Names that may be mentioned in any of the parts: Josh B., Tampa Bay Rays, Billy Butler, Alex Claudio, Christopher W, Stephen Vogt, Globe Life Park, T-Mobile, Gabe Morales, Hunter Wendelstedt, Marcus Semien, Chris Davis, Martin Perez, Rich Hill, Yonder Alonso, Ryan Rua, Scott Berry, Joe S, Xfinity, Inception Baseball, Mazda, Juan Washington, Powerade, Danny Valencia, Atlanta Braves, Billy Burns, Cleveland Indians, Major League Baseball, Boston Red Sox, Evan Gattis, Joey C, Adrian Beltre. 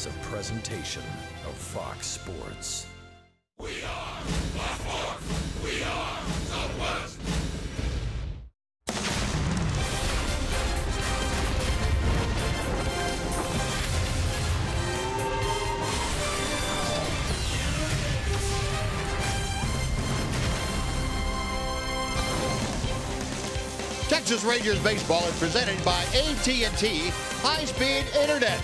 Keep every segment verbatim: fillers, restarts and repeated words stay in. is a presentation of Fox Sports. We are the Force. We are the West. Texas Rangers baseball is presented by A T and T high-speed internet.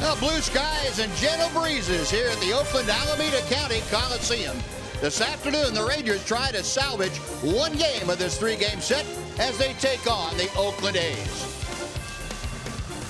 Now, blue skies and gentle breezes here at the Oakland Alameda County Coliseum. This afternoon, the Rangers try to salvage one game of this three-game set as they take on the Oakland A's.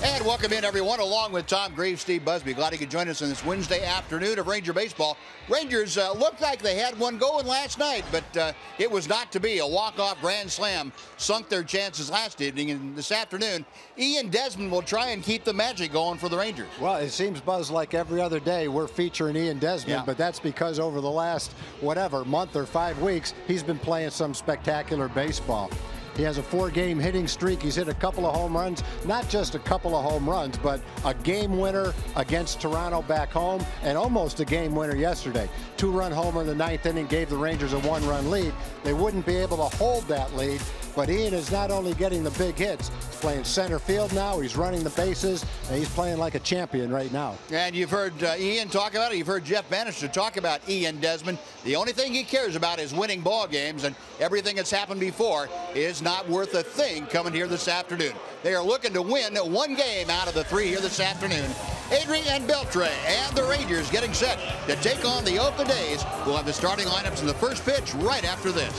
And welcome in, everyone, along with Tom Greaves, Steve Busby. Glad you could join us on this Wednesday afternoon of Ranger baseball. Rangers uh, looked like they had one going last night, but uh, it was not to be. A walk-off grand slam sunk their chances last evening, and this afternoon, Ian Desmond will try and keep the magic going for the Rangers. Well, it seems, Buzz, like every other day we're featuring Ian Desmond, yeah. but that's because over the last, whatever, month or five weeks, he's been playing some spectacular baseball. He has a four-game hitting streak. He's hit a couple of home runs, not just a couple of home runs, but a game winner against Toronto back home and almost a game winner yesterday. Two-run homer in the ninth inning gave the Rangers a one-run lead. They wouldn't be able to hold that lead, but Ian is not only getting the big hits, he's playing center field now, he's running the bases, and he's playing like a champion right now. And you've heard uh, Ian talk about it, you've heard Jeff Banister talk about Ian Desmond. The only thing he cares about is winning ball games, and everything that's happened before is not worth a thing coming here this afternoon. They are looking to win one game out of the three here this afternoon. Adrian Beltre and the Rangers getting set to take on the Oakland A's. We'll have the starting lineups in the first pitch right after this.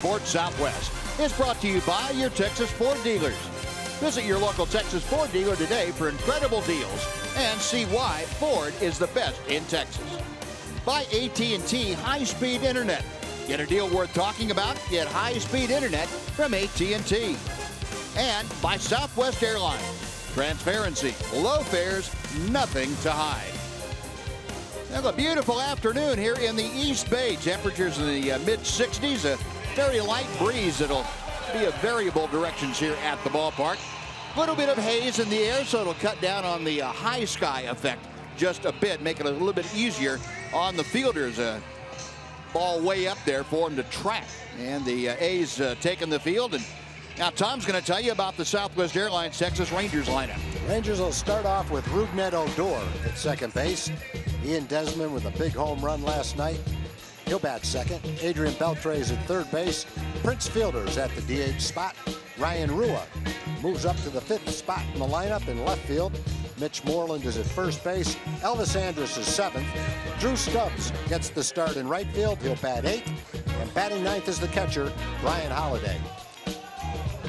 Ford Southwest is brought to you by your Texas Ford dealers. Visit your local Texas Ford dealer today for incredible deals and see why Ford is the best in Texas. By A T and T high-speed internet. Get a deal worth talking about? Get high-speed internet from A T and T. And by Southwest Airlines. Transparency, low fares, nothing to hide. It's a beautiful afternoon here in the East Bay. Temperatures in the uh, mid sixties, a very light breeze. It'll be a variable directions here at the ballpark. A little bit of haze in the air, so it'll cut down on the uh, high sky effect just a bit, make it a little bit easier on the fielders. Uh, ball way up there for him to track. And the uh, A's uh, taking the field. And now Tom's going to tell you about the Southwest Airlines Texas Rangers lineup. Rangers will start off with Rougned Odor at second base. Ian Desmond with a big home run last night. He'll bat second. Adrian Beltre is at third base. Prince Fielder's at the D H spot. Ryan Rua moves up to the fifth spot in the lineup in left field. Mitch Moreland is at first base. Elvis Andrus is seventh. Drew Stubbs gets the start in right field. He'll bat eighth. And batting ninth is the catcher, Ryan Holiday.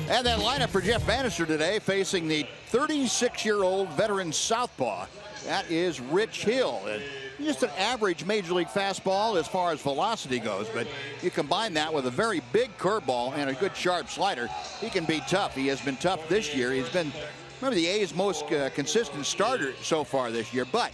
And that lineup for Jeff Banister today, facing the thirty-six-year-old veteran southpaw. That is Rich Hill. And just an average major league fastball as far as velocity goes, but you combine that with a very big curveball and a good sharp slider, he can be tough. He has been tough this year. He's been Remember the A's most uh, consistent starter so far this year, but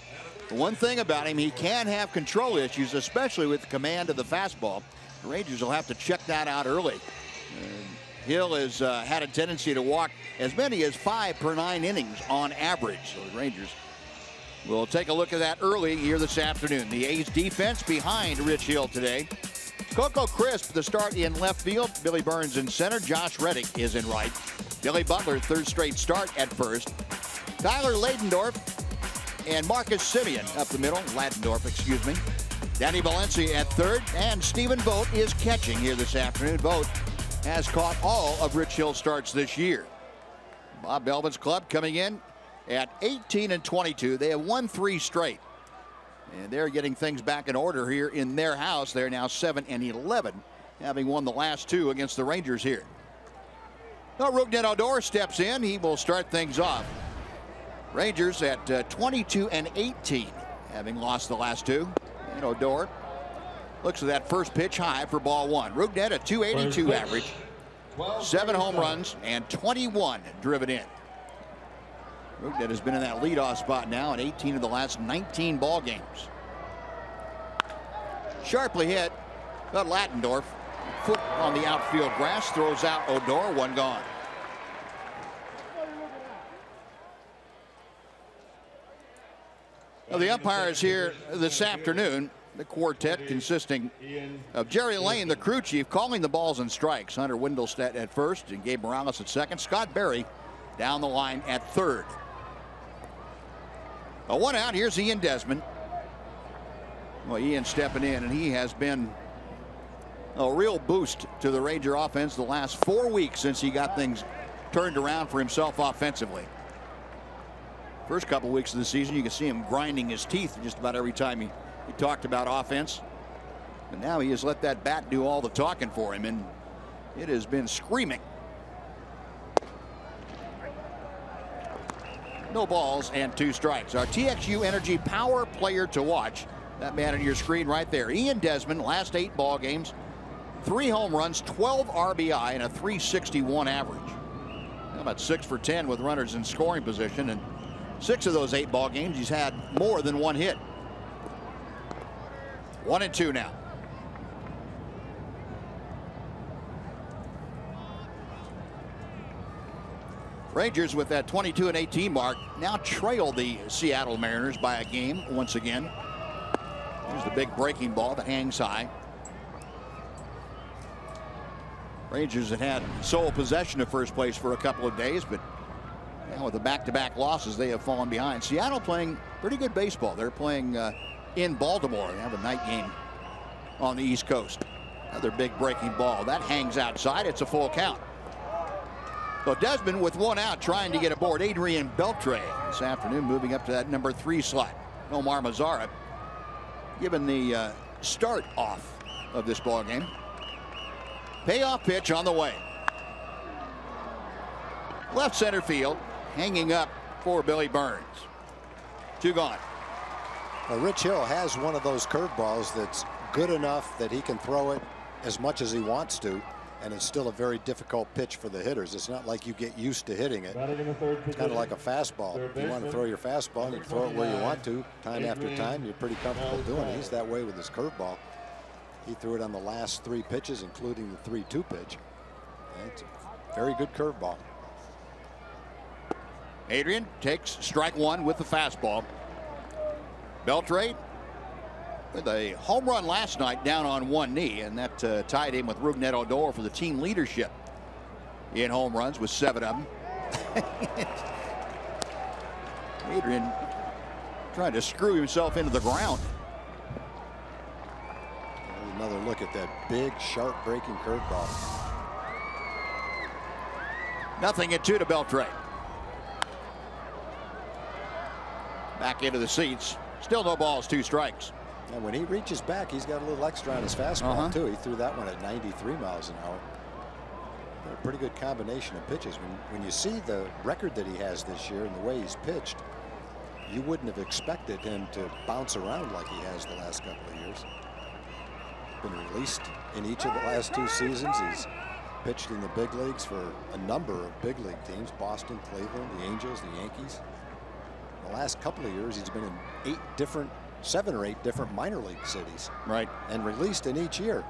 the one thing about him, he can have control issues, especially with the command of the fastball. The Rangers will have to check that out early. Uh, Hill has uh, had a tendency to walk as many as five per nine innings on average. So the Rangers will take a look at that early here this afternoon. The A's defense behind Rich Hill today. Coco Crisp, the start in left field. Billy Burns in center. Josh Reddick is in right. Billy Butler, third straight start at first. Tyler Ladendorf and Marcus Semien up the middle. Ladendorf, excuse me. Danny Valencia at third. And Stephen Vogt is catching here this afternoon. Vogt has caught all of Rich Hill's starts this year. Bob Melvin's club coming in at eighteen and twenty-two. They have won three straight. And they're getting things back in order here in their house. They're now seven and eleven, having won the last two against the Rangers here. Now Rougned Odor steps in. He will start things off. Rangers at uh, twenty-two and eighteen, having lost the last two. And Odor looks at that first pitch high for ball one. Rougned a two eighty-two average, seven home runs, and twenty-one driven in. Rougned has been in that leadoff spot now in eighteen of the last nineteen ball games. Sharply hit, but Ladendorf, foot on the outfield grass, throws out Odor, one gone. Well, the umpires here this afternoon, the quartet consisting of Jerry Lane, the crew chief, calling the balls and strikes. Hunter Wendelstedt at first and Gabe Morales at second. Scott Berry down the line at third. A one out. Here's Ian Desmond. Well, Ian stepping in, and he has been a real boost to the Ranger offense the last four weeks since he got things turned around for himself offensively. First couple weeks of the season, you can see him grinding his teeth just about every time he, he talked about offense. But now he has let that bat do all the talking for him, and it has been screaming. No balls and two strikes. Our T X U Energy power player to watch. That man on your screen right there. Ian Desmond, last eight ball games, three home runs, twelve R B I, and a three sixty-one average. How about six for ten with runners in scoring position, and six of those eight ball games he's had more than one hit. One and two now. Rangers with that twenty-two and eighteen mark now trail the Seattle Mariners by a game once again. Here's the big breaking ball that hangs high. Rangers had had sole possession of first place for a couple of days, but now with the back-to-back losses, they have fallen behind. Seattle playing pretty good baseball. They're playing uh, in Baltimore. They have a night game on the East Coast. Another big breaking ball that hangs outside. It's a full count. So Desmond with one out trying to get aboard Adrian Beltre this afternoon, moving up to that number three slot. Nomar Mazara given the uh, start off of this ball game. Payoff pitch on the way. Left center field, hanging up for Billy Burns. Two gone. Well, Rich Hill has one of those curveballs that's good enough that he can throw it as much as he wants to. and it's still a very difficult pitch for the hitters. It's not like you get used to hitting it. It's kind of like a fastball. If you want to throw your fastball, you throw it where you want to, time after time. You're pretty comfortable doing it. He's that way with his curveball. He threw it on the last three pitches, including the three two pitch. And it's a very good curveball. Adrian takes strike one with the fastball. Beltre with a home run last night down on one knee, and that uh, tied him with Rougned Odor for the team leadership in home runs with seven of them. Adrian trying to screw himself into the ground. Another look at that big, sharp breaking curveball. Nothing at two to Beltre. Back into the seats. Still no balls, two strikes. And when he reaches back, he's got a little extra on his fastball, uh-huh. too. He threw that one at ninety-three miles an hour. They're a pretty good combination of pitches. When, when you see the record that he has this year and the way he's pitched, you wouldn't have expected him to bounce around like he has the last couple of years. Been released in each of the last two seasons. He's pitched in the big leagues for a number of big league teams: Boston, Cleveland, the Angels, the Yankees. The last couple of years, he's been in eight different, seven or eight different minor league cities. Right. And released in each year.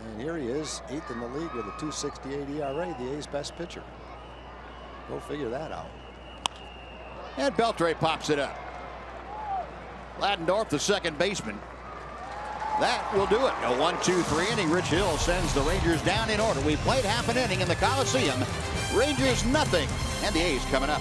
And here he is, eighth in the league with a two sixty-eight E R A, the A's best pitcher. Go figure that out. And Beltre pops it up. Ladendorf, the second baseman. That will do it. A one two three inning. Rich Hill sends the Rangers down in order. We played half an inning in the Coliseum. Rangers nothing. And the A's coming up.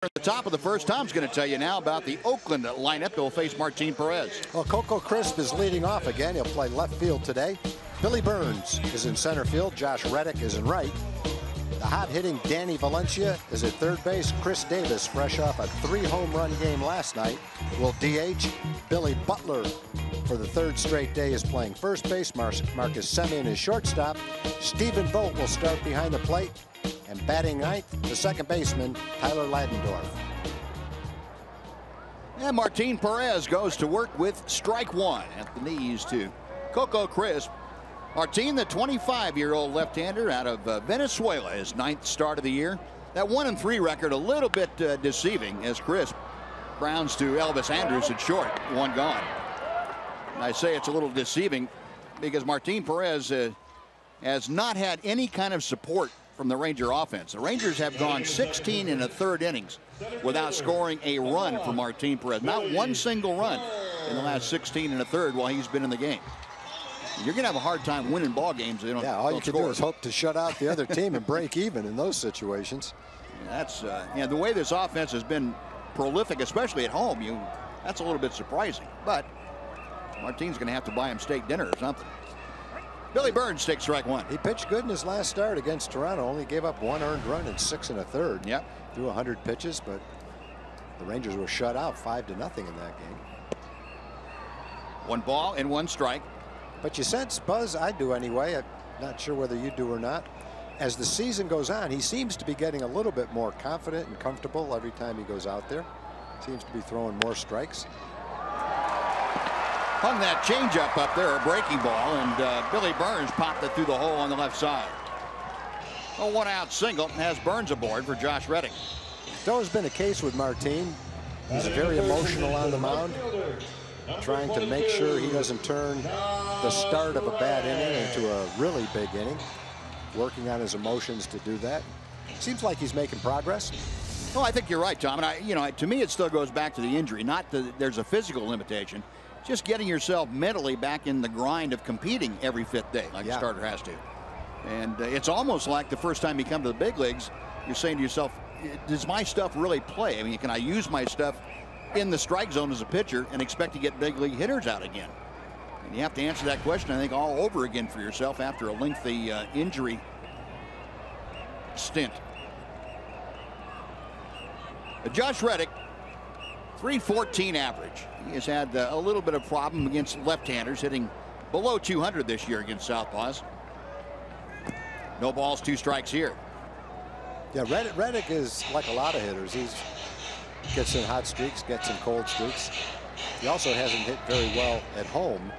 At the top of the first, Tom's going to tell you now about the Oakland lineup that will face Martin Perez. Well, Coco Crisp is leading off again. He'll play left field today. Billy Burns is in center field. Josh Reddick is in right. The hot-hitting Danny Valencia is at third base. Chris Davis, fresh off a three-home run game last night, will D H. Billy Butler, for the third straight day, is playing first base. Mar Marcus Semien is shortstop. Stephen Vogt will start behind the plate. And batting ninth, the second baseman, Tyler Ladendorf. And Martin Perez goes to work with strike one at the knees to Coco Crisp. Martin, the twenty-five-year-old left-hander out of uh, Venezuela, his ninth start of the year. That one and three record a little bit uh, deceiving as Crisp grounds to Elvis Andrus at short, one gone. And I say it's a little deceiving because Martin Perez uh, has not had any kind of support from the Ranger offense. The Rangers have gone sixteen and a third innings without scoring a run for Martin Perez. Not one single run in the last sixteen and a third while he's been in the game. You're going to have a hard time winning ball games. They don't, yeah, all don't you can score. Do is hope to shut out the other team and break even in those situations. Yeah, that's uh, yeah, the way this offense has been prolific, especially at home. You, that's a little bit surprising. But Martin's going to have to buy him steak dinner or something. Billy Burns takes strike one. He pitched good in his last start against Toronto. Only gave up one earned run in six and a third. Yep. Threw one hundred pitches, but The Rangers were shut out five to nothing in that game. One ball and one strike. But you sense, Buzz, I do anyway, I'm not sure whether you do or not, as the season goes on, he seems to be getting a little bit more confident and comfortable every time he goes out there. Seems to be throwing more strikes. Hung that changeup up there, a breaking ball, and uh, Billy Burns popped it through the hole on the left side. A one-out single has Burns aboard for Josh Reddick. It's always been a case with Martin. He's very emotional on the mound, trying to make sure he doesn't turn the start of a bad inning into a really big inning. Working on his emotions to do that. Seems like he's making progress. Well, I think you're right, Tom. And I, you know, to me, it still goes back to the injury. Not that there's a physical limitation, just getting yourself mentally back in the grind of competing every fifth day, like yeah. a starter has to. And uh, it's almost like the first time you come to the big leagues, you're saying to yourself, does my stuff really play? I mean, can I use my stuff in the strike zone as a pitcher and expect to get big league hitters out again? And you have to answer that question, I think, all over again for yourself after a lengthy uh, injury stint. Uh, Josh Reddick, three fourteen average. He has had uh, a little bit of problem against left-handers, hitting below two hundred this year against southpaws. No balls, two strikes here. Yeah, Reddick, Reddick is like a lot of hitters. He gets in hot streaks, gets in cold streaks. He also hasn't hit very well at home.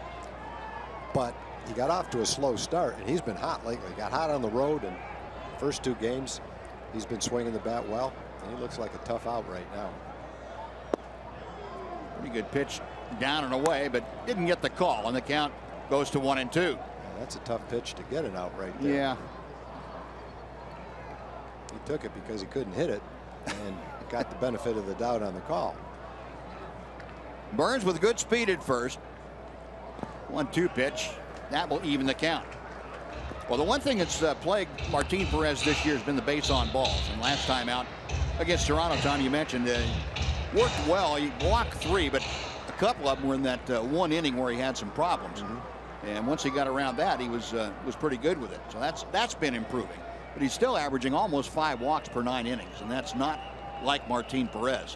But he got off to a slow start, and he's been hot lately. Got hot on the road, and first two games, he's been swinging the bat well, and he looks like a tough out right now. Pretty good pitch down and away, but didn't get the call, and the count goes to one and two. Yeah, that's a tough pitch to get it out right there. Yeah. He took it because he couldn't hit it, and got the benefit of the doubt on the call. Burns with good speed at first. one two pitch. That will even the count. Well, the one thing that's uh, plagued Martin Perez this year has been the base on balls. And last time out against Toronto, Tom, you mentioned uh, worked well. He blocked three, but a couple of them were in that uh, one inning where he had some problems. Mm-hmm. And once he got around that, he was uh, was pretty good with it. So that's that's been improving. But he's still averaging almost five walks per nine innings, and that's not like Martin Perez.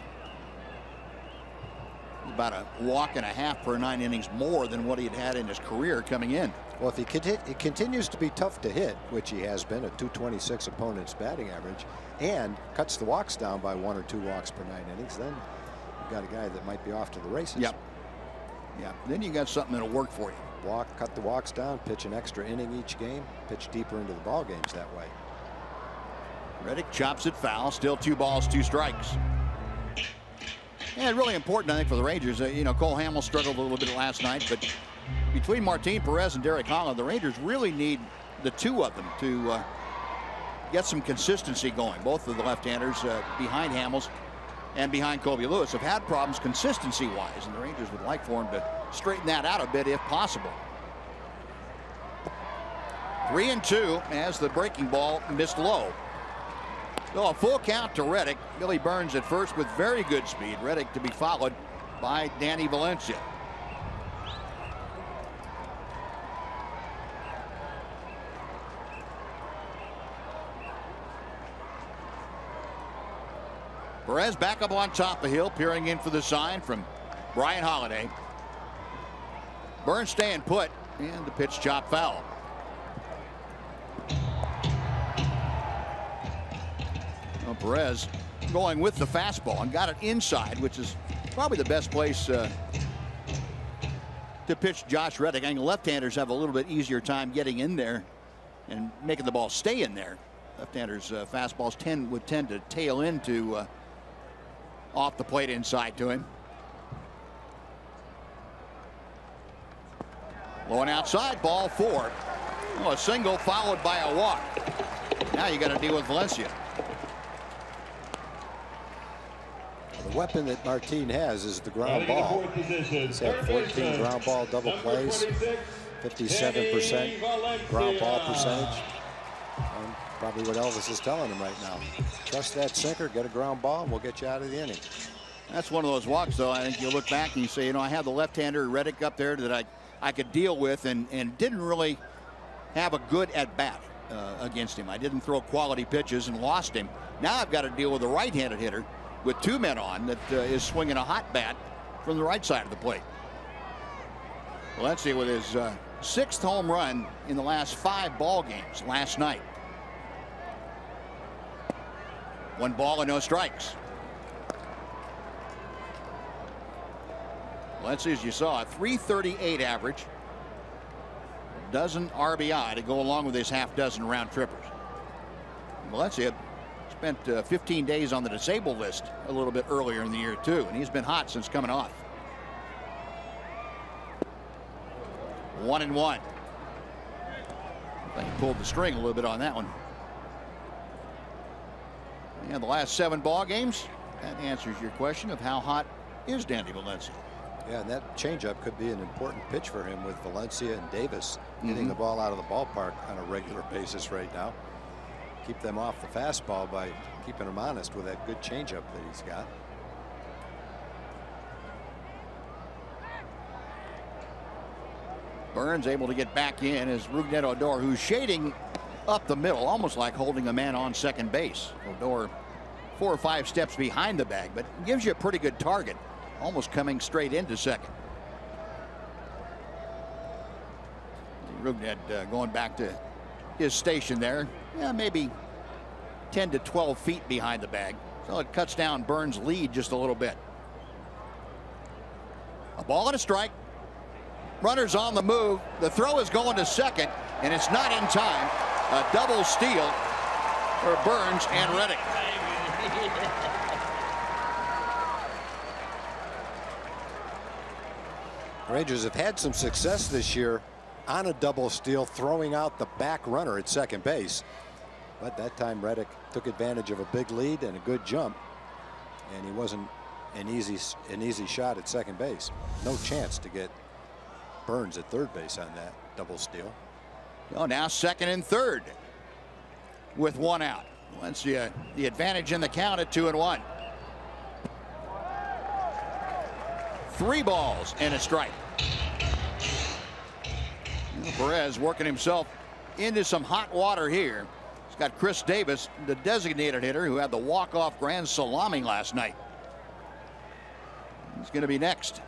About a walk and a half per nine innings more than what he had had in his career coming in. Well, if he could hit, it continues to be tough to hit, which he has been, a two twenty-six opponent's batting average, and cuts the walks down by one or two walks per nine innings, then you've got a guy that might be off to the races. Yep. Yeah. Then you got something that'll work for you. Walk, cut the walks down, pitch an extra inning each game, pitch deeper into the ball games that way. Reddick chops it foul. Still two balls, two strikes. Yeah, really important, I think, for the Rangers. Uh, you know, Cole Hamel struggled a little bit last night, but between Martin Perez and Derek Holland, the Rangers really need the two of them to uh, get some consistency going. Both of the left-handers uh, behind Hamels and behind Kobe Lewis have had problems consistency-wise, and the Rangers would like for him to straighten that out a bit if possible. Three and two as the breaking ball missed low. So a full count to Reddick. Billy Burns at first with very good speed. Reddick to be followed by Danny Valencia. Perez back up on top of the hill, peering in for the sign from Ryan Holiday. Burns staying put, and the pitch chop foul. Well, Perez going with the fastball and got it inside, which is probably the best place uh, to pitch Josh Reddick. I think left-handers have a little bit easier time getting in there and making the ball stay in there. Left-handers uh, fastballs tend would tend to tail into uh, off the plate inside to him. Low and outside, ball four. Oh, a single followed by a walk. Now you got to deal with Valencia. The weapon that Martin has is the ground ball. He's had fourteen ground ball double plays, fifty-seven percent ground ball percentage. And probably what Elvis is telling him right now. Trust that sinker, get a ground ball, and we'll get you out of the inning. That's one of those walks, though. I think you look back and you say, you know, I had the left-hander Reddick up there that I, I could deal with, and, and didn't really have a good at-bat uh, against him. I didn't throw quality pitches and lost him. Now I've got to deal with a right-handed hitter with two men on that uh, is swinging a hot bat from the right side of the plate. Valencia with his uh, sixth home run in the last five ball games last night. One ball and no strikes. Valencia, as you saw, a three thirty-eight average. A dozen R B I to go along with his half dozen round trippers. Valencia spent uh, fifteen days on the disabled list a little bit earlier in the year too, and he's been hot since coming off. One and one. I think he pulled the string a little bit on that one. And the last seven ball games, that answers your question of how hot is Danny Valencia. Yeah, and that changeup could be an important pitch for him with Valencia and Davis mm-hmm. getting the ball out of the ballpark on a regular basis right now. Keep them off the fastball by keeping them honest with that good changeup that he's got. Burns able to get back in as Rougned Odor, who's shading up the middle, almost like holding a man on second base. Odor four or five steps behind the bag, but gives you a pretty good target, almost coming straight into second. Rougned uh, going back to his station there, yeah, maybe ten to twelve feet behind the bag. So it cuts down Burns' lead just a little bit. A ball and a strike. Runners on the move. The throw is going to second, and it's not in time. A double steal for Burns and Reddick. Rangers have had some success this year on a double steal, throwing out the back runner at second base. But that time Reddick took advantage of a big lead and a good jump, and he wasn't an easy an easy shot at second base. No chance to get Burns at third base on that double steal. Oh, now second and third with one out. Valencia, the advantage in the count at two and one. Three balls and a strike. Perez working himself into some hot water here. He's got Chris Davis, the designated hitter, who had the walk-off grand salami last night. He's going to be next.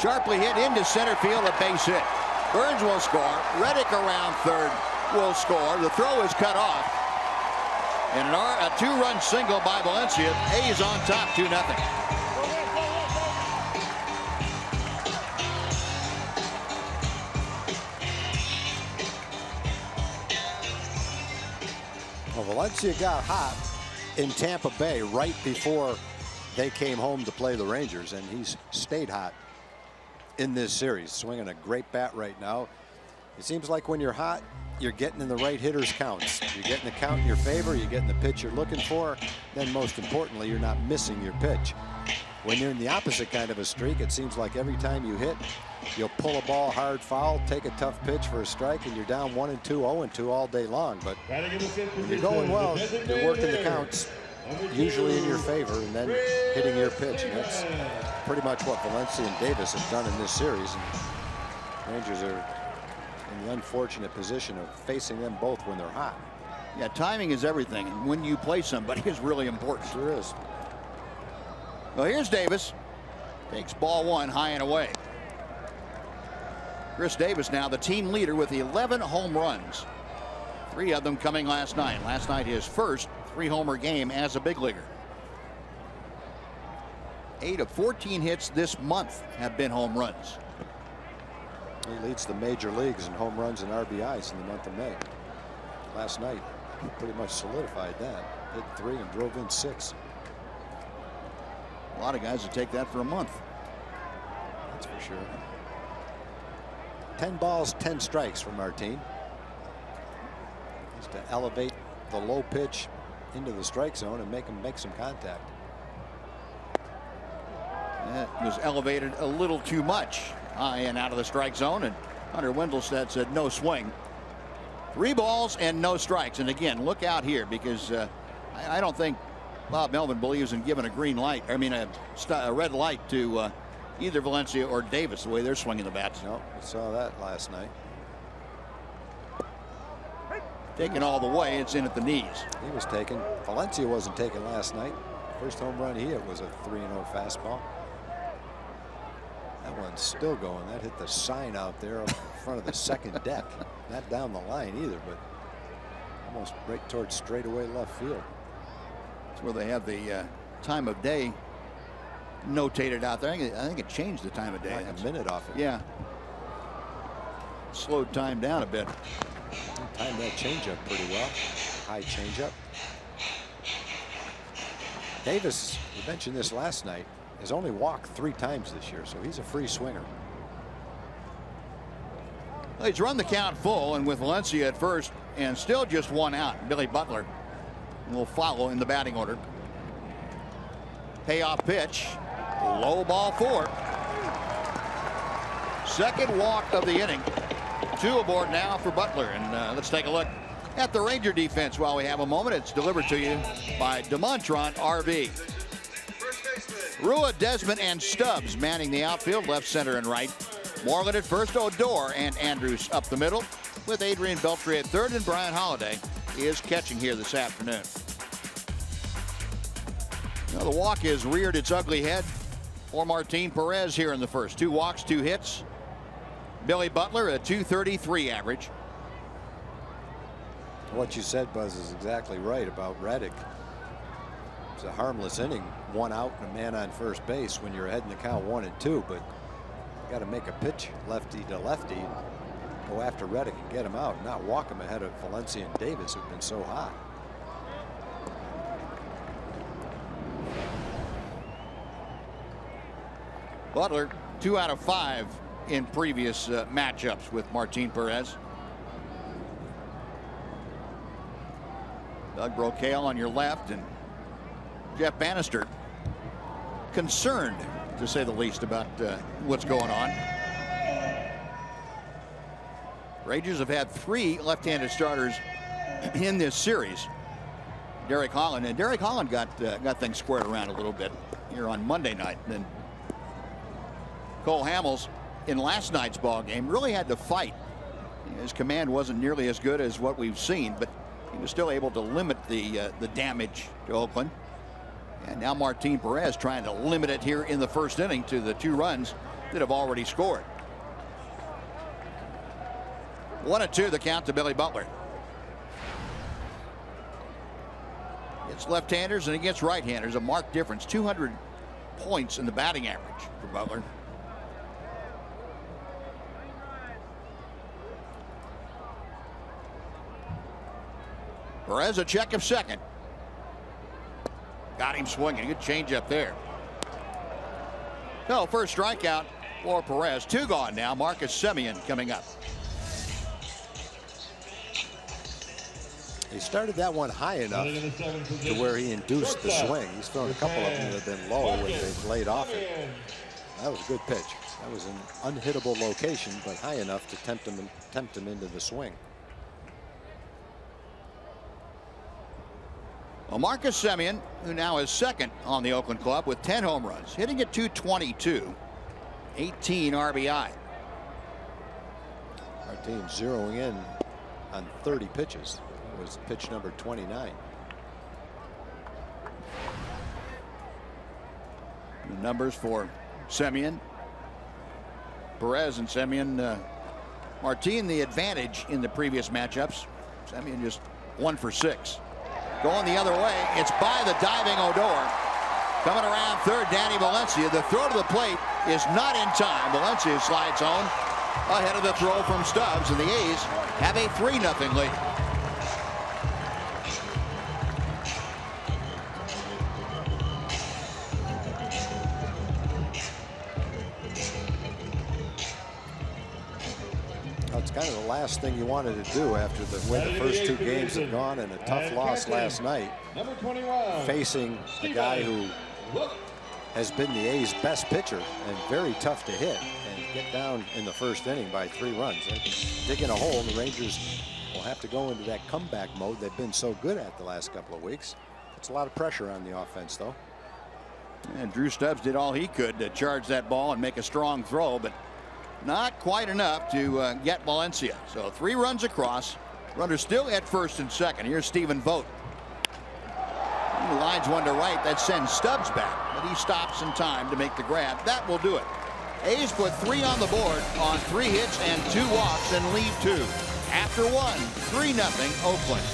Sharply hit into center field, a base hit. Burns will score. Reddick around third will score. The throw is cut off. And an R, a two-run single by Valencia. A's on top, two nothing. Well, Valencia got hot in Tampa Bay right before they came home to play the Rangers, and he's stayed hot in this series, swinging a great bat right now. It seems like when you're hot, you're getting in the right hitter's counts. You're getting the count in your favor, you're getting the pitch you're looking for, then most importantly, you're not missing your pitch. When you're in the opposite kind of a streak, it seems like every time you hit, you'll pull a ball hard foul, take a tough pitch for a strike, and you're down one and two, oh and two all day long. But when you're going well, you're working the counts usually in your favor and then hitting your pitch. And that's pretty much what Valencia and Davis have done in this series. And Rangers are in the unfortunate position of facing them both when they're hot. Yeah, timing is everything, and when you play somebody is really important. Sure is. Well, here's Davis. Takes ball one high and away. Chris Davis now the team leader with eleven home runs. Three of them coming last night. Last night his first three-homer game as a big leaguer. Eight of fourteen hits this month have been home runs. He leads the major leagues in home runs and R B Is in the month of May. Last night, he pretty much solidified that. Hit three and drove in six. A lot of guys would take that for a month. That's for sure. Ten balls, ten strikes from Martin. Just to elevate the low pitch into the strike zone and make him make some contact. That was elevated a little too much, high and out of the strike zone, and Hunter Wendelstedt said no swing. Three balls and no strikes. And again, look out here, because uh, I, I don't think Bob Melvin believes in giving a green light, I mean a, a red light to uh, either Valencia or Davis the way they're swinging the bats. No, we saw that last night. taken all the way. It's in at the knees. He was taken. Valencia wasn't taken last night. First home run he hit was a three and oh fastball. That one's still going. That hit the sign out there up in front of the second deck. Not down the line either, but almost right towards straightaway left field. That's where they have the uh, time of day notated out there. I think, I think it changed the time of day. Like a minute off it. Yeah. Slowed time down a bit. Timed that changeup pretty well. High changeup. Davis, we mentioned this last night, has only walked three times this year, so he's a free swinger. Well, he's run the count full, and with Valencia at first, and still just one out, Billy Butler will follow in the batting order. Payoff pitch, low ball four. Second walk of the inning. Two aboard now for Butler, and uh, let's take a look at the Ranger defense while we have a moment. It's delivered to you by Demontron R V. Rua, Desmond, and Stubbs manning the outfield, left, center, and right. Moreland at first, Odor and Andrus up the middle, with Adrian Beltre at third, and Brian Holiday is catching here this afternoon. Now the walk has reared its ugly head for Martin Perez here in the first. Two walks, two hits. Billy Butler, a two thirty-three average. What you said, Buzz, is exactly right about Reddick. It's a harmless inning. One out and a man on first base when you're ahead in the count one and two, but you got to make a pitch lefty to lefty, go after Reddick and get him out, and not walk him ahead of Valencia and Davis, who've been so hot. Butler, two out of five in previous uh, matchups with Martin Perez. Doug Brocale on your left, and Jeff Banister concerned, to say the least, about uh, what's going on. Rangers have had three left-handed starters in this series. Derek Holland, and Derek Holland got uh, got things squared around a little bit here on Monday night. And then Cole Hamels in last night's ball game really had to fight. His command wasn't nearly as good as what we've seen, but he was still able to limit the uh, the damage to Oakland. And now Martin Perez trying to limit it here in the first inning to the two runs that have already scored. One and two, the count to Billy Butler. It's left-handers and against right-handers, a marked difference, two hundred points in the batting average for Butler. Perez a check of second. Got him swinging. Good change up there. No, first strikeout for Perez. Two gone now. Marcus Semien coming up. He started that one high enough to where he induced the swing. He's thrown a couple of them that have been low when they've laid off it. That was a good pitch. That was an unhittable location, but high enough to tempt him, tempt him into the swing. Well, Marcus Semien, who now is second on the Oakland club with ten home runs, hitting at two twenty-two, eighteen R B I. Our team zeroing in on thirty pitches. It was pitch number twenty-nine. The numbers for Semien, Perez, and Semien. Uh, Martin the advantage in the previous matchups. Semien just one for six. Going the other way, it's by the diving Odor. Coming around third, Danny Valencia. The throw to the plate is not in time. Valencia slides on ahead of the throw from Stubbs, and the A's have a three nothing lead. Kind of the last thing you wanted to do after the way the first two games have gone, and a tough loss last night, facing a guy who has been the A's best pitcher and very tough to hit, and get down in the first inning by three runs. They're digging a hole, and the Rangers will have to go into that comeback mode they've been so good at the last couple of weeks. It's a lot of pressure on the offense, though. And Drew Stubbs did all he could to charge that ball and make a strong throw, but not quite enough to uh, get Valencia. So three runs across, Runners still at first and second. Here's Stephen Vogt. He lines one to right. That sends Stubbs back, but he stops in time to make the grab. That will do it. A's put three on the board on three hits and two walks and lead two. After one, three nothing Oakland.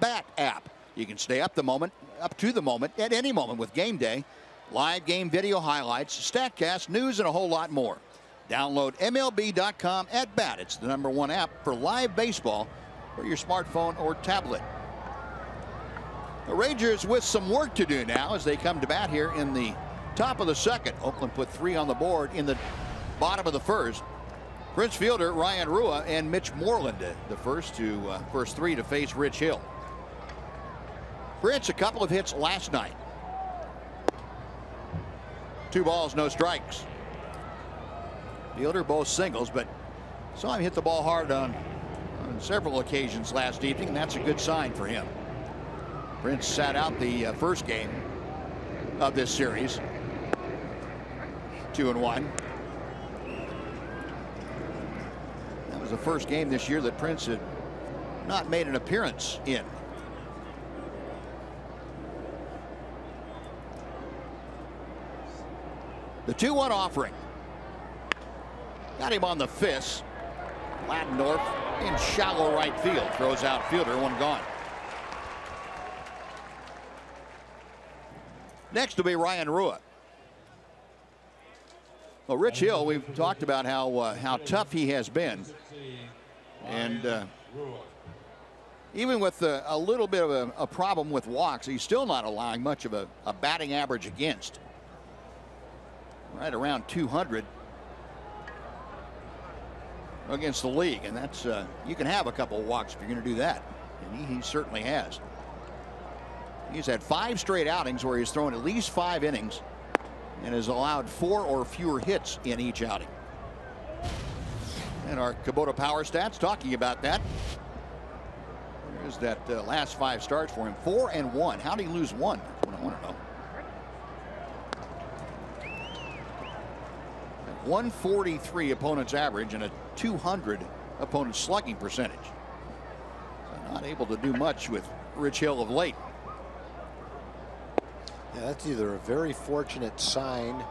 Bat app. You can stay up the moment, up to the moment, at any moment with Game Day, live game video highlights, StatCast, news, and a whole lot more. Download M L B dot com at bat. It's the number one app for live baseball for your smartphone or tablet. The Rangers with some work to do now as they come to bat here in the top of the second. Oakland put three on the board in the bottom of the first. Prince Fielder, Ryan Rua, and Mitch Moreland, the first to uh, first three to face Rich Hill. Prince, a couple of hits last night. Two balls, no strikes. Fielder, both singles, but saw him hit the ball hard on, on several occasions last evening, and that's a good sign for him. Prince sat out the uh, first game of this series. Two and one. The first game this year that Prince had not made an appearance in. The two one offering. Got him on the fist. Ladendorf in shallow right field. Throws out Fielder, one gone. Next will be Ryan Rua. Well, Rich Hill, we've talked about how uh, how tough he has been, and uh, even with a, a little bit of a, a problem with walks, he's still not allowing much of a, a batting average against. Right around two hundred against the league, and that's uh, you can have a couple of walks if you're going to do that, and he, he certainly has. He's had five straight outings where he's thrown at least five innings and has allowed four or fewer hits in each outing. And our Kubota Power Stats talking about that. There's that uh, last five starts for him. Four and one. How did he lose one? That's what I want to know. one forty-three opponent's average and a two hundred opponent slugging percentage. So not able to do much with Rich Hill of late. Yeah, that's either a very fortunate sign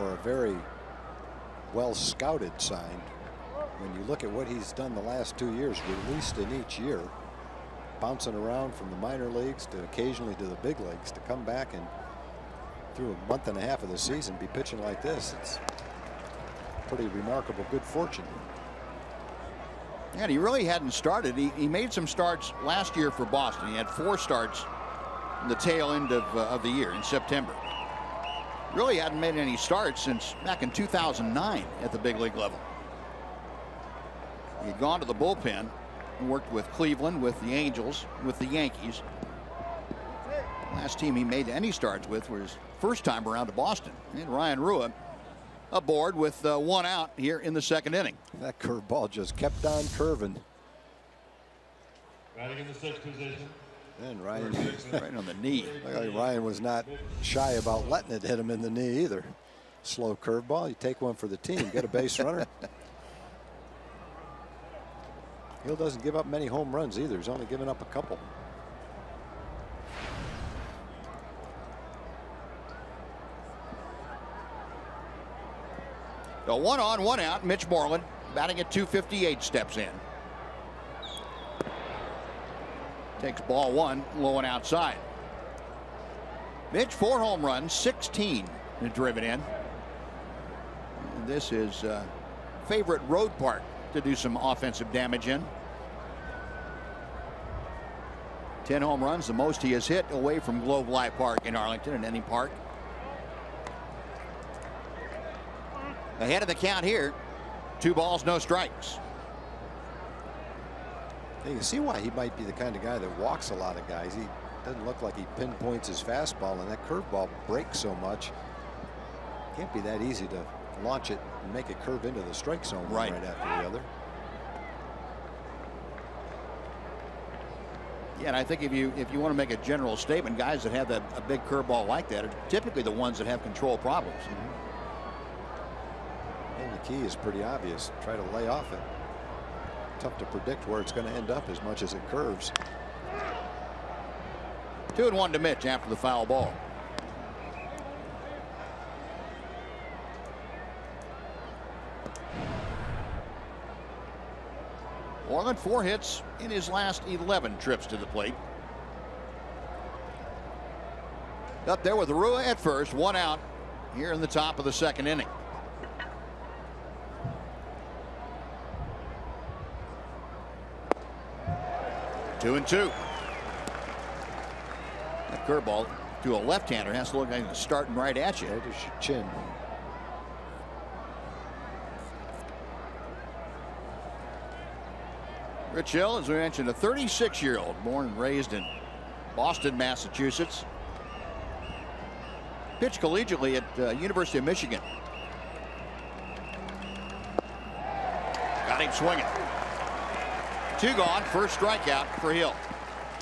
or a very well scouted sign. When you look at what he's done the last two years, released in each year, bouncing around from the minor leagues to occasionally to the big leagues, to come back and through a month and a half of the season be pitching like this, it's pretty remarkable good fortune. And he really hadn't started. He, he made some starts last year for Boston. He had four starts the tail end of, uh, of the year in September. Really hadn't made any starts since back in two thousand nine at the big league level. He'd gone to the bullpen and worked with Cleveland, with the Angels, with the Yankees. Last team he made any starts with was first time around to Boston. And Ryan Rua aboard with uh, one out here in the second inning. That curveball just kept on curving. Riding in the sixth position. And Ryan right on the knee. Like Ryan was not shy about letting it hit him in the knee either. Slow curveball. You take one for the team. Get a base runner. Hill doesn't give up many home runs either. He's only given up a couple. The one on, one out. Mitch Moreland batting at two fifty-eight steps in. Takes ball one, low and outside. Mitch, four home runs, sixteen driven in. And this is uh, favorite road park to do some offensive damage in. ten home runs, the most he has hit away from Globe Life Park in Arlington and any park. Ahead of the count here, two balls, no strikes. You can see why he might be the kind of guy that walks a lot of guys. He doesn't look like he pinpoints his fastball, and that curveball breaks so much. Can't be that easy to launch it and make it curve into the strike zone right, right after the other. Yeah, and I think if you if you want to make a general statement, guys that have that, a big curveball like that are typically the ones that have control problems. Mm-hmm. And the key is pretty obvious. Try to lay off it. Tough to predict where it's going to end up as much as it curves. Two and one to Mitch after the foul ball. Moreland, four hits in his last eleven trips to the plate. Up there with Rua at first, one out here in the top of the second inning. Two and two. That curveball to a left-hander has to look like it's starting right at you. Right at your chin. Rich Hill, as we mentioned, a thirty-six-year-old, born and raised in Boston, Massachusetts. Pitched collegiately at uh, University of Michigan. Got him swinging. Two gone, first strikeout for Hill.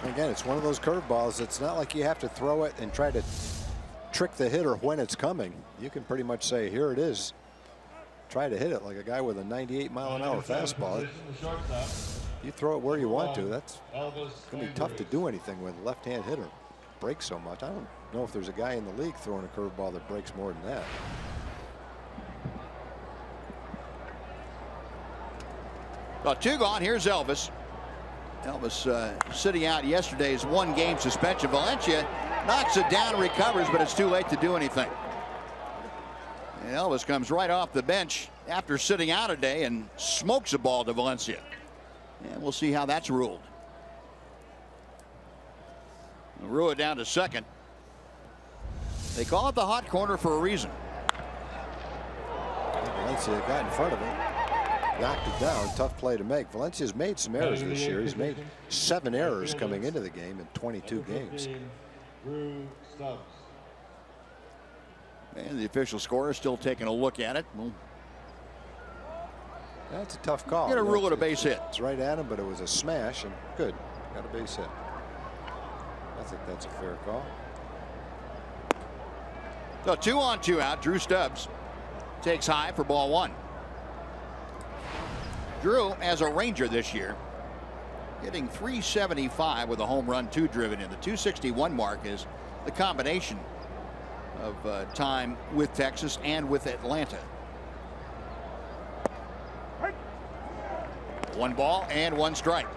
Again, it's one of those curveballs. It's not like you have to throw it and try to trick the hitter when it's coming. You can pretty much say, here it is. Try to hit it like a guy with a ninety-eight mile an hour fastball. You throw it where you want to. That's gonna be tough to do anything with a left-hand hitter. Breaks so much. I don't know if there's a guy in the league throwing a curveball that breaks more than that. Well, two gone. Here's Elvis. Elvis uh, sitting out yesterday's one-game suspension. Valencia knocks it down, recovers, but it's too late to do anything. And Elvis comes right off the bench after sitting out a day and smokes a ball to Valencia. And we'll see how that's ruled. Rua down to second. They call it the hot corner for a reason. Valencia got in front of it. Knocked it down. Tough play to make. Valencia's made some errors this year. He's made seven errors coming into the game in twenty-two games. Drew Stubbs. And the official scorer is still taking a look at it. That's a tough call. Going to rule it a base hit. It's right at him, but it was a smash, and good. Got a base hit. I think that's a fair call. So two on, two out. Drew Stubbs takes high for ball one. Drew, as a Ranger this year, hitting three seventy-five with a home run, two driven in. The two sixty-one mark is the combination of uh, time with Texas and with Atlanta. One ball and one strike.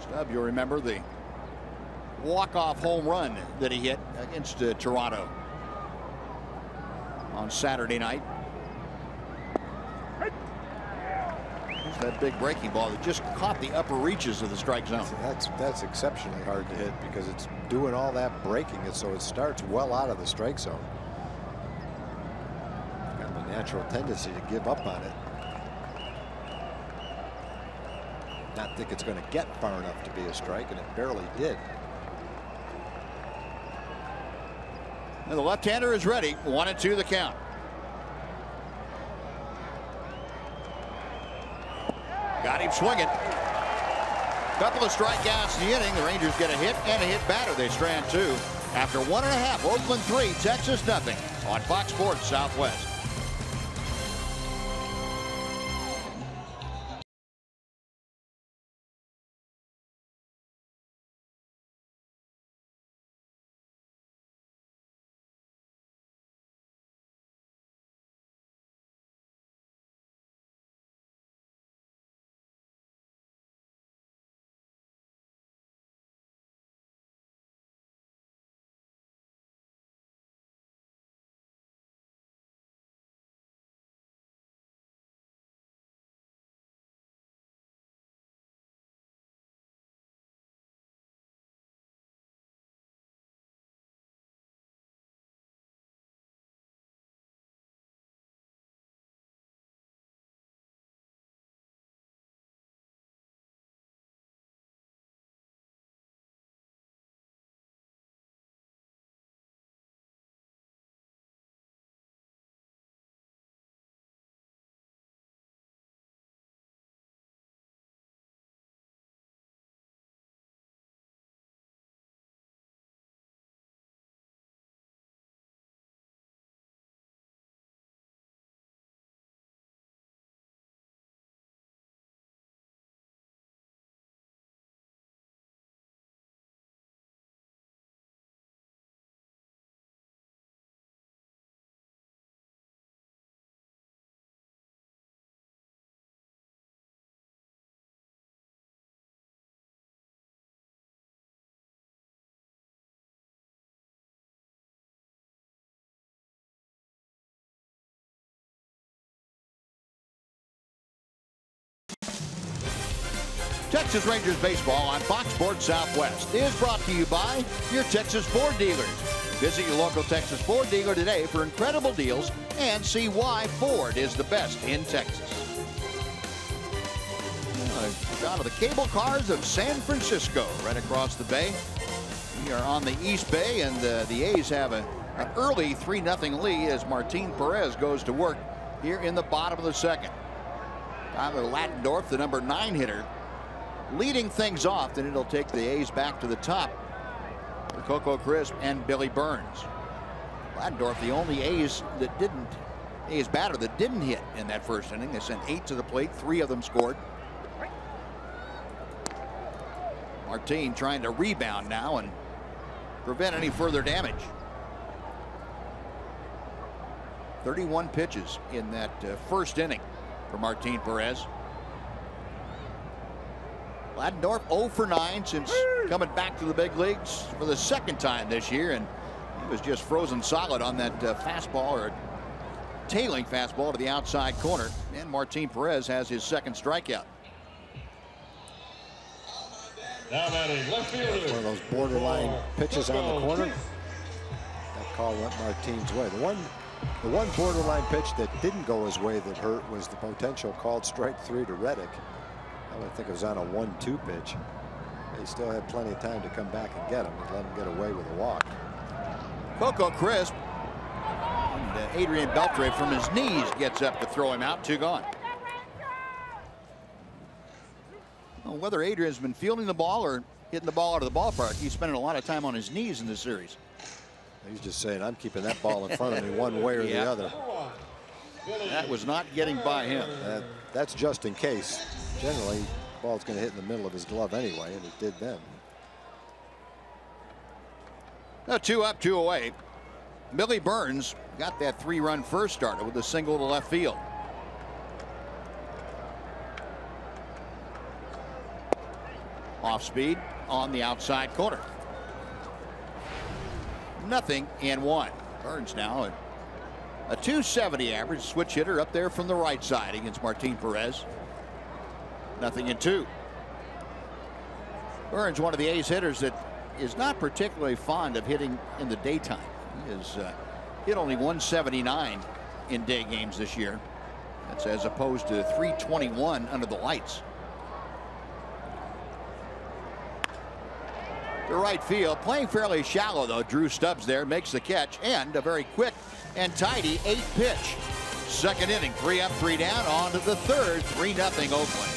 Stubbs, you'll remember the walk-off home run that he hit against uh, Toronto on Saturday night. Stubbs, that big breaking ball that just caught the upper reaches of the strike zone. That's that's exceptionally hard to hit because it's doing all that breaking, and so it starts well out of the strike zone. Got the natural tendency to give up on it. Not think it's going to get far enough to be a strike, and it barely did. And the left-hander is ready. One and two the count. Got him swinging. Couple of strikeouts in the inning. The Rangers get a hit and a hit batter. They strand two. After one and a half, Oakland three, Texas nothing on Fox Sports Southwest. Texas Rangers baseball on Fox Sports Southwest is brought to you by your Texas Ford dealers. Visit your local Texas Ford dealer today for incredible deals and see why Ford is the best in Texas. Out of the cable cars of San Francisco, right across the bay. We are on the East Bay, and uh, the A's have a, an early three nothing lead as Martin Perez goes to work here in the bottom of the second. Tyler Ladendorf, the number nine hitter, leading things off. Then it'll take the A's back to the top for Coco Crisp and Billy Burns. Ladendorf, the only A's that didn't, A's batter that didn't hit in that first inning. They sent eight to the plate. Three of them scored. Martin trying to rebound now and prevent any further damage. thirty-one pitches in that uh, first inning for Martin Perez. Ladendorf oh for nine since coming back to the big leagues for the second time this year, and he was just frozen solid on that uh, fastball, or tailing fastball to the outside corner. And Martin Perez has his second strikeout. Now batting left fielder. One of those borderline pitches on the corner. That call went Martin's way. The one, the one borderline pitch that didn't go his way that hurt was the potential called strike three to Reddick. I think it was on a one two pitch. They still had plenty of time to come back and get him and let him get away with a walk. Coco Crisp, and uh, Adrian Beltre from his knees gets up to throw him out. Two gone. Well, whether Adrian's been fielding the ball or hitting the ball out of the ballpark, he's spending a lot of time on his knees in this series. He's just saying, I'm keeping that ball in front of me one way or yeah. the other. That was not getting by him. Uh, that's just in case. Generally, the ball's going to hit in the middle of his glove anyway, and it did then. Now two up, two away. Billy Burns got that three-run first starter with a single to left field. Off speed on the outside corner. Nothing and one. Burns now at a two seventy average, switch hitter up there from the right side against Martin Perez. Nothing in two. Burns, one of the A's hitters that is not particularly fond of hitting in the daytime. He has uh, hit only one seventy-nine in day games this year. That's as opposed to three twenty-one under the lights. To right field, playing fairly shallow though. Drew Stubbs there makes the catch, and a very quick and tidy eight pitch. Second inning, three up, three down. On to the third, three nothing Oakland.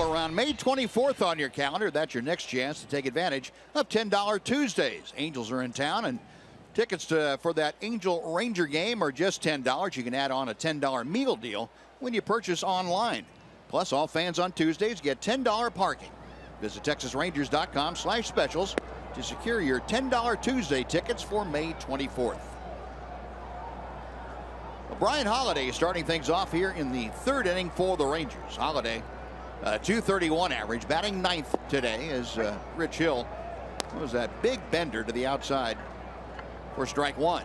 Around May twenty-fourth on your calendar, that's your next chance to take advantage of ten dollar Tuesdays. Angels are in town, and tickets to, for that Angel Ranger game are just ten dollars. You can add on a ten dollar meal deal when you purchase online. Plus, all fans on Tuesdays get ten dollar parking. Visit texas rangers dot com slash specials to secure your ten dollar Tuesday tickets for May twenty-fourth. Ryan Holiday starting things off here in the third inning for the Rangers. Holiday, Uh, two thirty-one average, batting ninth today as uh, Rich Hill was that big bender to the outside for strike one.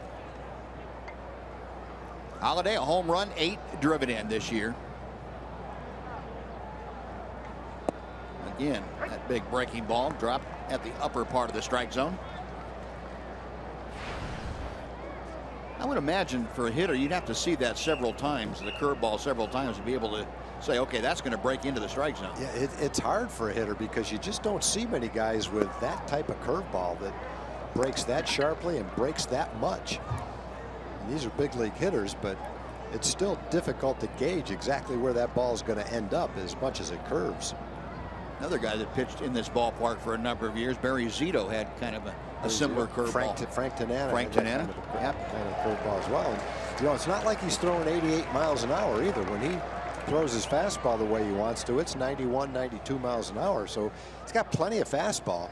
Holiday, a home run, eight driven in this year. Again, that big breaking ball dropped at the upper part of the strike zone. I would imagine for a hitter, you'd have to see that several times, the curveball several times, to be able to say, okay, that's going to break into the strike zone. Yeah, it, it's hard for a hitter because you just don't see many guys with that type of curveball that breaks that sharply and breaks that much. And these are big league hitters, but it's still difficult to gauge exactly where that ball is going to end up as much as it curves. Another guy that pitched in this ballpark for a number of years, Barry Zito, had kind of a a similar curveball. Frank Tanana. Frank Tanana. Yep. Kind of curveball as well. And, you know, it's not like he's throwing eighty-eight miles an hour either. When he throws his fastball the way he wants to, it's ninety-one, ninety-two miles an hour. So he's got plenty of fastball.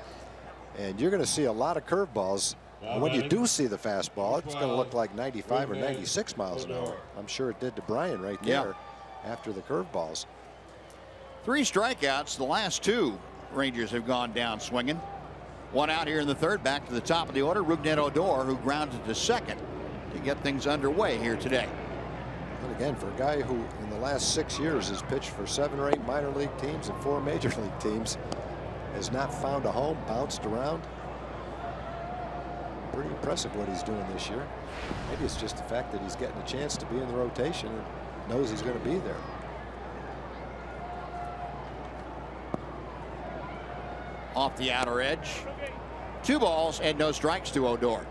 And you're going to see a lot of curveballs. And when you do see the fastball, it's going to look like ninety-five or ninety-six miles an hour. I'm sure it did to Brian right there yeah. after the curveballs. Three strikeouts. The last two Rangers have gone down swinging. One out here in the third. Back to the top of the order, Rougned Odor, who grounded to second to get things underway here today. And again, for a guy who in the last six years has pitched for seven or eight minor league teams and four major league teams, has not found a home, bounced around. Pretty impressive what he's doing this year. Maybe it's just the fact that he's getting a chance to be in the rotation and knows he's going to be there. Off the outer edge. Two balls and no strikes to Odor.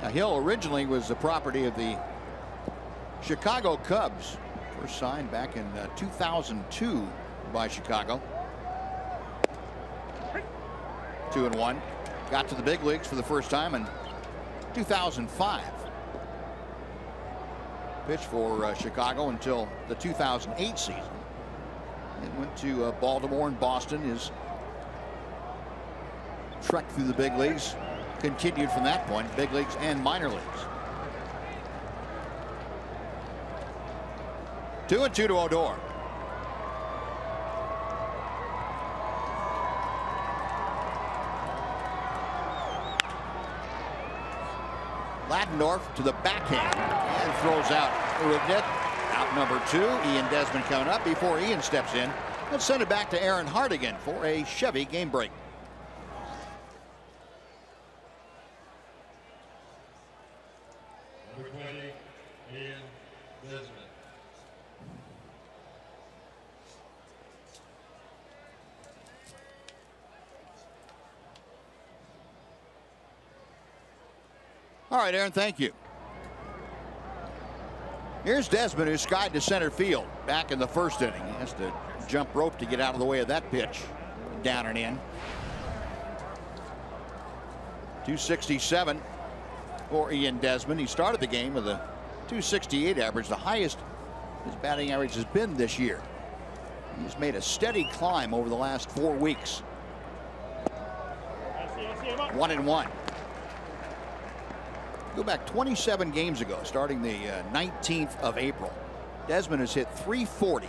Now, Hill originally was the property of the Chicago Cubs. First signed back in uh, two thousand two by Chicago. Two and one. got to the big leagues for the first time in two thousand five. Pitched for uh, Chicago until the two thousand eight season. And went to uh, Baltimore and Boston. His trek through the big leagues continued from that point, big leagues and minor leagues. Two and two to Odor. Ladendorf to the backhand and throws out Rougned. Out number two. Ian Desmond coming up before Ian steps in. Let's send it back to Aaron Hardigan for a Chevy game break. Number twenty, Ian Desmond. All right, Aaron, thank you. Here's Desmond, who skied to center field back in the first inning. He has to jump rope to get out of the way of that pitch. Down and in. two sixty-seven for Ian Desmond. He started the game with a two sixty-eight average, the highest his batting average has been this year. He's made a steady climb over the last four weeks. One and one. Go back twenty-seven games ago, starting the uh, nineteenth of April. Desmond has hit three forty.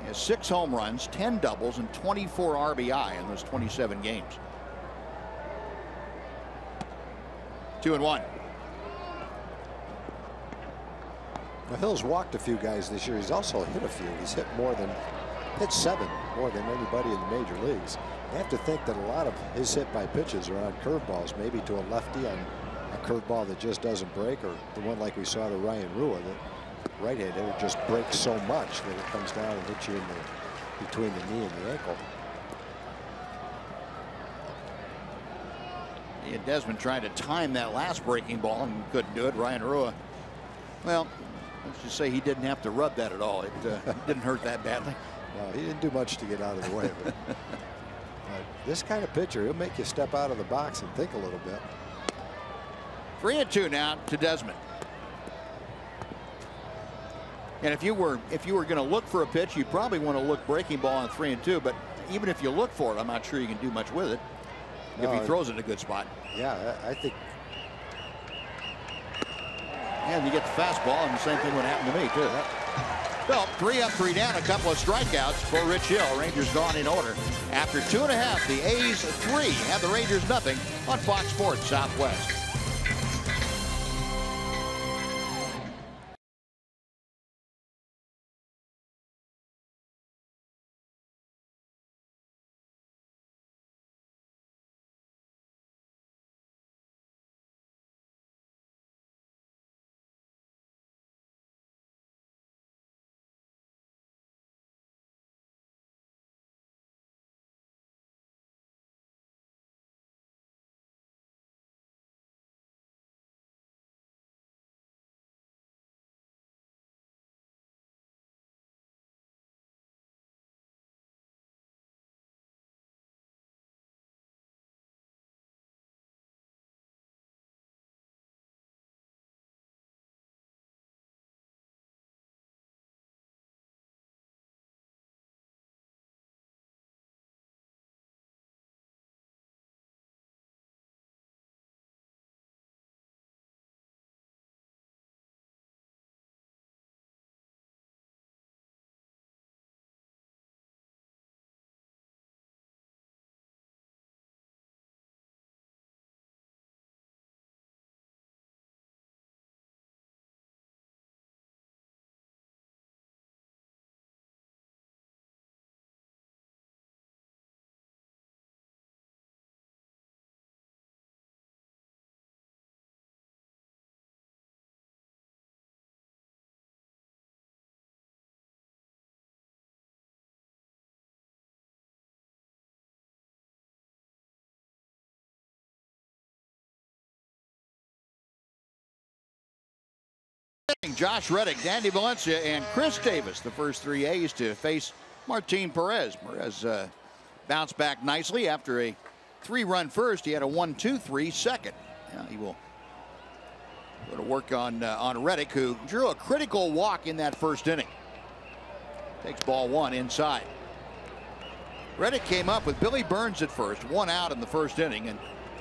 He has six home runs, ten doubles, and twenty-four R B I in those twenty-seven games. Two and one. Now, Hill's walked a few guys this year. He's also hit a few. He's hit more than hit seven more than anybody in the major leagues. You have to think that a lot of his hit by pitches are on curveballs, maybe to a lefty on a curveball that just doesn't break, or the one like we saw to Ryan Rua, that right-handed just breaks so much that it comes down and hits you in the between the knee and the ankle. Ian Desmond tried to time that last breaking ball and couldn't do it. Ryan Rua, well, let's just say he didn't have to rub that at all. It uh, didn't hurt that badly. No, he didn't do much to get out of the way of it. Uh, this kind of pitcher, he'll make you step out of the box and think a little bit. Three and two now to Desmond. And if you were if you were going to look for a pitch, you probably want to look breaking ball on three and two. But even if you look for it, I'm not sure you can do much with it no, if he throws it in a good spot. Yeah, I, I think. And you get the fastball, and the same thing would happen to me too. Yeah. Well, three up, three down, a couple of strikeouts for Rich Hill. Rangers gone in order. After two and a half, the A's three and the Rangers nothing on Fox Sports Southwest. Josh Reddick, Danny Valencia, and Chris Davis, the first three A's to face Martin Perez. Perez uh, bounced back nicely after a three-run first. He had a one two three second. Now he will go to work on uh, on Reddick, who drew a critical walk in that first inning. Takes ball one inside. Reddick came up with Billy Burns at first, one out in the first inning, and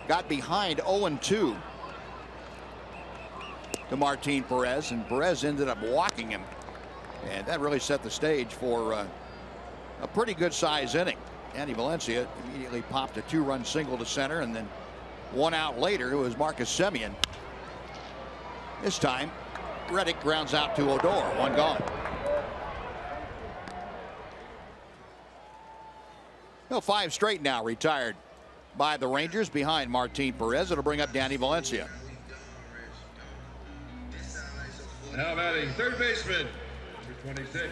got behind oh and two to Martin Perez, and Perez ended up walking him, and that really set the stage for uh, a pretty good size inning. Danny Valencia immediately popped a two-run single to center, and then one out later it was Marcus Semien. This time Reddick grounds out to Odor, one gone. Well, five straight now retired by the Rangers behind Martin Perez. It'll bring up Danny Valencia. Now batting third baseman, number twenty-six,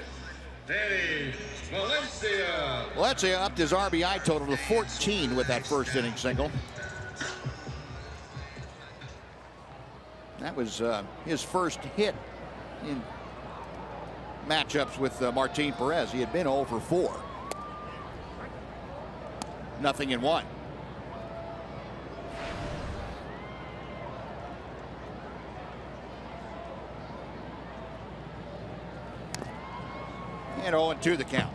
Danny Valencia. Valencia upped his R B I total to fourteen with that first inning single. That was uh, his first hit in matchups with uh, Martin Perez. He had been oh for four. Nothing in one. And oh and two the count.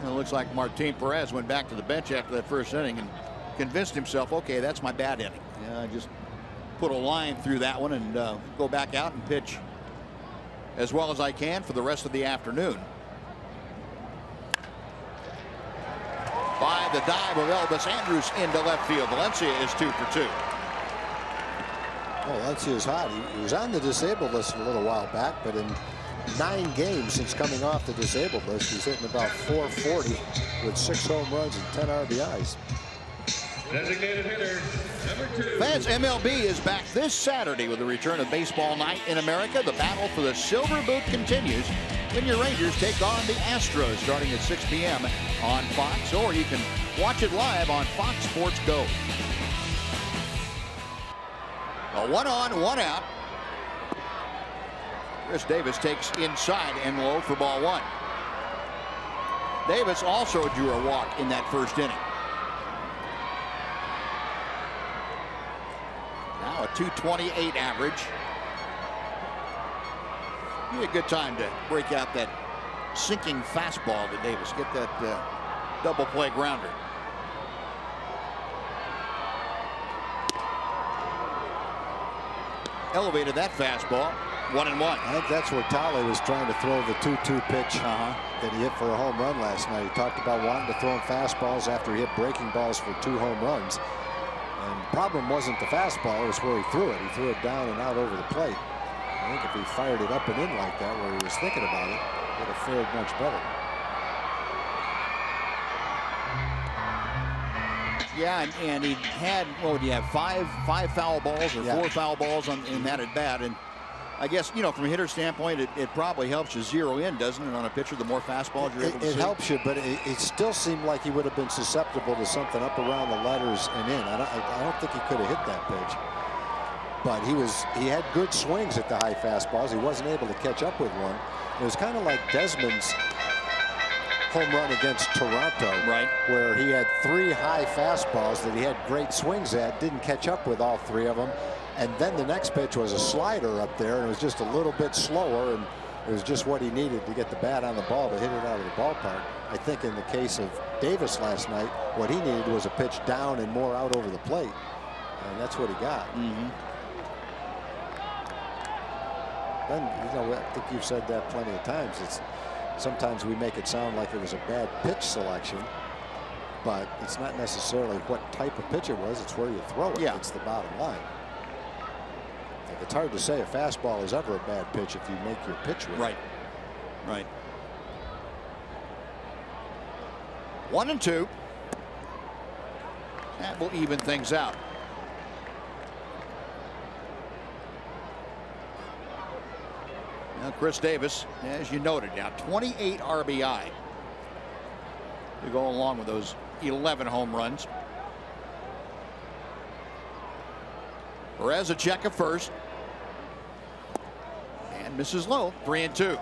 And it looks like Martin Perez went back to the bench after that first inning and convinced himself, okay, that's my bad inning. I uh, just put a line through that one and uh, go back out and pitch as well as I can for the rest of the afternoon. By the dive of Elvis Andrus into left field. Valencia is two for two. Well, Valencia's hot. He, he was on the disabled list a little while back, but in nine games since coming off the disabled list, he's hitting about four forty with six home runs and ten R B Is. Designated hitter, number two. Fans, M L B is back this Saturday with the return of Baseball Night in America. The battle for the Silver Boot continues when your Rangers take on the Astros starting at six p m on Fox, or you can watch it live on Fox Sports Go. A one on, one out. Chris Davis takes inside and low for ball one. Davis also drew a walk in that first inning. Now a two twenty-eight average. Be a good time to break out that sinking fastball to Davis. Get that uh, double play grounder. Elevated that fastball, one and one. I think that's where Talley was trying to throw the two two pitch uh-huh. that he hit for a home run last night. He talked about wanting to throw him fastballs after he hit breaking balls for two home runs. And the problem wasn't the fastball, it was where he threw it. He threw it down and out over the plate. I think if he fired it up and in like that, where he was thinking about it, it would have fared much better. Yeah, and, and he had, what would you have, five five foul balls or yeah. four foul balls on, in that at bat, and I guess, you know, from a hitter's standpoint, it, it probably helps you zero in, doesn't it, on a pitcher? The more fastballs you're able to see. It helps you, but it, it still seemed like he would have been susceptible to something up around the letters and in. I don't, I, I don't think he could have hit that pitch, but he was he had good swings at the high fastballs. He wasn't able to catch up with one. It was kind of like Desmond's home run against Toronto, right, where he had three high fastballs that he had great swings at, didn't catch up with all three of them, and then the next pitch was a slider up there, and it was just a little bit slower, and it was just what he needed to get the bat on the ball to hit it out of the ballpark. I think in the case of Davis last night, what he needed was a pitch down and more out over the plate, and that's what he got. Mm-hmm. Then, you know, I think you've said that plenty of times. It's sometimes we make it sound like it was a bad pitch selection, but it's not necessarily what type of pitch it was. It's where you throw it. Yeah. It's the bottom line. It's hard to say a fastball is ever a bad pitch if you make your pitch with right. it. Right. Right. One and two. That will even things out. Now Chris Davis, as you noted, now twenty-eight R B I to go along with those eleven home runs. Perez a check at first and misses low. Three and two.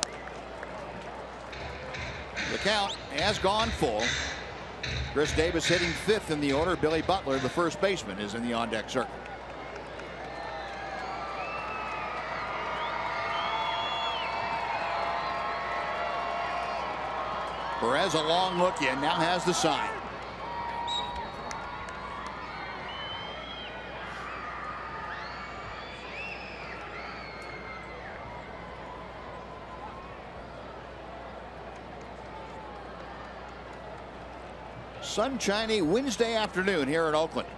The count has gone full. Chris Davis hitting fifth in the order. Billy Butler, the first baseman, is in the on-deck circle. Perez, a long look in, now has the sign. Sunshiny Wednesday afternoon here in Oakland.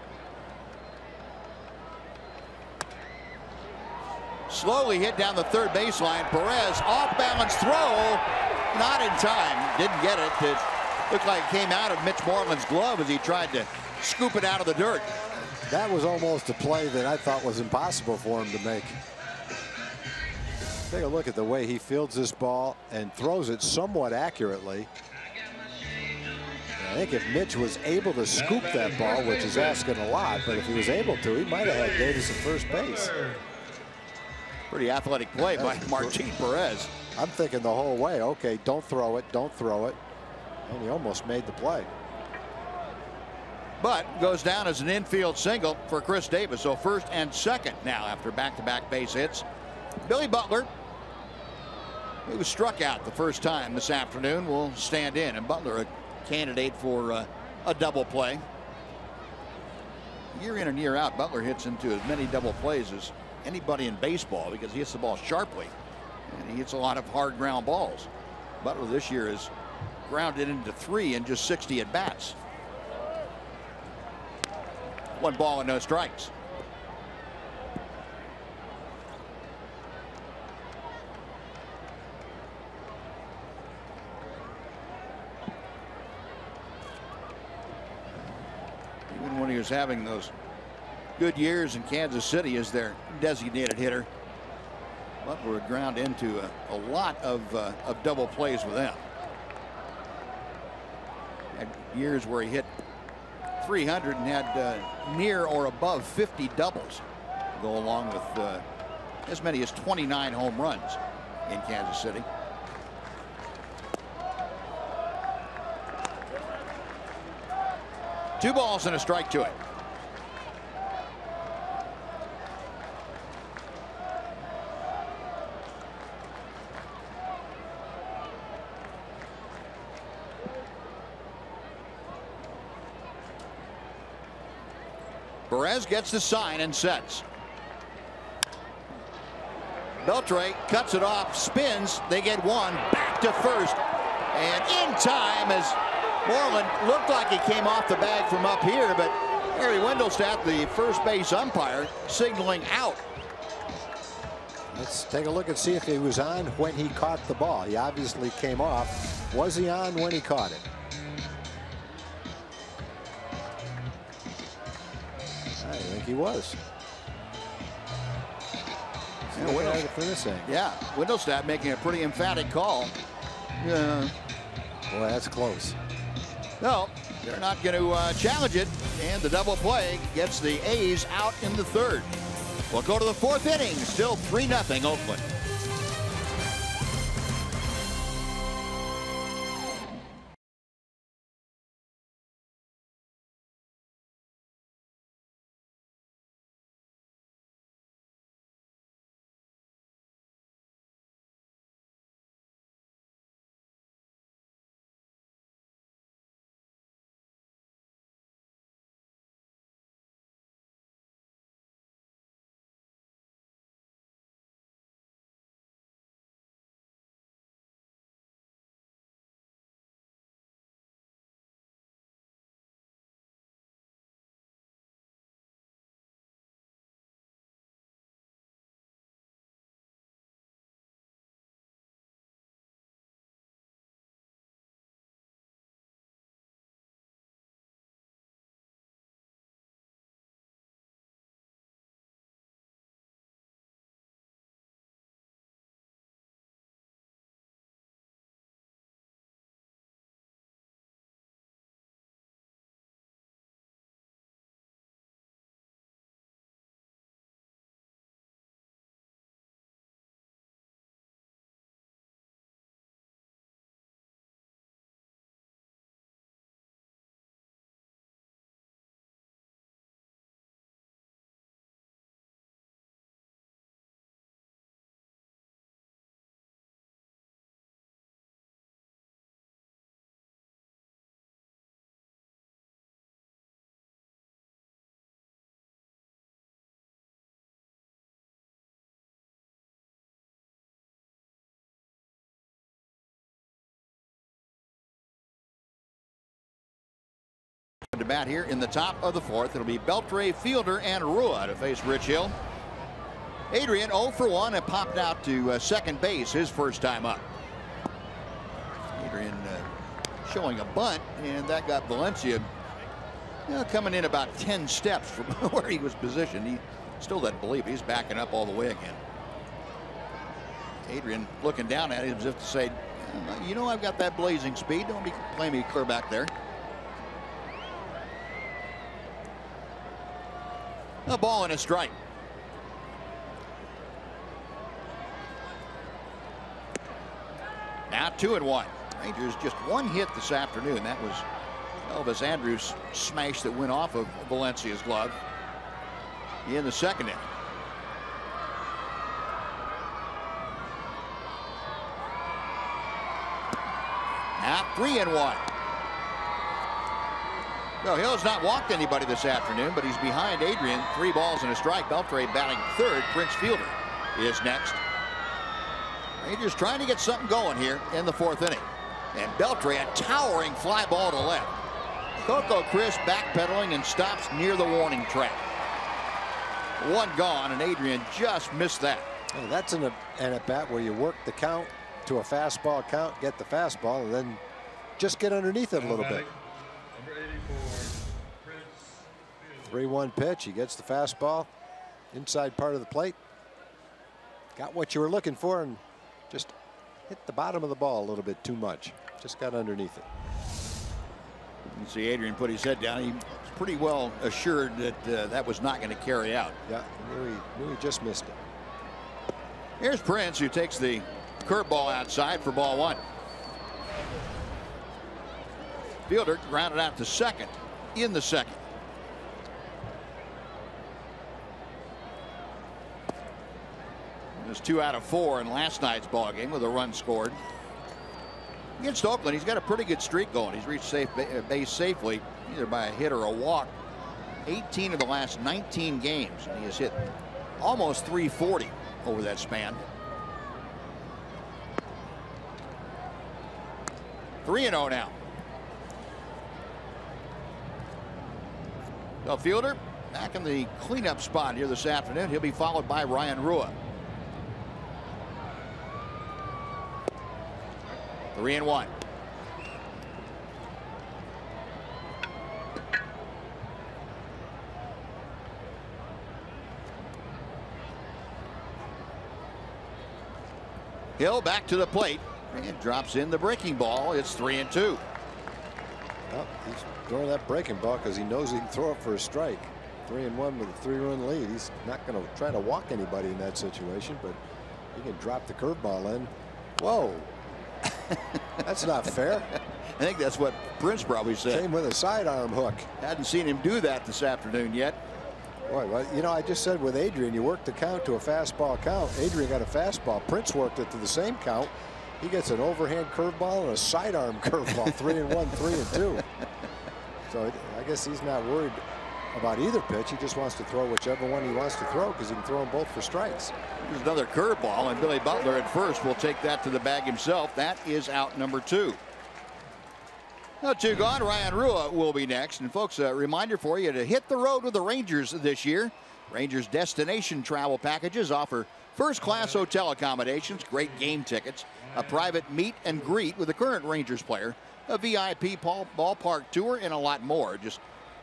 Slowly hit down the third baseline. Perez, off-balance throw, not in time. Didn't get it. It looked like it came out of Mitch Moreland's glove as he tried to scoop it out of the dirt. That was almost a play that I thought was impossible for him to make. Take a look at the way he fields this ball and throws it somewhat accurately. I think if Mitch was able to scoop that ball, which is asking a lot, but if he was able to, he might have had Davis at first base. Pretty athletic play by Martin Perez. I'm thinking the whole way, okay, don't throw it, don't throw it. And he almost made the play. But goes down as an infield single for Chris Davis. So first and second now after back-to-back base hits. Billy Butler, who was struck out the first time this afternoon, will stand in. And Butler, a candidate for uh, a double play. Year in and year out, Butler hits into as many double plays as anybody in baseball because he hits the ball sharply and he hits a lot of hard ground balls. Butler this year is grounded into three in just sixty at bats. One ball and no strikes. When he was having those good years in Kansas City as their designated hitter, Butler would ground into a, a lot of, uh, of double plays with them. Had years where he hit three hundred and had uh, near or above fifty doubles, go along with uh, as many as twenty-nine home runs in Kansas City. Two balls and a strike to it. Perez gets the sign and sets. Beltre cuts it off, spins, they get one, back to first, and in time as Moreland looked like he came off the bag from up here, but Harry Wendelstadt, the first base umpire, signaling out. Let's take a look and see if he was on when he caught the ball. He obviously came off. Was he on when he caught it? I think he was. Yeah, Wendelstadt, yeah, Wendelstadt making a pretty emphatic call. Yeah. Boy, that's close. No, they're not going to uh, challenge it, and the double play gets the A's out in the third. We'll go to the fourth inning, still three nothing Oakland. to bat here in the top of the fourth. It'll be Beltre, Fielder, and Rua to face Rich Hill. Adrian oh for one and popped out to uh, second base his first time up. Adrian uh, showing a bunt, and that got Valencia you know, coming in about ten steps from where he was positioned. He still doesn't believe he's backing up all the way again. Adrian looking down at him as if to say, you know, I've got that blazing speed. Don't be playing me clear back there. A ball and a strike. Now two and one. Rangers just one hit this afternoon. That was Elvis Andrus' smash that went off of Valencia's glove in the second inning. Now three and one. No, Hill's not walked anybody this afternoon, but he's behind Adrian. Three balls and a strike. Beltre batting third. Prince Fielder is next. Rangers trying to get something going here in the fourth inning. And Beltre, a towering fly ball to left. Coco Crisp backpedaling and stops near the warning track. One gone, and Adrian just missed that. Oh, that's an, an at-bat where you work the count to a fastball count, get the fastball, and then just get underneath it a little bit. three one pitch. He gets the fastball inside part of the plate. Got what you were looking for, and just hit the bottom of the ball a little bit too much. Just got underneath it. You see Adrian put his head down. He was pretty well assured that uh, that was not going to carry out. Yeah, knew he, knew he just missed it. Here's Prince, who takes the curveball outside for ball one. Fielder grounded out to second in the second. It's two out of four in last night's ball game with a run scored. Against Oakland, he's got a pretty good streak going. He's reached safe base safely, either by a hit or a walk. eighteen of the last nineteen games, and he has hit almost three forty over that span. three and oh now. The Fielder back in the cleanup spot here this afternoon. He'll be followed by Ryan Rua. Three and one. Hill back to the plate and drops in the breaking ball. It's three and two. Well, he's throwing that breaking ball because he knows he can throw it for a strike. Three and one with a three-run lead. He's not going to try to walk anybody in that situation, but he can drop the curveball in. Whoa. That's not fair. I think that's what Prince probably said. Came with a sidearm hook. Hadn't seen him do that this afternoon yet. Boy, well, you know, I just said with Adrian, you worked the count to a fastball count. Adrian got a fastball. Prince worked it to the same count. He gets an overhand curveball and a sidearm curveball. Three and one, three and two. So I guess he's not worried about either pitch. He just wants to throw whichever one he wants to throw because he can throw them both for strikes. There's another curveball, and Billy Butler at first will take that to the bag himself. That is out number two. Now two gone. Ryan Rua will be next. And folks, a reminder for you to hit the road with the Rangers this year. Rangers destination travel packages offer first-class hotel accommodations, great game tickets, a private meet and greet with the current Rangers player, a V I P ballpark tour, and a lot more. Just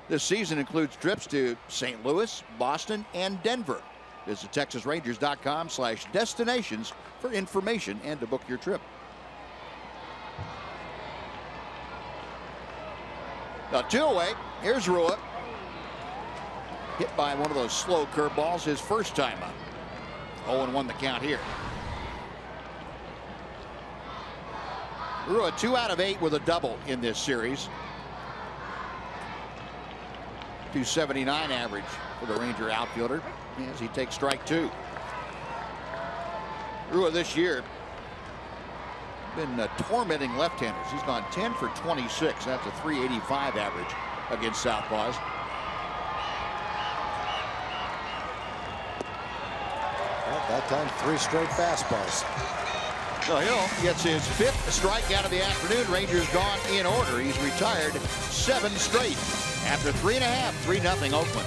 This season includes trips to Saint Louis, Boston, and Denver. Visit texasrangers.com slash destinations for information and to book your trip. Now two away. Here's Rua. Hit by one of those slow curveballs his first time up. oh and one the count here. Rua two out of eight with a double in this series. two seventy-nine average for the Ranger outfielder as he takes strike two. Rua this year been uh, tormenting left-handers. He's gone ten for twenty-six. That's a three eighty-five average against southpaws. Well, that time three straight fastballs. So Hill gets his fifth strikeout of the afternoon. Rangers gone in order. He's retired seven straight. After three and a half, three nothing Oakland.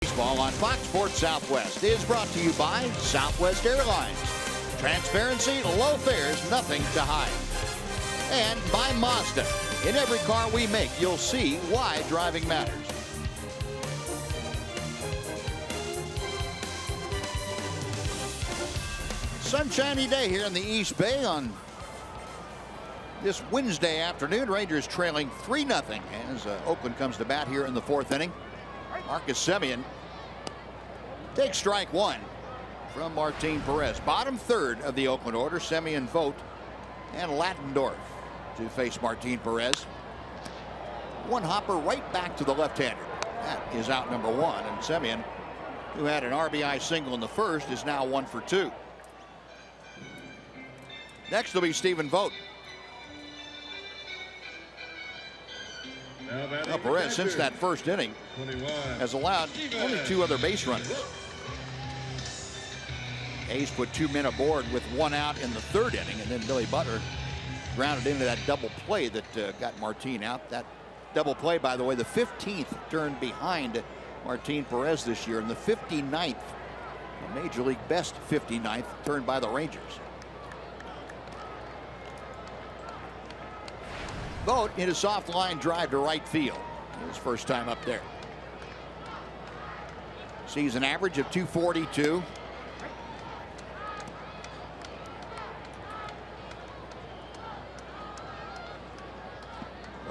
Baseball on Fox Sports Southwest is brought to you by Southwest Airlines. Transparency, low fares, nothing to hide. And by Mazda. In every car we make, you'll see why driving matters. Sunshiny day here in the East Bay on this Wednesday afternoon. Rangers trailing three nothing as uh, Oakland comes to bat here in the fourth inning. Marcus Semien takes strike one from Martin Perez. Bottom third of the Oakland order. Semien, Vogt, and Ladendorf to face Martin Perez. One hopper right back to the left-hander. That is out number one. And Semien, who had an R B I single in the first, is now one for two. Next will be Stephen Vogt. Now, Perez, since that first inning, has allowed only two other base runners. A's put two men aboard with one out in the third inning, and then Billy Butler grounded into that double play that uh, got Martin out. That double play, by the way, the fifteenth turned behind Martin Perez this year, and the fifty-ninth, the Major League best fifty-ninth, turned by the Rangers. Vogt hit a soft line drive to right field. His first time up there. Sees an average of two forty-two.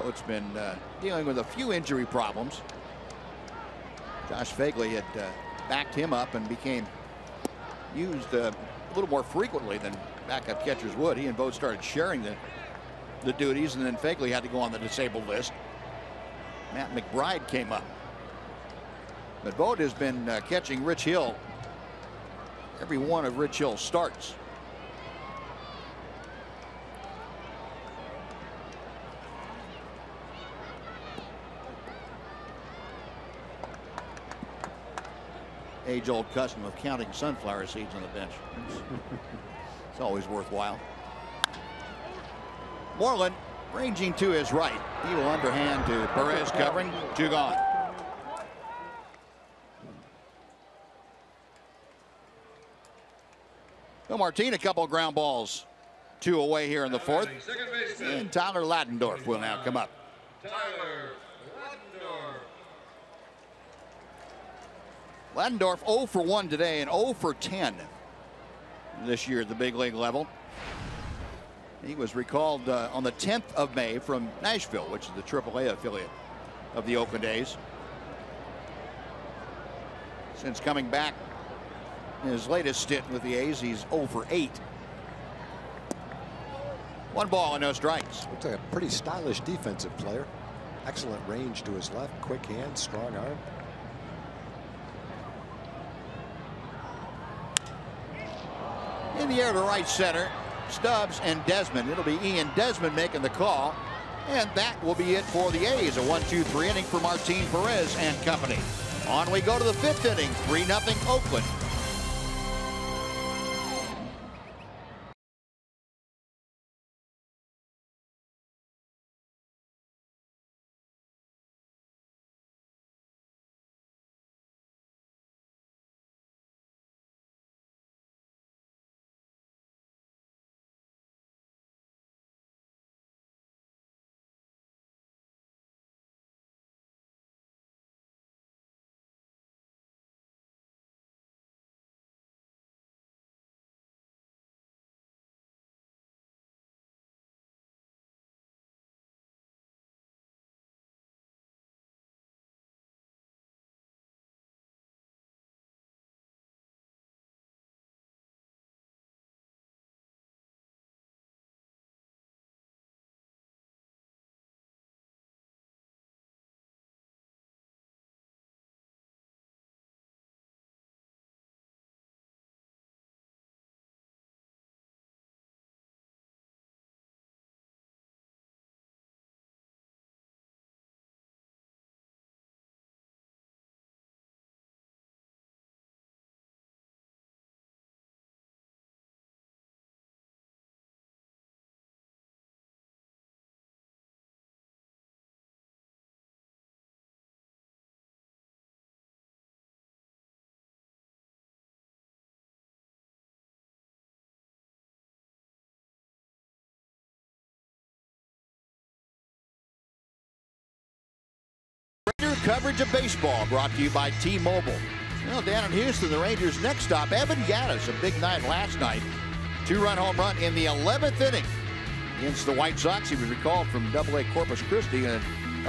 Vogt's been uh, dealing with a few injury problems. Josh Fagley had uh, backed him up and became used uh, a little more frequently than backup catchers would. He and Vogt started sharing the the duties, and then Fagley had to go on the disabled list. Matt McBride came up. But Vogt has been uh, catching Rich Hill every one of Rich Hill's starts. Age-old custom of counting sunflower seeds on the bench. It's always worthwhile. Moreland ranging to his right. He will underhand to Perez, covering. Two gone. Bill Martin, a couple of ground balls. Two away here in the fourth. And Tyler Ladendorf will now come up. Tyler Ladendorf. Ladendorf oh for one today and oh for ten this year at the big league level. He was recalled uh, on the tenth of May from Nashville, which is the triple A affiliate of the Oakland A's. Since coming back in his latest stint with the A's, he's oh for eight. One ball and no strikes. Looks like a pretty stylish defensive player. Excellent range to his left, quick hand, strong arm. In the air to right center, Stubbs and Desmond. It'll be Ian Desmond making the call. And that will be it for the A's. A one two three inning for Martin Perez and company. On we go to the fifth inning, three nothing Oakland. Coverage of baseball brought to you by T-Mobile. Well, down in Houston, the Rangers' next stop, Evan Gattis, a big night last night. Two-run home run in the eleventh inning against the White Sox. He was recalled from double A Corpus Christi in a,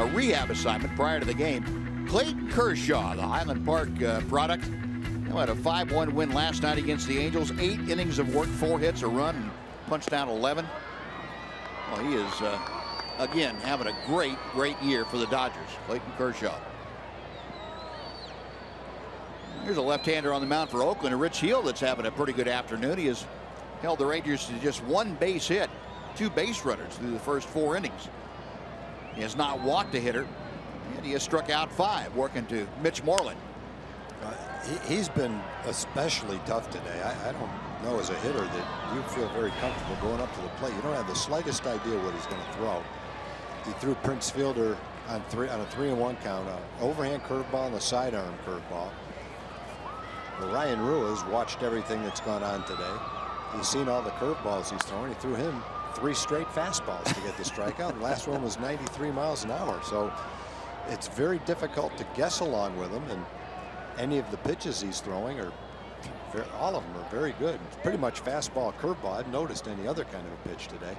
a rehab assignment prior to the game. Clayton Kershaw, the Highland Park uh, product, now had a five one win last night against the Angels. Eight innings of work, four hits, a run, and punched out eleven. Well, he is... Uh, Again, having a great, great year for the Dodgers, Clayton Kershaw. There's a left-hander on the mound for Oakland, a Rich Hill that's having a pretty good afternoon. He has held the Rangers to just one base hit, two base runners through the first four innings. He has not walked a hitter, and he has struck out five, working to Mitch Moreland. Uh, he, he's been especially tough today. I, I don't know as a hitter that you feel very comfortable going up to the plate. You don't have the slightest idea what he's going to throw. He threw Prince Fielder on three on a three and one count, on overhand curveball and a sidearm curveball. Well, Ryan Rua has watched everything that's gone on today. He's seen all the curveballs he's thrown. He threw him three straight fastballs to get the strikeout. The last one was ninety-three miles an hour. So it's very difficult to guess along with him, and any of the pitches he's throwing are, all of them are very good. It's pretty much fastball, curveball. I've noticed any other kind of a pitch today.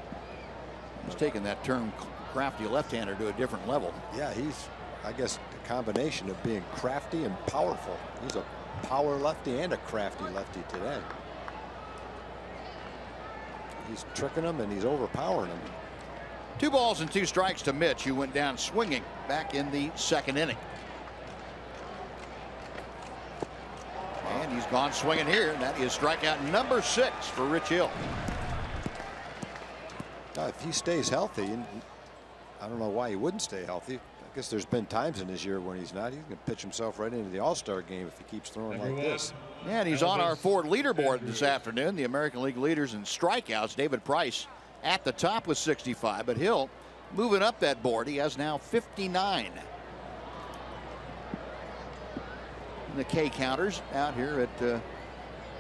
He's taken that term crafty left-hander to a different level. Yeah, he's, I guess, a combination of being crafty and powerful. He's a power lefty and a crafty lefty today. He's tricking him and he's overpowering him. Two balls and two strikes to Mitch, who went down swinging back in the second inning. And he's gone swinging here, and that is strikeout number six for Rich Hill. Now, if he stays healthy, and I don't know why he wouldn't stay healthy. I guess there's been times in this year when he's not. He's going to pitch himself right into the All-Star game if he keeps throwing like this. Yeah, and he's on our Ford leaderboard this afternoon. The American League leaders in strikeouts. David Price at the top with sixty-five, but Hill moving up that board. He has now fifty-nine. The K counters out here at uh,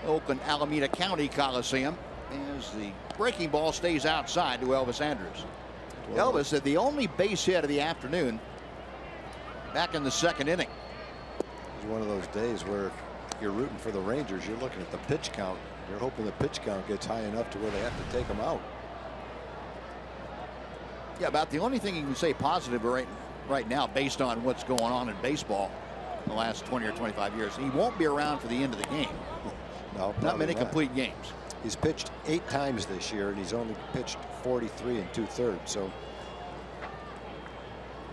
Oakland Alameda County Coliseum as the breaking ball stays outside to Elvis Andrus. Whoa. Elvis had the only base hit of the afternoon back in the second inning. It's one of those days where you're rooting for the Rangers. You're looking at the pitch count. You're hoping the pitch count gets high enough to where they have to take him out. Yeah, about the only thing you can say positive right, right now based on what's going on in baseball in the last twenty or twenty-five years. He won't be around for the end of the game. No, not many not. complete games. He's pitched eight times this year, and he's only pitched forty-three and two-thirds. So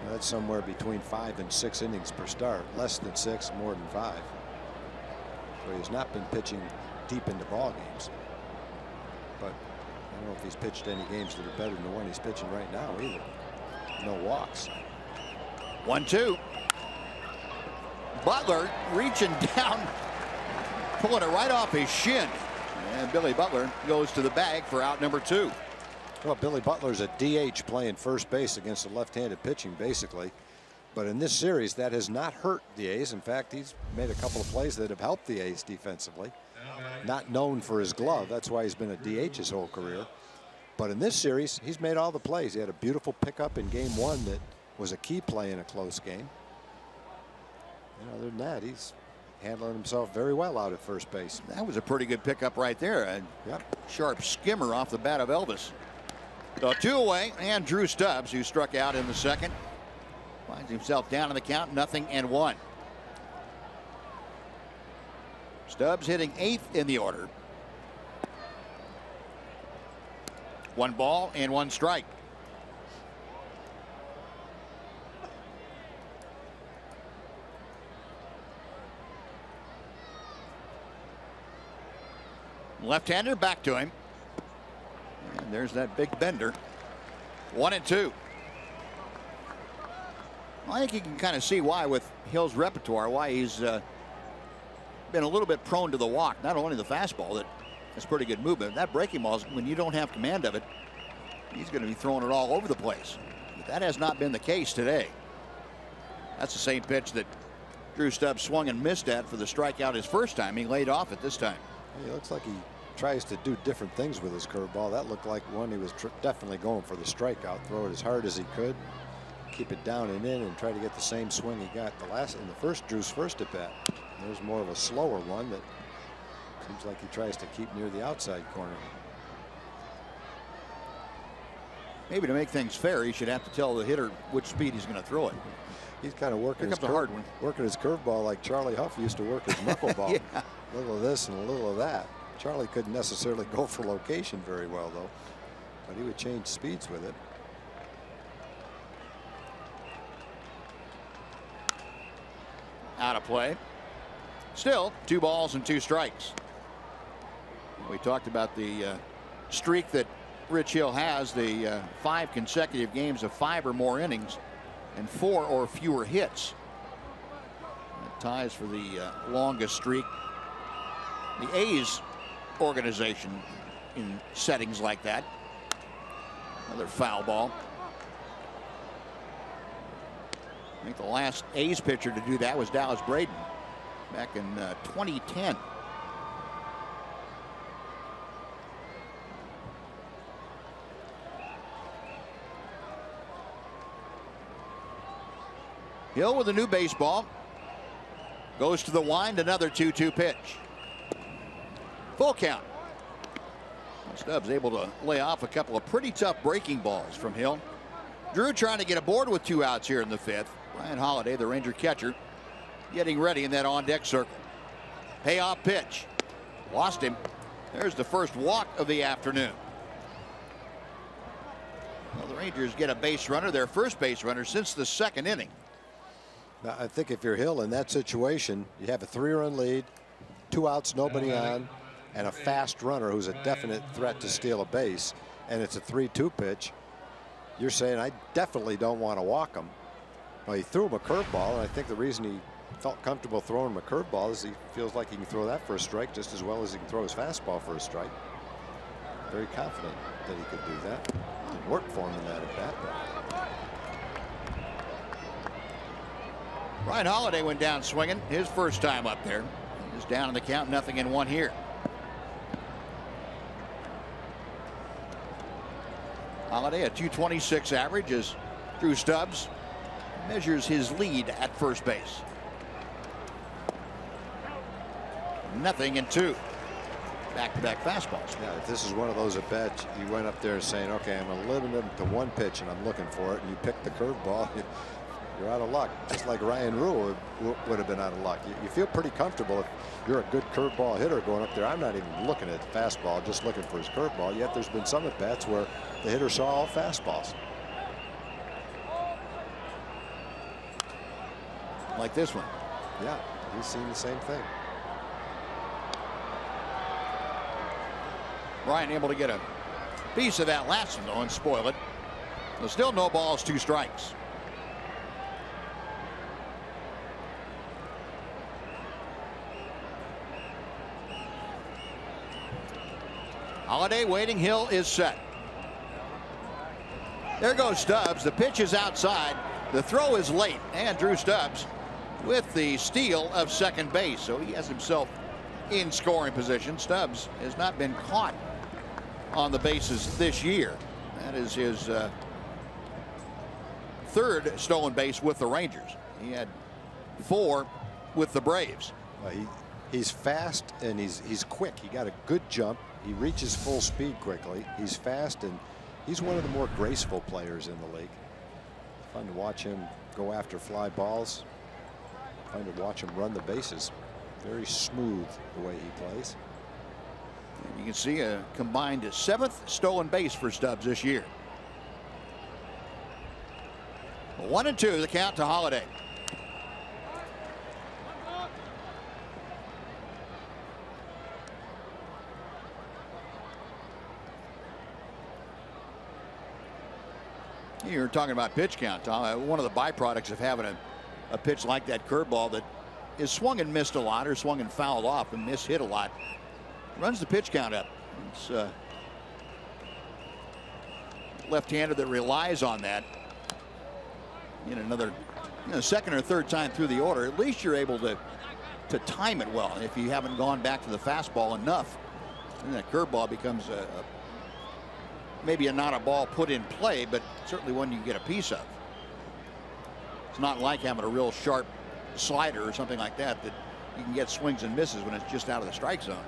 that's somewhere between five and six innings per start. Less than six, more than five. So he's not been pitching deep into ball games. But I don't know if he's pitched any games that are better than the one he's pitching right now either. No walks. one two. Butler reaching down, pulling it right off his shin. And Billy Butler goes to the bag for out number two. Well, Billy Butler's a D H playing first base against the left-handed pitching, basically. But in this series, that has not hurt the A's. In fact, he's made a couple of plays that have helped the A's defensively. Not known for his glove. That's why he's been a D H his whole career. But in this series, he's made all the plays. He had a beautiful pickup in game one that was a key play in a close game. And other than that, he's handling himself very well out at first base. That was a pretty good pickup right there. A yep. Sharp skimmer off the bat of Elvis. So two away, and Drew Stubbs, who struck out in the second, finds himself down in the count, nothing and one. Stubbs hitting eighth in the order. One ball and one strike. Left-hander back to him. And there's that big bender. One and two. I think you can kind of see why, with Hill's repertoire, why he's uh, been a little bit prone to the walk. Not only the fastball, that is pretty good movement. That breaking ball, when you don't have command of it, he's going to be throwing it all over the place. But that has not been the case today. That's the same pitch that Drew Stubbs swung and missed at for the strikeout his first time. He laid off it this time. He looks like he tries to do different things with his curveball. That looked like one he was tr definitely going for the strikeout. Throw it as hard as he could, keep it down and in, and try to get the same swing he got the last in the first Drew's first at bat. And there's more of a slower one that seems like he tries to keep near the outside corner. Maybe to make things fair, he should have to tell the hitter which speed he's going to throw it. He's kind of working his, hard one. working his curveball like Charlie Huff used to work his knuckleball. Yeah. A little of this and a little of that. Charlie couldn't necessarily go for location very well, though, but he would change speeds with it. Out of play. Still two balls and two strikes. We talked about the uh, streak that Rich Hill has, the uh, five consecutive games of five or more innings and four or fewer hits. That ties for the uh, longest streak. The A's organization in settings like that. Another foul ball. I think the last A's pitcher to do that was Dallas Braden back in uh, twenty ten. Hill with a new baseball. Goes to the wind, another two two pitch. Full count. Stubbs able to lay off a couple of pretty tough breaking balls from Hill. Drew trying to get aboard with two outs here in the fifth. Ryan Holiday, the Ranger catcher, getting ready in that on-deck circle. Payoff pitch. Lost him. There's the first walk of the afternoon. Well, the Rangers get a base runner, their first base runner since the second inning. Now, I think if you're Hill in that situation, you have a three-run lead, two outs, nobody on, and a fast runner who's a definite threat to steal a base, and it's a three two pitch. You're saying, I definitely don't want to walk him. Well, he threw him a curveball, and I think the reason he felt comfortable throwing him a curveball is he feels like he can throw that for a strike just as well as he can throw his fastball for a strike. Very confident that he could do that. It worked for him in that at bat. Ryan Holiday went down swinging his first time up there. He's down in the count, nothing in one here. Holiday, a two twenty-six average, as Drew Stubbs measures his lead at first base. Nothing in two. Back-to-back fastballs. Yeah, if this is one of those at bats, you went up there saying, okay, I'm going to limit him to one pitch, and I'm looking for it, and you pick the curveball. you're out of luck, just like Ryan Rua would have been out of luck. You, you feel pretty comfortable if you're a good curveball hitter going up there. I'm not even looking at the fastball, just looking for his curveball. Yet there's been some at bats where the hitter saw all fastballs. Like this one. Yeah, he's seen the same thing. Ryan able to get a piece of that last one, though, and spoil it. So still no balls, two strikes. Holiday waiting. Hill is set. There goes Stubbs. The pitch is outside. The throw is late, and Drew Stubbs with the steal of second base. So he has himself in scoring position. Stubbs has not been caught on the bases this year. That is his uh, third stolen base with the Rangers. He had four with the Braves. Well, he, he's fast and he's he's quick. He got a good jump. He reaches full speed quickly. He's fast, and he's one of the more graceful players in the league. Fun to watch him go after fly balls. Fun to watch him run the bases. Very smooth the way he plays. And you can see a combined seventh stolen base for Stubbs this year. One and two, the count to Holiday. You were talking about pitch count, Tom. One of the byproducts of having a, a pitch like that curveball that is swung and missed a lot, or swung and fouled off and mishit a lot, runs the pitch count up. It's uh, left-hander that relies on that. In another you know, second or third time through the order, at least you're able to to time it well. If you haven't gone back to the fastball enough, then that curveball becomes a, a maybe a not a ball put in play, but certainly one you can get a piece of. It's not like having a real sharp slider or something like that that you can get swings and misses when it's just out of the strike zone.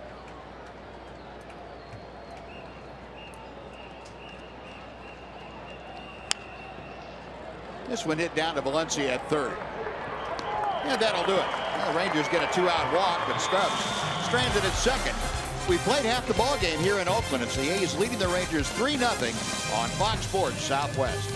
This one hit down to Valencia at third. Yeah, that'll do it. Well, the Rangers get a two-out walk, but Stubbs stranded at second. We played half the ball game here in Oakland. It's the A's leading the Rangers three nothing on Fox Sports Southwest.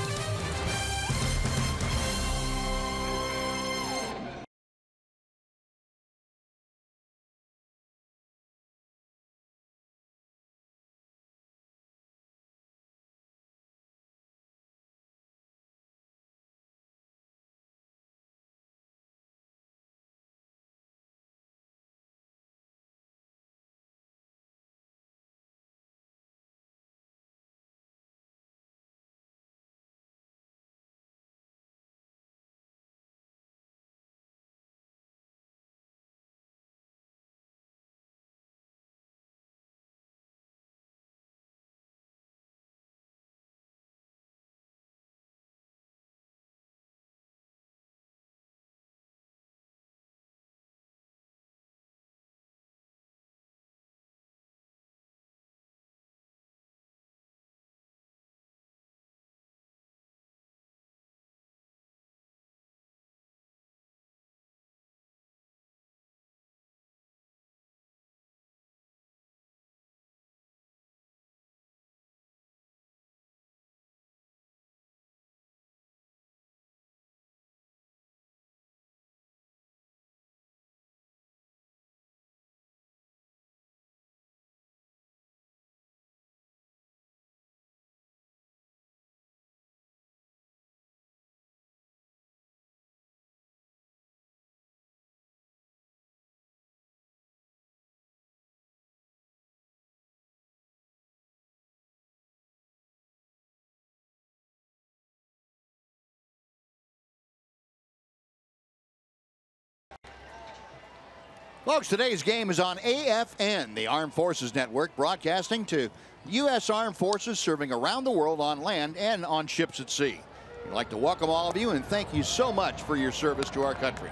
Folks, today's game is on A F N, the Armed Forces Network, broadcasting to U S Armed Forces serving around the world on land and on ships at sea. We'd like to welcome all of you and thank you so much for your service to our country.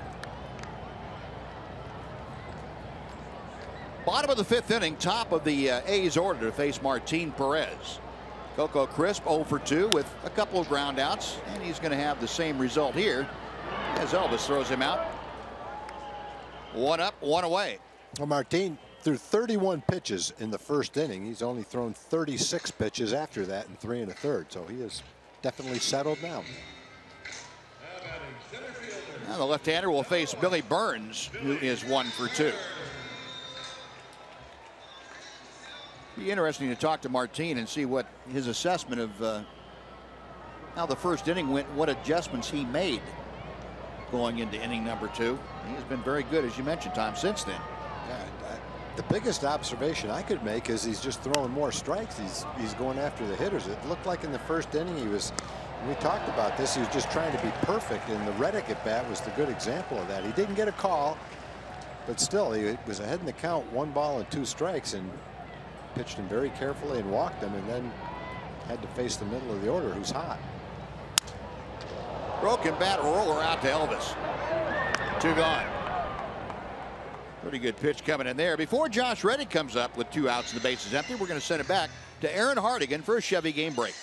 Bottom of the fifth inning, top of the uh, A's order to face Martin Perez. Coco Crisp oh for two with a couple of groundouts, and he's going to have the same result here. as Elvis throws him out. One up, one away. Well, Martin threw thirty-one pitches in the first inning. He's only thrown thirty-six pitches after that in three and a third. So he is definitely settled now. Now the left-hander will face Billy Burns, who is one for two. Be interesting to talk to Martin and see what his assessment of uh, how the first inning went, what adjustments he made going into inning number two. He has been very good, as you mentioned, Tom, since then. Yeah, I, the biggest observation I could make is he's just throwing more strikes. He's he's going after the hitters. It looked like in the first inning he was. We talked about this. He was just trying to be perfect, and the Reddick at bat was the good example of that. He didn't get a call, but still he was ahead in the count, one ball and two strikes, and pitched him very carefully and walked him, and then had to face the middle of the order, who's hot. Broken bat roller out to Elvis. Two gone. Pretty good pitch coming in there. Before Josh Reddick comes up with two outs and the bases empty, we're going to send it back to Aaron Hartigan for a Chevy game break.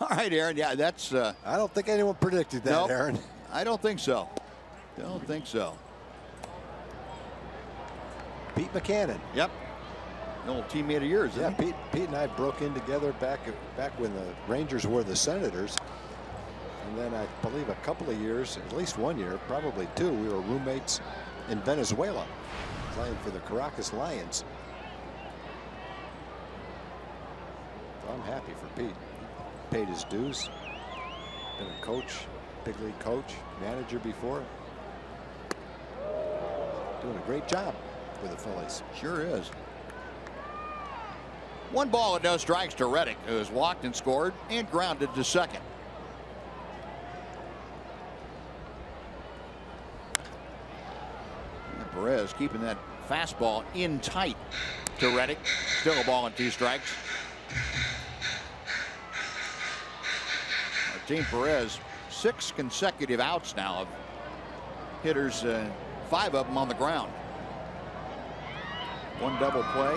All right, Aaron. Yeah, that's. Uh, I don't think anyone predicted that, nope. Aaron. I don't think so. Don't think so. Pete McCannon. Yep. An old teammate of yours. Yeah, Pete. Pete and I broke in together back back when the Rangers were the Senators, and then I believe a couple of years, at least one year, probably two, we were roommates in Venezuela, playing for the Caracas Lions. So I'm happy for Pete. Paid his dues. Been a coach, big league coach, manager before. Doing a great job with the Phillies. Sure is. One ball and no strikes to Reddick, who has walked and scored and grounded to second. And Perez keeping that fastball in tight to Reddick. Still a ball and two strikes. Martin Perez, six consecutive outs now of hitters, uh, five of them on the ground. One double play,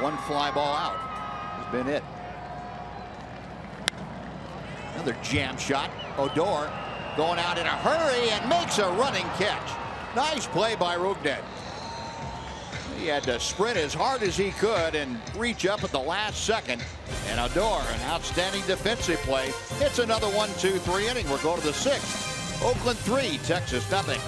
one fly ball out has been it. Another jam shot. Odor going out in a hurry and makes a running catch. Nice play by Rougned. He had to sprint as hard as he could and reach up at the last second. And Odor, an outstanding defensive play. It's another one two three inning. We'll go to the sixth. Oakland three, Texas nothing.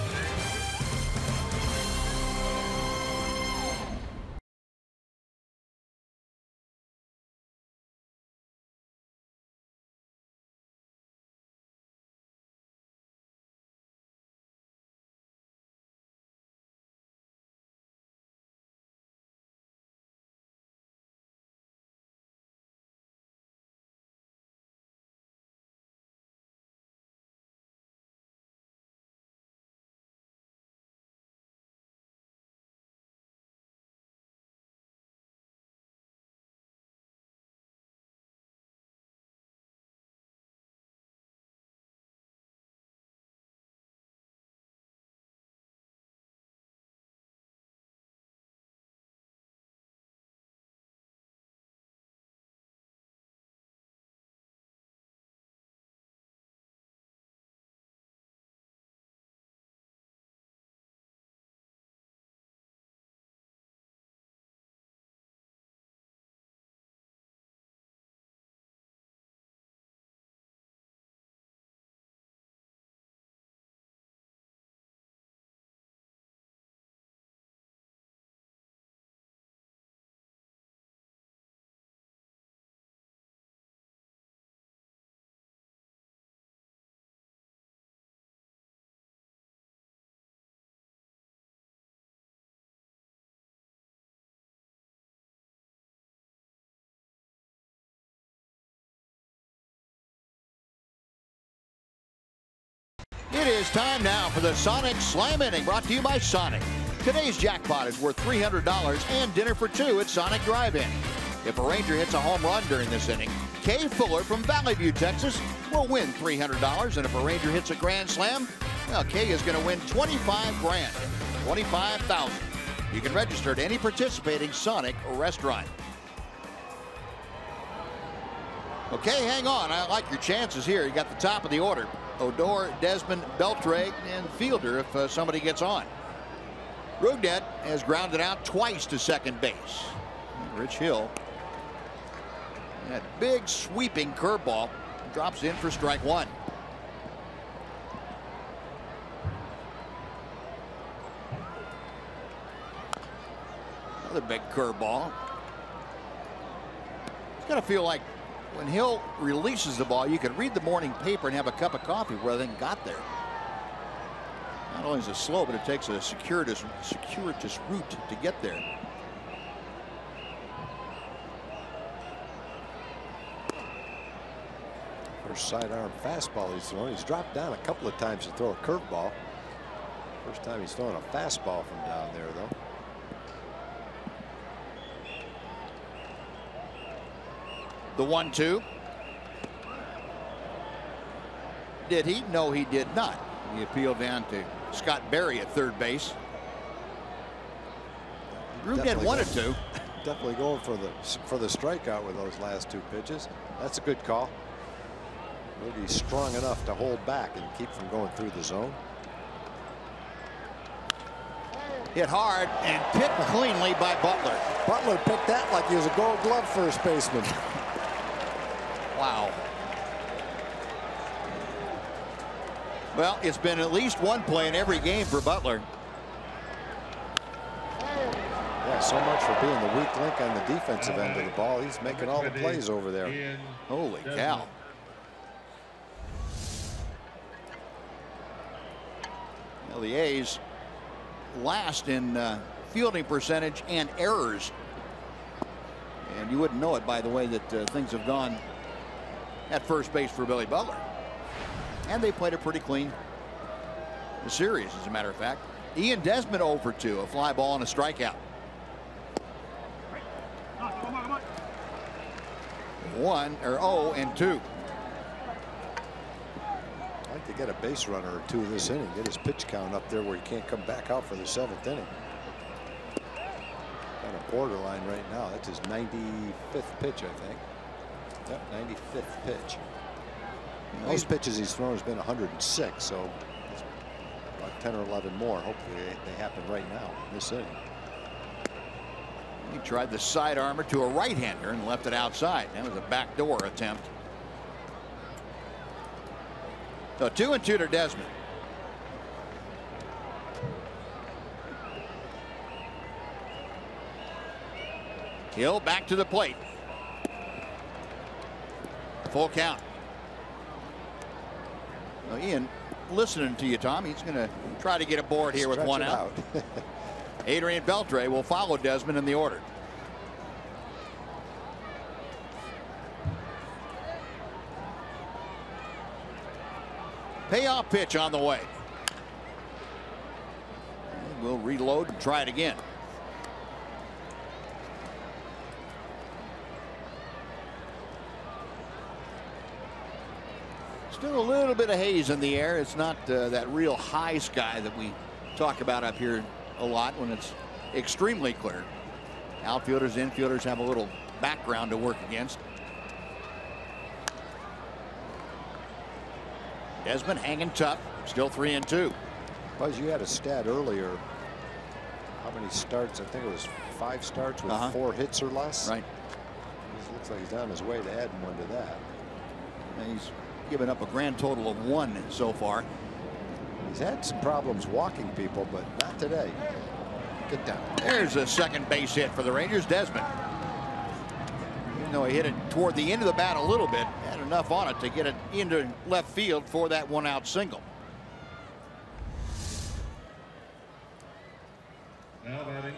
It is time now for the Sonic Slam Inning, brought to you by Sonic. Today's jackpot is worth three hundred dollars and dinner for two at Sonic Drive-In. If a Ranger hits a home run during this inning, Kay Fuller from Valley View, Texas, will win three hundred dollars. And if a Ranger hits a grand slam, well, Kay is going to win twenty-five grand, twenty-five thousand. You can register at any participating Sonic restaurant. Okay, hang on. I like your chances here. You got the top of the order. Odor, Desmond, Beltre, and Fielder if uh, somebody gets on. Rougned has grounded out twice to second base. Rich Hill. That big sweeping curveball drops in for strike one. Another big curveball. It's going to feel like when Hill releases the ball, you can read the morning paper and have a cup of coffee rather than got there. Not only is it slow, but it takes a circuitous, circuitous route to get there. First sidearm fastball he's throwing. He's dropped down a couple of times to throw a curveball. First time he's throwing a fastball from down there, though. The one two. Did he? No, he did not. He appealed down to Scott Berry at third base. Rougned wanted to. Definitely going for the for the strikeout with those last two pitches. That's a good call. Maybe he's strong enough to hold back and keep from going through the zone. Hit hard and picked cleanly by Butler. Butler picked that like he was a Gold Glove first baseman. Wow. Well, it's been at least one play in every game for Butler. Yeah, so much for being the weak link on the defensive end of the ball. He's making all the plays over there. Holy cow. Well, the A's last in uh, fielding percentage and errors. And you wouldn't know it by the way that uh, things have gone at first base for Billy Butler. And they played a pretty clean series, as a matter of fact. Ian Desmond oh for two, a fly ball and a strikeout. One or oh and two. I'd like to get a base runner or two this inning. Get his pitch count up there where he can't come back out for the seventh inning. Got a borderline right now. That's his ninety-fifth pitch, I think. Yep, ninety-fifth pitch. Most pitches he's thrown has been one hundred and six, so it's about ten or eleven more. Hopefully they, they happen right now in this inning. He tried the side armor to a right-hander and left it outside. That was a backdoor attempt. So two and two to Desmond. Hill back to the plate. Full count. Now, Ian, listening to you, Tom, he's going to try to get aboard here with one out. out. Adrian Beltre will follow Desmond in the order. Payoff pitch on the way. And we'll reload and try it again. Still a little bit of haze in the air. It's not uh, that real high sky that we talk about up here a lot when it's extremely clear. Outfielders, infielders have a little background to work against. Desmond hanging tough, still three and two. Buzz, you had a stat earlier. How many starts? I think it was five starts with uh-huh. four hits or less. Right. It looks like he's on his way to adding one to that. And he's given up a grand total of one so far. He's had some problems walking people, but not today. Get down. There's a second base hit for the Rangers. Desmond, even though he hit it toward the end of the bat a little bit, had enough on it to get it into left field for that one out single. Now batting,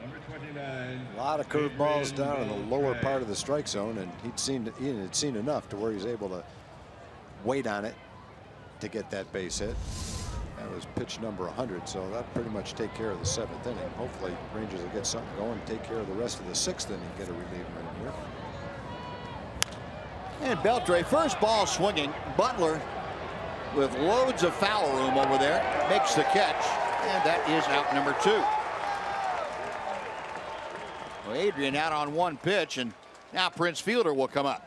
number twenty-nine. A lot of curveballs down in the lower part of the strike zone, and he'd seen Ian had seen enough to where he's able to wait on it to get that base hit. That was pitch number one hundred, so that'll pretty much take care of the seventh inning. Hopefully Rangers will get something going and take care of the rest of the sixth inning, get a reliever in here. And Beltre, first ball swinging. Butler with loads of foul room over there makes the catch, and that is out number two. Well, Adrian out on one pitch, and now Prince Fielder will come up.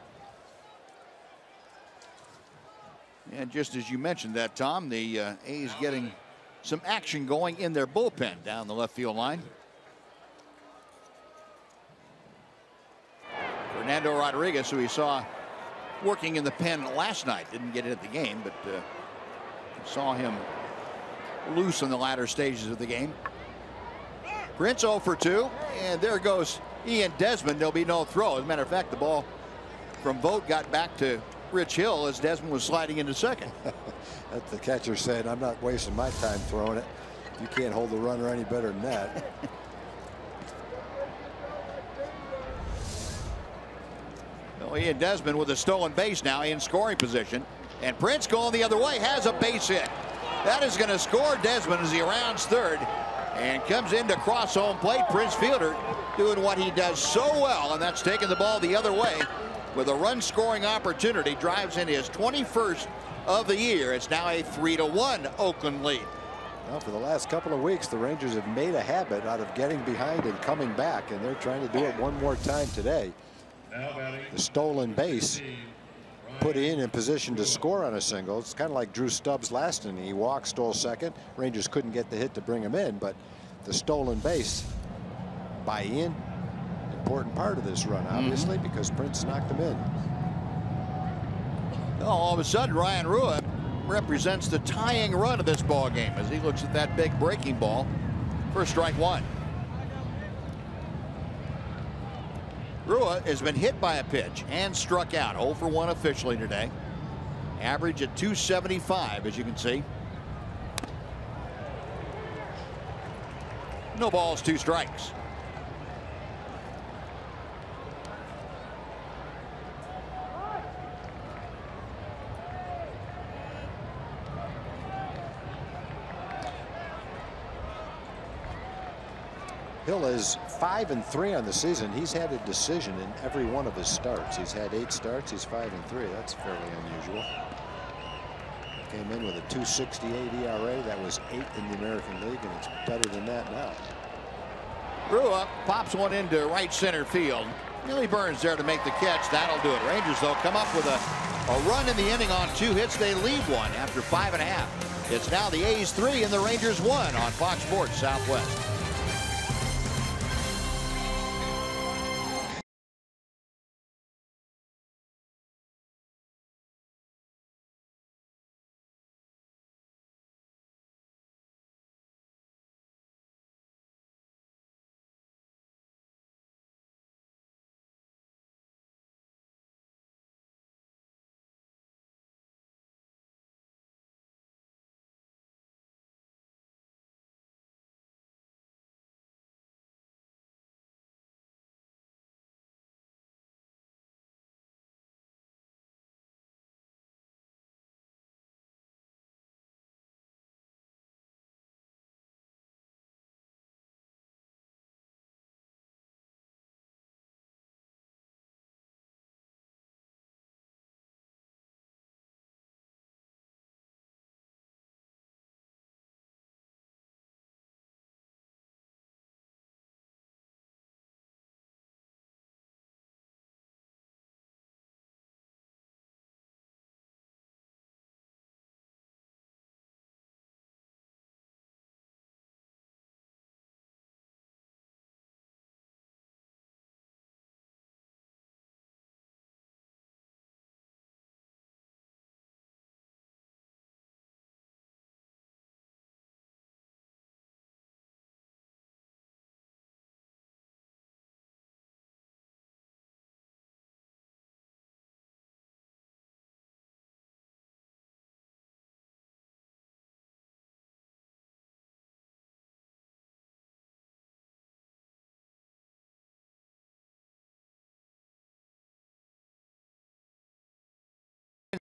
And just as you mentioned that, Tom, the uh, A's getting some action going in their bullpen down the left field line. Fernando Rodriguez, who we saw working in the pen last night, didn't get into the game, but uh, saw him loose in the latter stages of the game. Prince oh for two, and there goes Ian Desmond. There'll be no throw. As a matter of fact, the ball from Vogt got back to Rich Hill as Desmond was sliding into second. That's the catcher saying, I'm not wasting my time throwing it. You can't hold the runner any better than that. Well, Ian Desmond with a stolen base now in scoring position, and Prince going the other way has a base hit. That is going to score Desmond as he rounds third and comes in to cross home plate. Prince Fielder doing what he does so well, and that's taking the ball the other way with a run scoring opportunity. Drives in his twenty-first of the year. It's now a three to one Oakland lead. Well, for the last couple of weeks, the Rangers have made a habit out of getting behind and coming back, and they're trying to do it one more time today. The stolen base put in in position to score on a single. It's kind of like Drew Stubbs last inning. He walked, stole second. Rangers couldn't get the hit to bring him in, but the stolen base by Ian, important part of this run, obviously, mm-hmm. because Prince knocked him in. Well, all of a sudden, Ryan Rua represents the tying run of this ball game as he looks at that big breaking ball for strike one. Rua has been hit by a pitch and struck out. oh for one officially today. Average at two seventy-five, as you can see. No balls, two strikes. Hill is five and three on the season. He's had a decision in every one of his starts. He's had eight starts. He's five and three. That's fairly unusual. Came in with a two sixty-eight E R A. That was eighth in the American League, and it's better than that now. Rua pops one into right center field. Billy Burns there to make the catch. That'll do it. Rangers, though, come up with a, a run in the inning on two hits. They lead one after five and a half. It's now the A's three and the Rangers one on Fox Sports Southwest.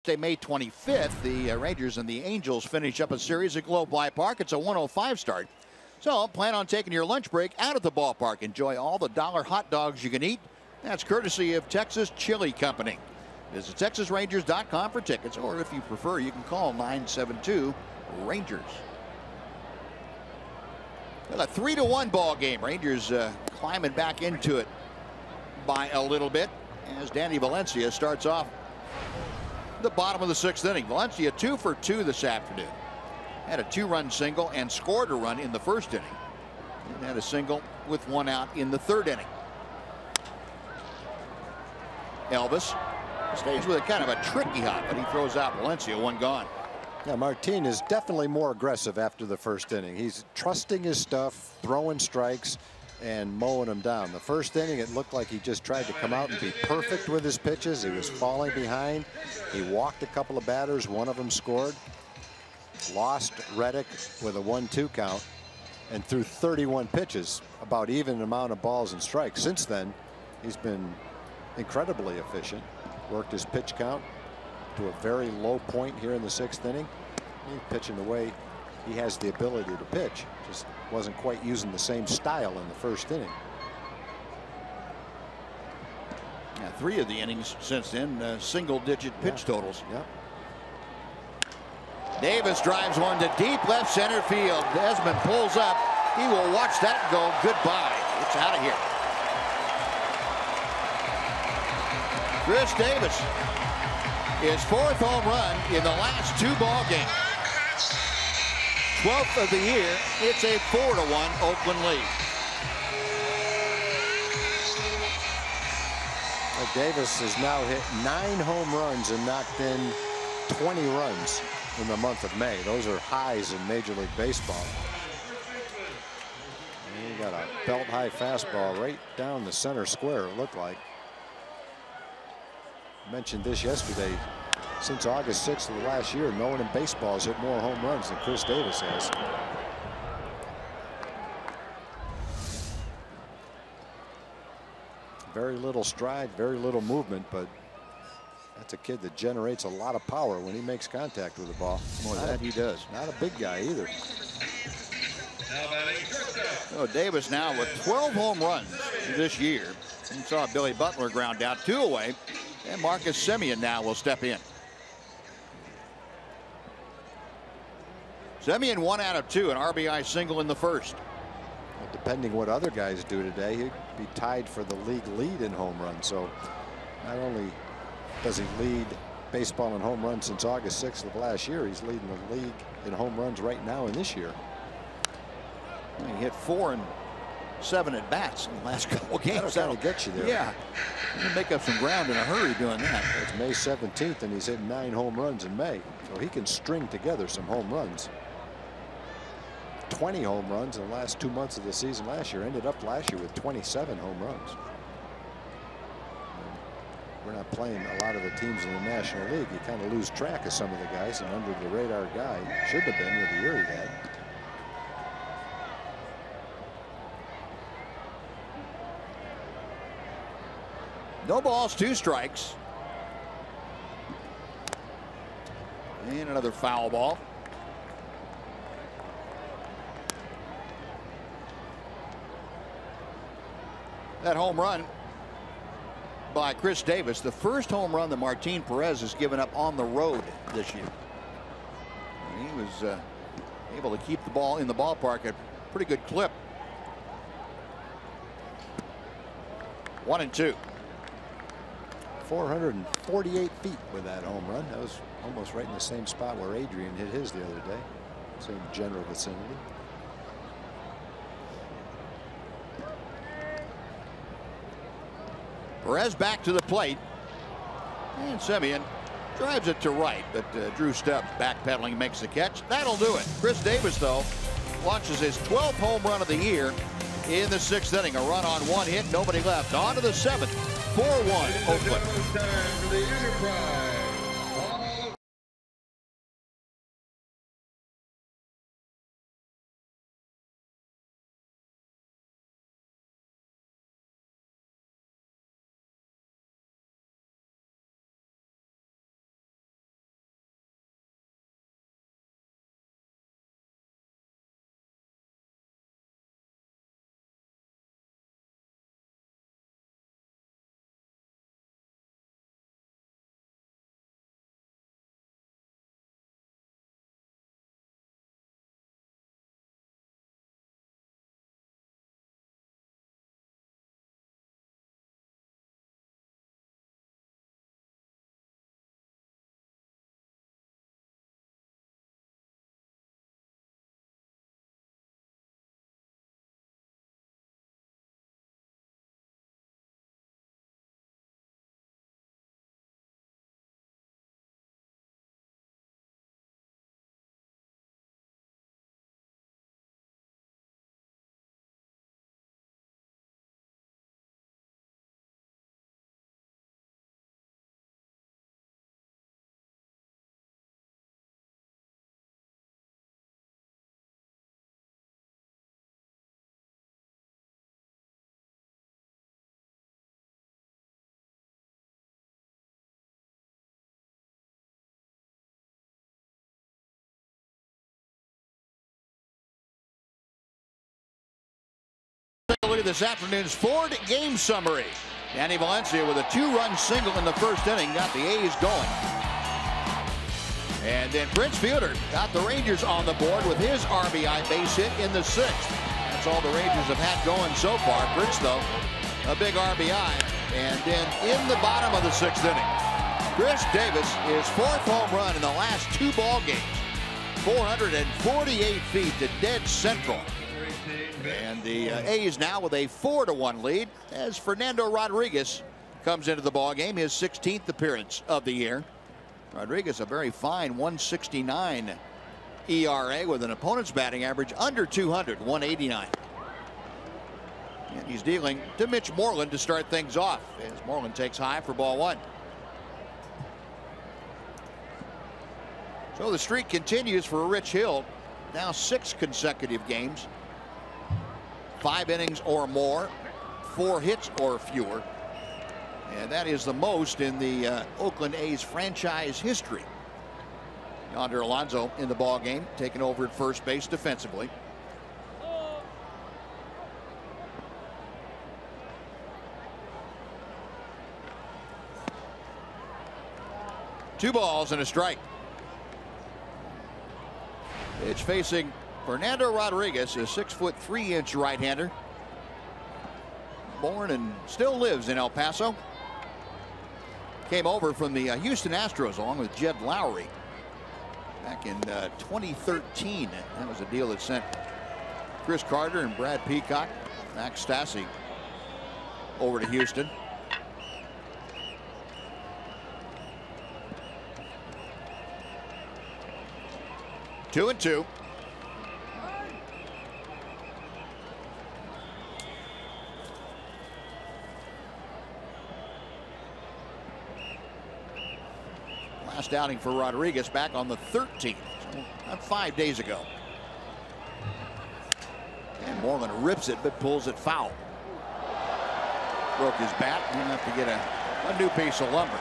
Wednesday, May twenty-fifth, the uh, Rangers and the Angels finish up a series at Globe Life Park. It's a one oh five start, so plan on taking your lunch break out at the ballpark. Enjoy all the dollar hot dogs you can eat. That's courtesy of Texas Chili Company. Visit Texas Rangers dot com for tickets, or if you prefer, you can call nine seven two Rangers. Well, a three to one ball game. Rangers uh, climbing back into it by a little bit as Danny Valencia starts off the bottom of the sixth inning. Valencia two for two this afternoon. Had a two-run single and scored a run in the first inning. And had a single with one out in the third inning. Elvis stays with a kind of a tricky hop, but he throws out Valencia, one gone. Yeah, Martin is definitely more aggressive after the first inning. He's trusting his stuff, throwing strikes, and mowing them down. The first inning, it looked like he just tried to come out and be perfect with his pitches. He was falling behind. He walked a couple of batters. One of them scored. Lost Reddick with a one two count, and threw thirty-one pitches, about even amount of balls and strikes. Since then, he's been incredibly efficient. Worked his pitch count to a very low point here in the sixth inning. He's pitching the way he has the ability to pitch. Just wasn't quite using the same style in the first inning. Yeah, three of the innings since then, uh, single-digit pitch yeah. totals. Yeah. Davis drives one to deep left center field. Desmond pulls up. He will watch that go. Goodbye. It's out of here. Chris Davis, his fourth home run in the last two ball games. twelfth of the year. It's a four to one Oakland lead. Well, Davis has now hit nine home runs and knocked in twenty runs in the month of May. Those are highs in Major League Baseball. And he got a belt high fastball right down the center square, it looked like. Mentioned this yesterday. Since August sixth of the last year, no one in baseball has hit more home runs than Chris Davis has. Very little stride, very little movement, but that's a kid that generates a lot of power when he makes contact with the ball. More than that, he does. Not a big guy either. So Davis now with twelve home runs this year. You saw Billy Butler ground out, two away, and Marcus Semien now will step in. Semien one out of two, an R B I single in the first. Well, depending what other guys do today, he'd be tied for the league lead in home runs. So not only does he lead baseball in home runs since August sixth of last year, he's leading the league in home runs right now in this year. He hit four and seven at bats in the last couple games. That'll, that'll get you there. Yeah, he'll make up some ground in a hurry doing that. It's May seventeenth, and he's hit nine home runs in May, so he can string together some home runs. twenty home runs in the last two months of the season last year. Ended up last year with twenty-seven home runs. We're not playing a lot of the teams in the National League. You kind of lose track of some of the guys, and under the radar guy should have been with the year he had. No balls, two strikes. And another foul ball. That home run by Chris Davis, the first home run that Martin Perez has given up on the road this year. And he was uh, able to keep the ball in the ballpark at pretty good clip. One and two. four hundred forty-eight feet with that home run. That was almost right in the same spot where Adrian hit his the other day. Same general vicinity. Perez back to the plate, and Semien drives it to right, but uh, Drew Stubbs backpedaling makes the catch. That'll do it. Chris Davis, though, launches his twelfth home run of the year in the sixth inning. A run on one hit, nobody left. On to the seventh, four one Oakland. this afternoon's Ford game summary. Danny Valencia with a two-run single in the first inning got the A's going. And then Prince Fielder got the Rangers on the board with his R B I base hit in the sixth. That's all the Rangers have had going so far. Prince, though, a big R B I. And then in the bottom of the sixth inning, Chris Davis, his fourth home run in the last two ball games. four hundred forty-eight feet to dead central. And the uh, A's now with a four to one lead as Fernando Rodriguez comes into the ballgame, his sixteenth appearance of the year. Rodriguez, a very fine one sixty-nine E R A with an opponent's batting average under two hundred, one eighty-nine. And he's dealing to Mitch Moreland to start things off as Moreland takes high for ball one. So the streak continues for Rich Hill, now six consecutive games, five innings or more, four hits or fewer, and that is the most in the uh, Oakland A's franchise history. Yonder Alonso in the ball game, taking over at first base defensively. Two balls and a strike. It's facing Fernando Rodriguez, a six foot three inch right hander. Born and still lives in El Paso. Came over from the uh, Houston Astros along with Jed Lowry back in uh, twenty thirteen. That was a deal that sent Chris Carter and Brad Peacock, Max Stassi over to Houston. Two and two. Last outing for Rodriguez back on the thirteenth, so about five days ago. And Moreland rips it but pulls it foul. Broke his bat and he'll have to get a, a new piece of lumber.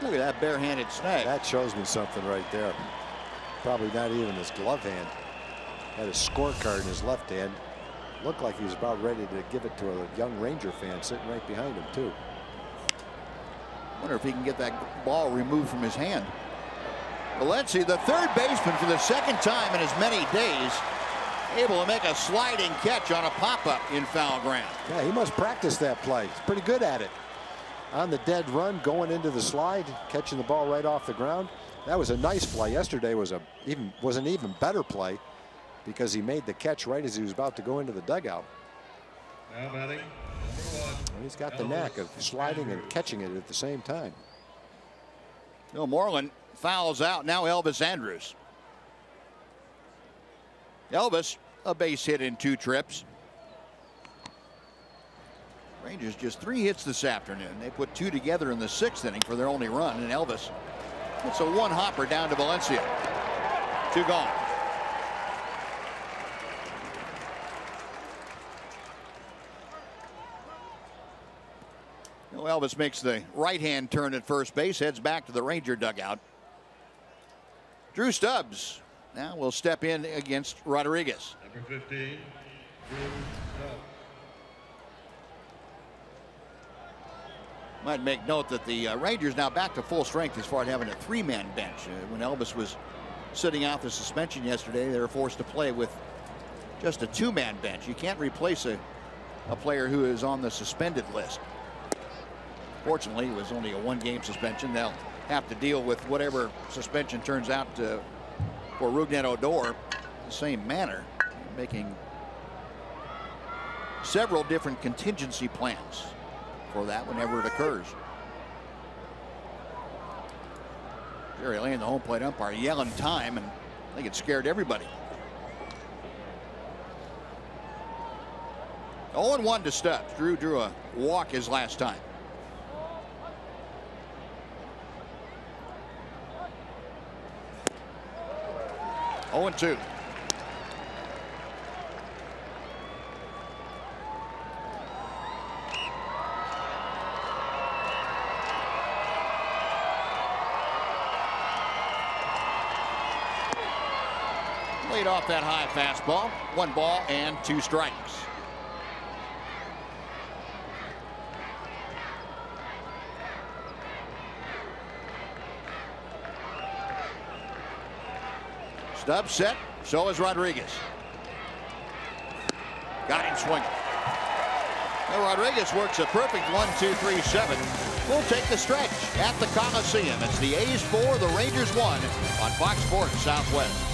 Look at that barehanded snag. That shows me something right there. Probably not even his glove hand. Had a scorecard in his left hand. Looked like he was about ready to give it to a young Ranger fan sitting right behind him, too. Wonder if he can get that ball removed from his hand. Valencia, the third baseman for the second time in as many days, able to make a sliding catch on a pop-up in foul ground. Yeah, he must practice that play. He's pretty good at it. On the dead run, going into the slide, catching the ball right off the ground. That was a nice play. Yesterday was a even was an even better play because he made the catch right as he was about to go into the dugout. Now batting, and he's got Elvis the knack of sliding Andrews. And catching it at the same time. No, Moreland fouls out. Now Elvis Andrus. Elvis, a base hit in two trips. Rangers just three hits this afternoon. They put two together in the sixth inning for their only run, and Elvis gets a one hopper down to Valencia. Two gone. Well, Elvis makes the right hand turn at first base, heads back to the Ranger dugout. Drew Stubbs now will step in against Rodriguez. Number fifteen, Drew Stubbs. Might make note that the uh, Rangers now back to full strength as far as having a three-man bench. Uh, when Elvis was sitting out the suspension yesterday, they were forced to play with just a two-man bench. You can't replace a, a player who is on the suspended list. Fortunately, it was only a one-game suspension. They'll have to deal with whatever suspension turns out to, for Rougned Odor in the same manner, making several different contingency plans for that whenever it occurs. Jerry Lane, the home plate umpire, yelling time, and I think it scared everybody. oh and one to Stubbs. Drew drew a walk his last time. oh and two. laid off that high fastball. One ball and two strikes. Stubbs set, so is Rodriguez. Got him swinging. Now Rodriguez works a perfect one, two, three, seven. We'll take the stretch at the Coliseum. It's the A's four, the Rangers one on Fox Sports Southwest.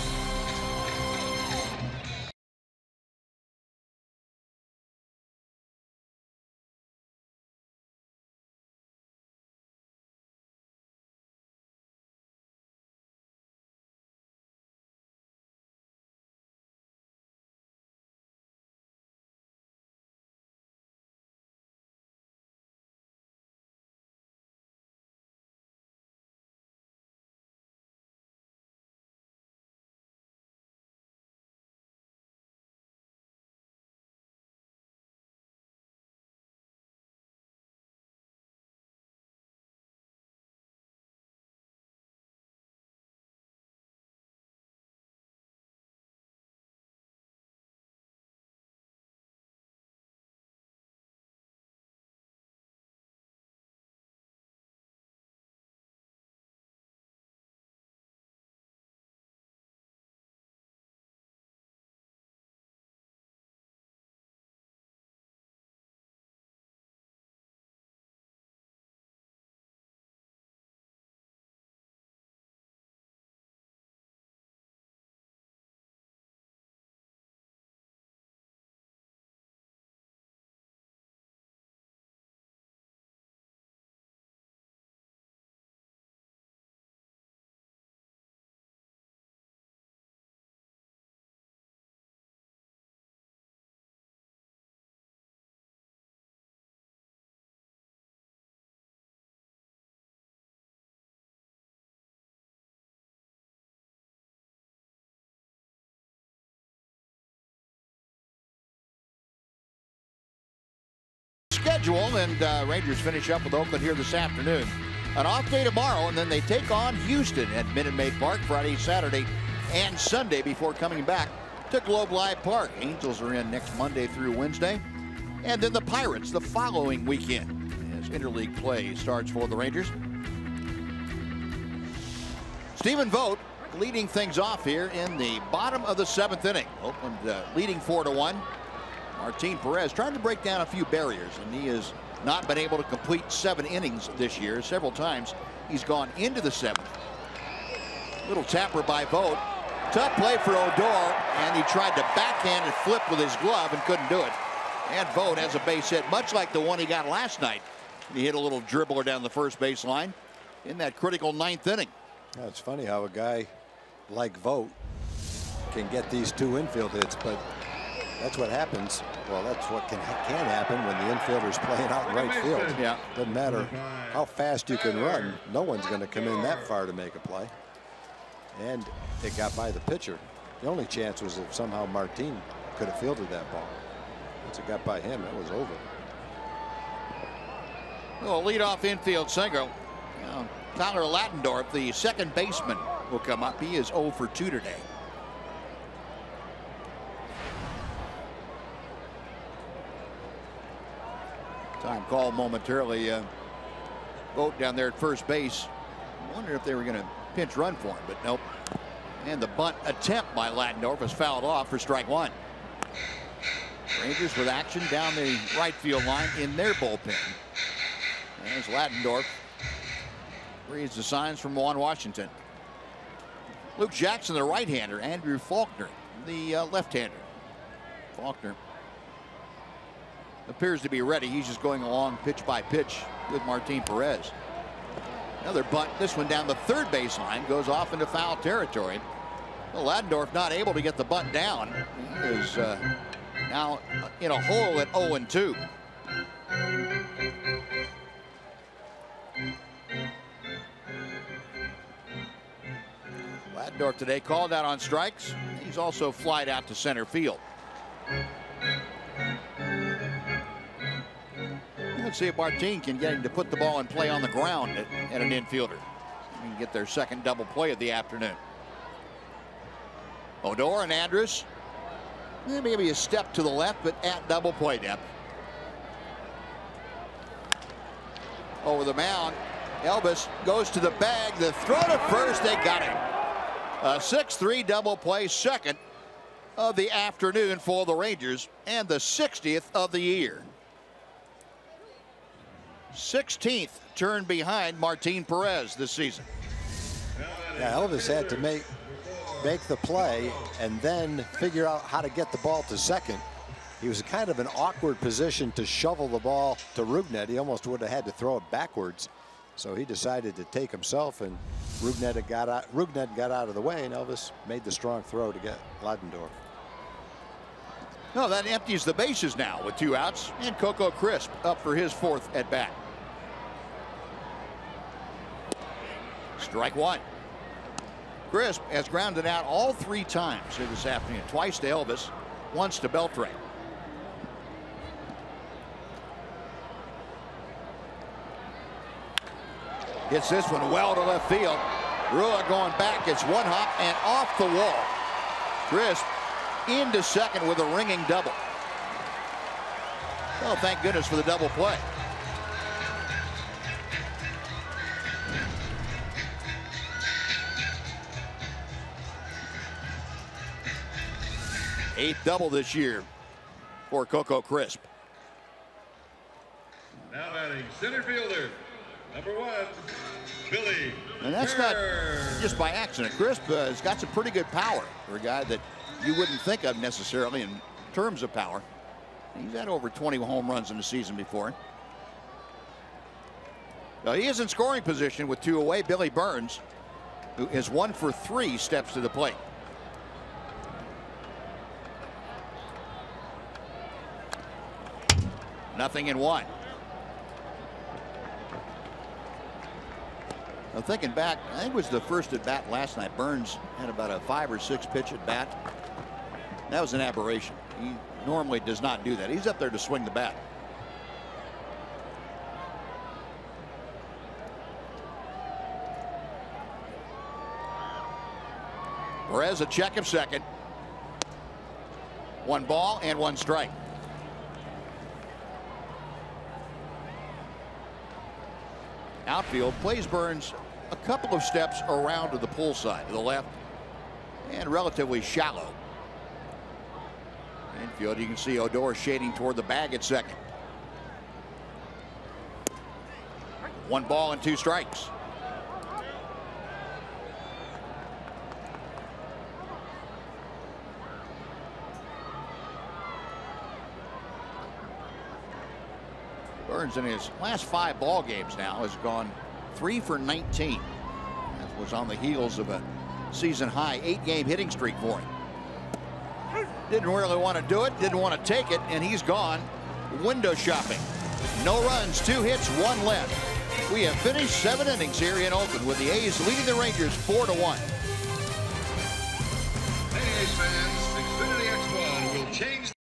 Schedule, and uh, Rangers finish up with Oakland here this afternoon. An off day tomorrow, and then they take on Houston at Minute Maid Park Friday, Saturday, and Sunday before coming back to Globe Life Park. Angels are in next Monday through Wednesday, and then the Pirates the following weekend as interleague play starts for the Rangers. Stephen Vogt leading things off here in the bottom of the seventh inning. Oakland uh, leading four to one. Martin Perez trying to break down a few barriers, and he has not been able to complete seven innings this year. Several times he's gone into the seventh. Little tapper by Vogt. Tough play for Odor, and he tried to backhand and flip with his glove and couldn't do it. And Vogt has a base hit, much like the one he got last night. He hit a little dribbler down the first baseline in that critical ninth inning. Yeah, it's funny how a guy like Vogt can get these two infield hits, but that's what happens. Well, that's what can can happen when the infielder's playing out in right field. Yeah. Doesn't matter how fast you can run. No one's going to come in that far to make a play. And it got by the pitcher. The only chance was if somehow Martin could have fielded that ball. Once it got by him, it was over. Well, leadoff infield single. Now, Tyler Ladendorf, the second baseman, will come up. He is oh for two today. Time call momentarily. Uh, Vogt down there at first base. I wonder if they were going to pinch run for him, but nope. And the bunt attempt by Ladendorf was fouled off for strike one. Rangers with action down the right field line in their bullpen. As Ladendorf reads the signs from Juan Washington. Luke Jackson, the right-hander. Andrew Faulkner, the uh, left-hander. Faulkner appears to be ready. He's just going along pitch by pitch with Martin Perez. Another bunt. This one down the third baseline goes off into foul territory. Well, Ladendorf not able to get the bunt down. He is uh, now in a hole at oh and two. Ladendorf today called out on strikes. He's also flied out to center field. Let's see if Martin can get him to put the ball in play on the ground at, at an infielder. They can get their second double play of the afternoon. Odor and Andrus. Maybe a step to the left, but at double play depth. Over the mound, Elvis goes to the bag. The throw to first, they got him. A six three double play, second of the afternoon for the Rangers, and the sixtieth of the year. sixteenth turn behind Martin Perez this season. Now Elvis had to make make the play and then figure out how to get the ball to second. He was kind of an awkward position to shovel the ball to Rougned. He almost would have had to throw it backwards. So he decided to take himself, and Rougned got out. Rougned got out of the way, and Elvis made the strong throw to get Ladendorf. No, that empties the bases now with two outs, and Coco Crisp up for his fourth at bat. Strike one. Crisp has grounded out all three times here this afternoon. Twice to Elvis, once to Beltre. Gets this one well to left field. Rua going back. It's one hop and off the wall. Crisp into second with a ringing double. Well, thank goodness for the double play. Eighth double this year for Coco Crisp. Now batting center fielder, number one, Billy. And that's Burns. Not just by accident. Crisp uh, has got some pretty good power for a guy that you wouldn't think of necessarily in terms of power. He's had over twenty home runs in the season before. Now he is in scoring position with two away. Billy Burns, who is one for three, steps to the plate. Nothing in one. Now thinking back, I think it was the first at bat last night. Burns had about a five or six pitch at bat. That was an aberration. He normally does not do that. He's up there to swing the bat. Perez a check of second. One ball and one strike. Outfield plays Burns a couple of steps around to the pull side to the left, and relatively shallow. Infield, you can see Odor shading toward the bag at second. One ball and two strikes. Burns in his last five ball games now has gone three for nineteen. That was on the heels of a season high eight game hitting streak for him. Didn't really want to do it, didn't want to take it, and he's gone window shopping. No runs, two hits, one left. We have finished seven innings here in Oakland with the A's leading the Rangers four to one. Hey A's fans, Xfinity X one will change.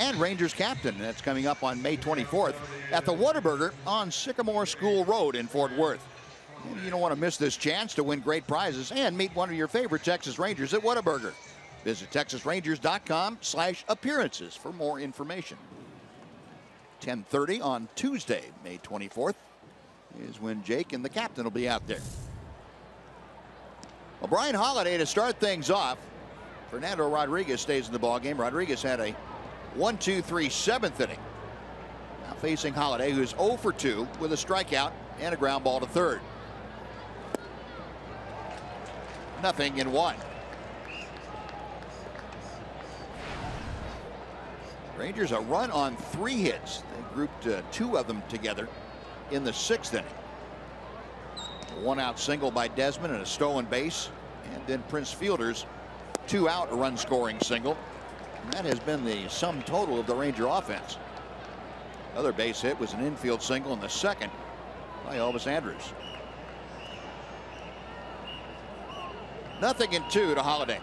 and Rangers captain. And that's coming up on May twenty-fourth at the Whataburger on Sycamore School Road in Fort Worth. And you don't want to miss this chance to win great prizes and meet one of your favorite Texas Rangers at Whataburger. Visit texas rangers dot com slash appearances for more information. ten thirty on Tuesday, May twenty-fourth, is when Jake and the captain will be out there. Well, Brian Holiday to start things off. Fernando Rodriguez stays in the ballgame. Rodriguez had a one two three seventh inning. Now facing Holiday, who's oh for two with a strikeout and a ground ball to third. Nothing in one. Rangers a run on three hits. They grouped uh, two of them together in the sixth inning. A one-out single by Desmond and a stolen base, and then Prince Fielder's two-out run-scoring single. And that has been the sum total of the Ranger offense. Another base hit was an infield single in the second by Elvis Andrus. Nothing in two to Holiday.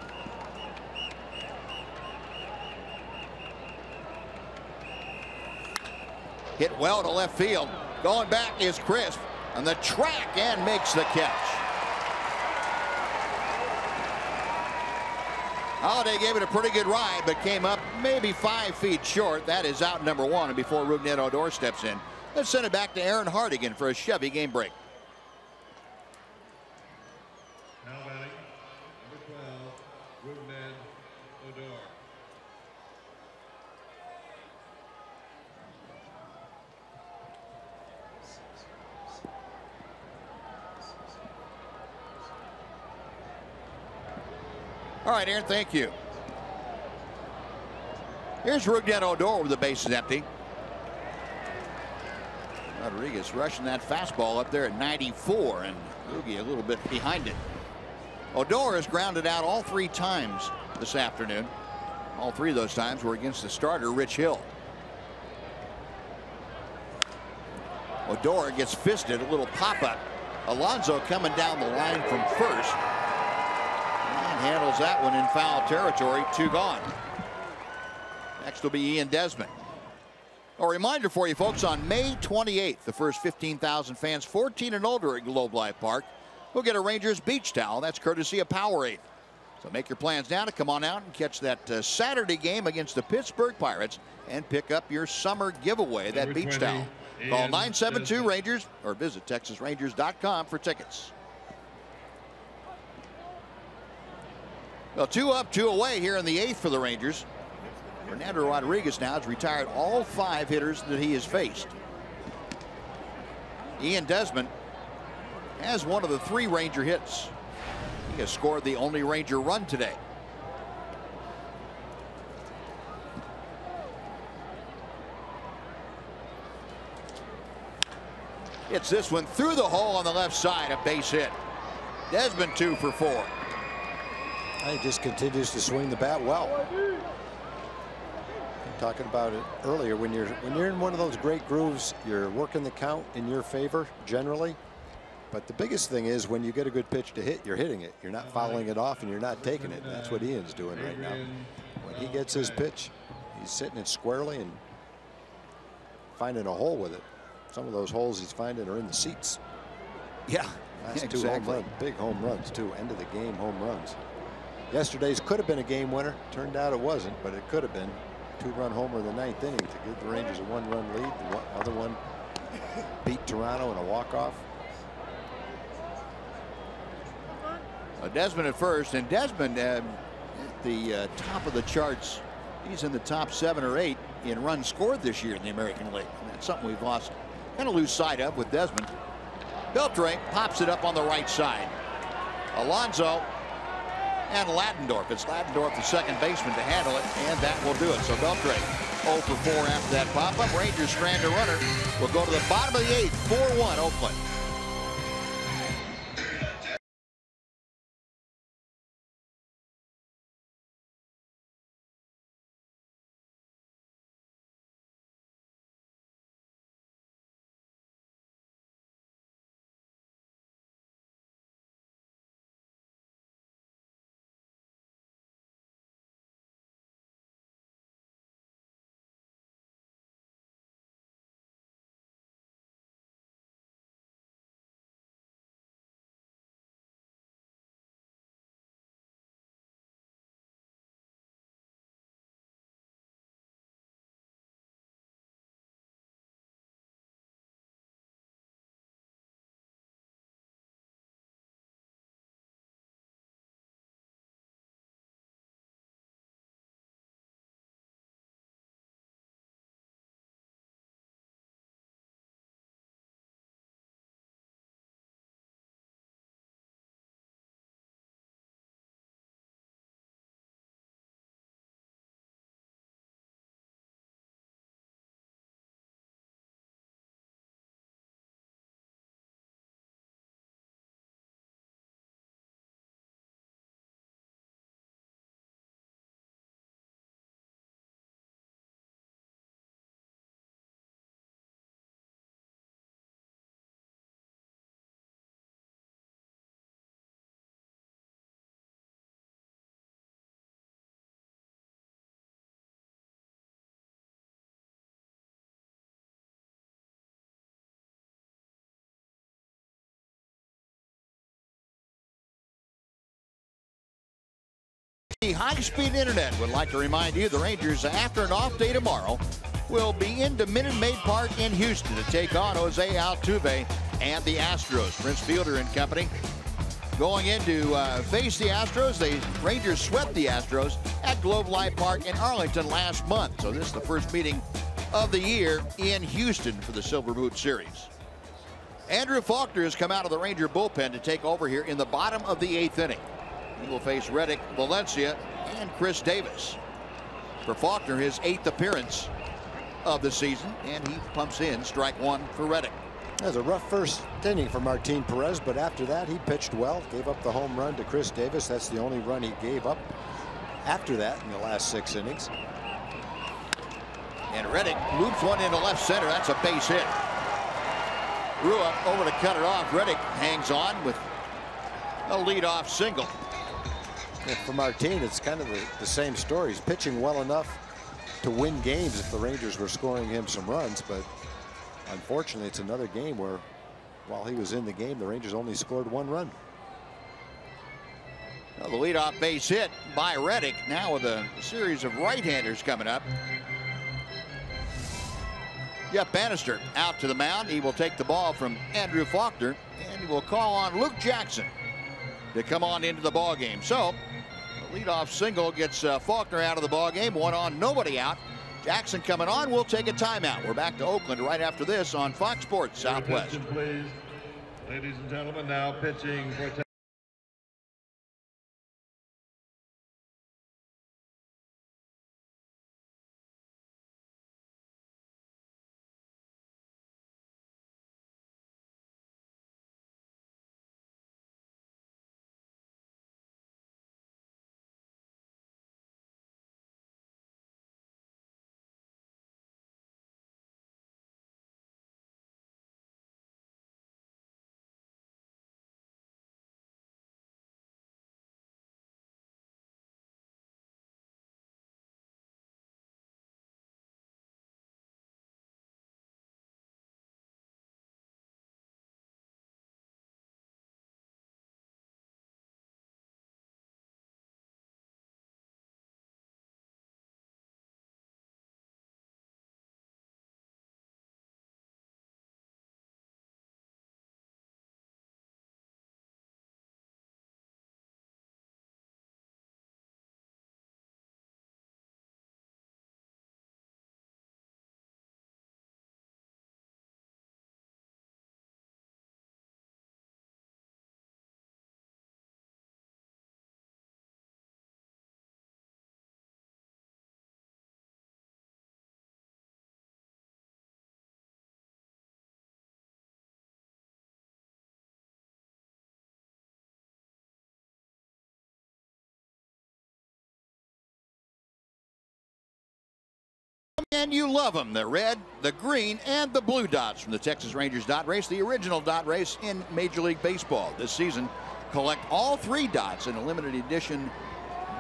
Hit well to left field. Going back is Crisp on the track and makes the catch. Holiday gave it a pretty good ride, but came up maybe five feet short. That is out number one. And before Rougned Odor steps in, let's send it back to Aaron Hardigan for a Chevy game break. Now batting, number twelve, Rougned Odor. All right, Aaron, thank you. Here's Rougned Odor with the bases empty. Rodriguez rushing that fastball up there at ninety-four, and Rougie a little bit behind it. Odor has grounded out all three times this afternoon. All three of those times were against the starter, Rich Hill. Odor gets fisted, a little pop-up. Alonso coming down the line from first. Handles that one in foul territory. Two gone. Next will be Ian Desmond. A reminder for you folks, on May twenty-eighth, the first fifteen thousand fans fourteen and older at Globe Life Park will get a Rangers beach towel. That's courtesy of Powerade. So make your plans now to come on out and catch that uh, Saturday game against the Pittsburgh Pirates and pick up your summer giveaway, that beach towel. Call nine seven two Rangers or visit texas rangers dot com for tickets. Well, two up, two away here in the eighth for the Rangers. Fernando Rodriguez now has retired all five hitters that he has faced. Ian Desmond has one of the three Ranger hits. He has scored the only Ranger run today. It's this one through the hole on the left side, a base hit. Desmond two for four. He just continues to swing the bat well. I'm talking about it earlier, when you're when you're in one of those great grooves, you're working the count in your favor generally. But the biggest thing is when you get a good pitch to hit, you're hitting it. You're not fouling it off and you're not taking it. And that's what Ian's doing right now. When he gets his pitch, he's sitting it squarely and finding a hole with it. Some of those holes he's finding are in the seats. Yeah, that's exactly. Two home runs, big home runs too. End of the game home runs. Yesterday's could have been a game winner. Turned out it wasn't, but it could have been. Two-run homer in the ninth inning to give the Rangers a one-run lead. The other one beat Toronto in a walk-off. Desmond at first, and Desmond uh, at the uh, top of the charts. He's in the top seven or eight in runs scored this year in the American League. And that's something we've lost, kind of lose sight of with Desmond. Beltre pops it up on the right side. Alonso and Ladendorf. It's Ladendorf, the second baseman, to handle it, and that will do it. So Beltre oh for four after that pop-up. Rangers strand a runner. We'll go to the bottom of the eighth, four one Oakland. high-speed internet would like to remind you the Rangers, after an off day tomorrow, will be into Minute Maid Park in Houston to take on Jose Altuve and the Astros. Prince Fielder and company going in to uh, face the Astros. The Rangers swept the Astros at Globe Life Park in Arlington last month. So this is the first meeting of the year in Houston for the Silver Boot Series. Andrew Faulkner has come out of the Ranger bullpen to take over here in the bottom of the eighth inning. He will face Reddick, Valencia, and Chris Davis. For Faulkner, his eighth appearance of the season, and he pumps in strike one for Reddick. That was a rough first inning for Martin Perez, but after that he pitched well, gave up the home run to Chris Davis. That's the only run he gave up after that in the last six innings. And Reddick loops one into left center. That's a base hit. Rua over to cut it off. Reddick hangs on with a leadoff single. And for Martin, it's kind of the, the same story. He's pitching well enough to win games if the Rangers were scoring him some runs, but unfortunately it's another game where while he was in the game, the Rangers only scored one run. Well, the leadoff base hit by Reddick. Now with a series of right-handers coming up. Jeff Banister out to the mound. He will take the ball from Andrew Faulkner, and he will call on Luke Jackson to come on into the ball game. So the leadoff single gets uh, Faulkner out of the ball game. One on, nobody out. Jackson coming on. We'll take a timeout. We're back to Oakland right after this on Fox Sports Southwest. Attention, please. Ladies and gentlemen, now pitching for And you love them, the red, the green, and the blue dots from the Texas Rangers dot race, the original dot race in Major League Baseball. This season, collect all three dots in a limited edition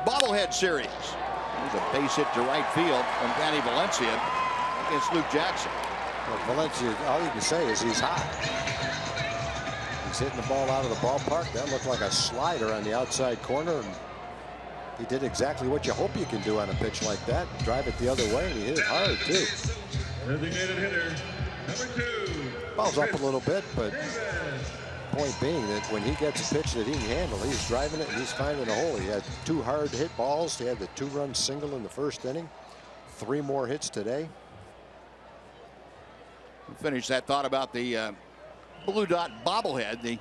bobblehead series. There's a base hit to right field from Danny Valencia against Luke Jackson. Well, Valencia, all you can say is he's hot. He's hitting the ball out of the ballpark. That looked like a slider on the outside corner. And he did exactly what you hope you can do on a pitch like that. Drive it the other way, and he hit it hard, too. Designated hitter, number two. Ball's up a little bit, but point being that when he gets a pitch that he can handle, he's driving it, and he's finding a hole. He had two hard hit balls. He had the two-run single in the first inning. Three more hits today. Finish that thought about the uh, Blue Dot bobblehead. The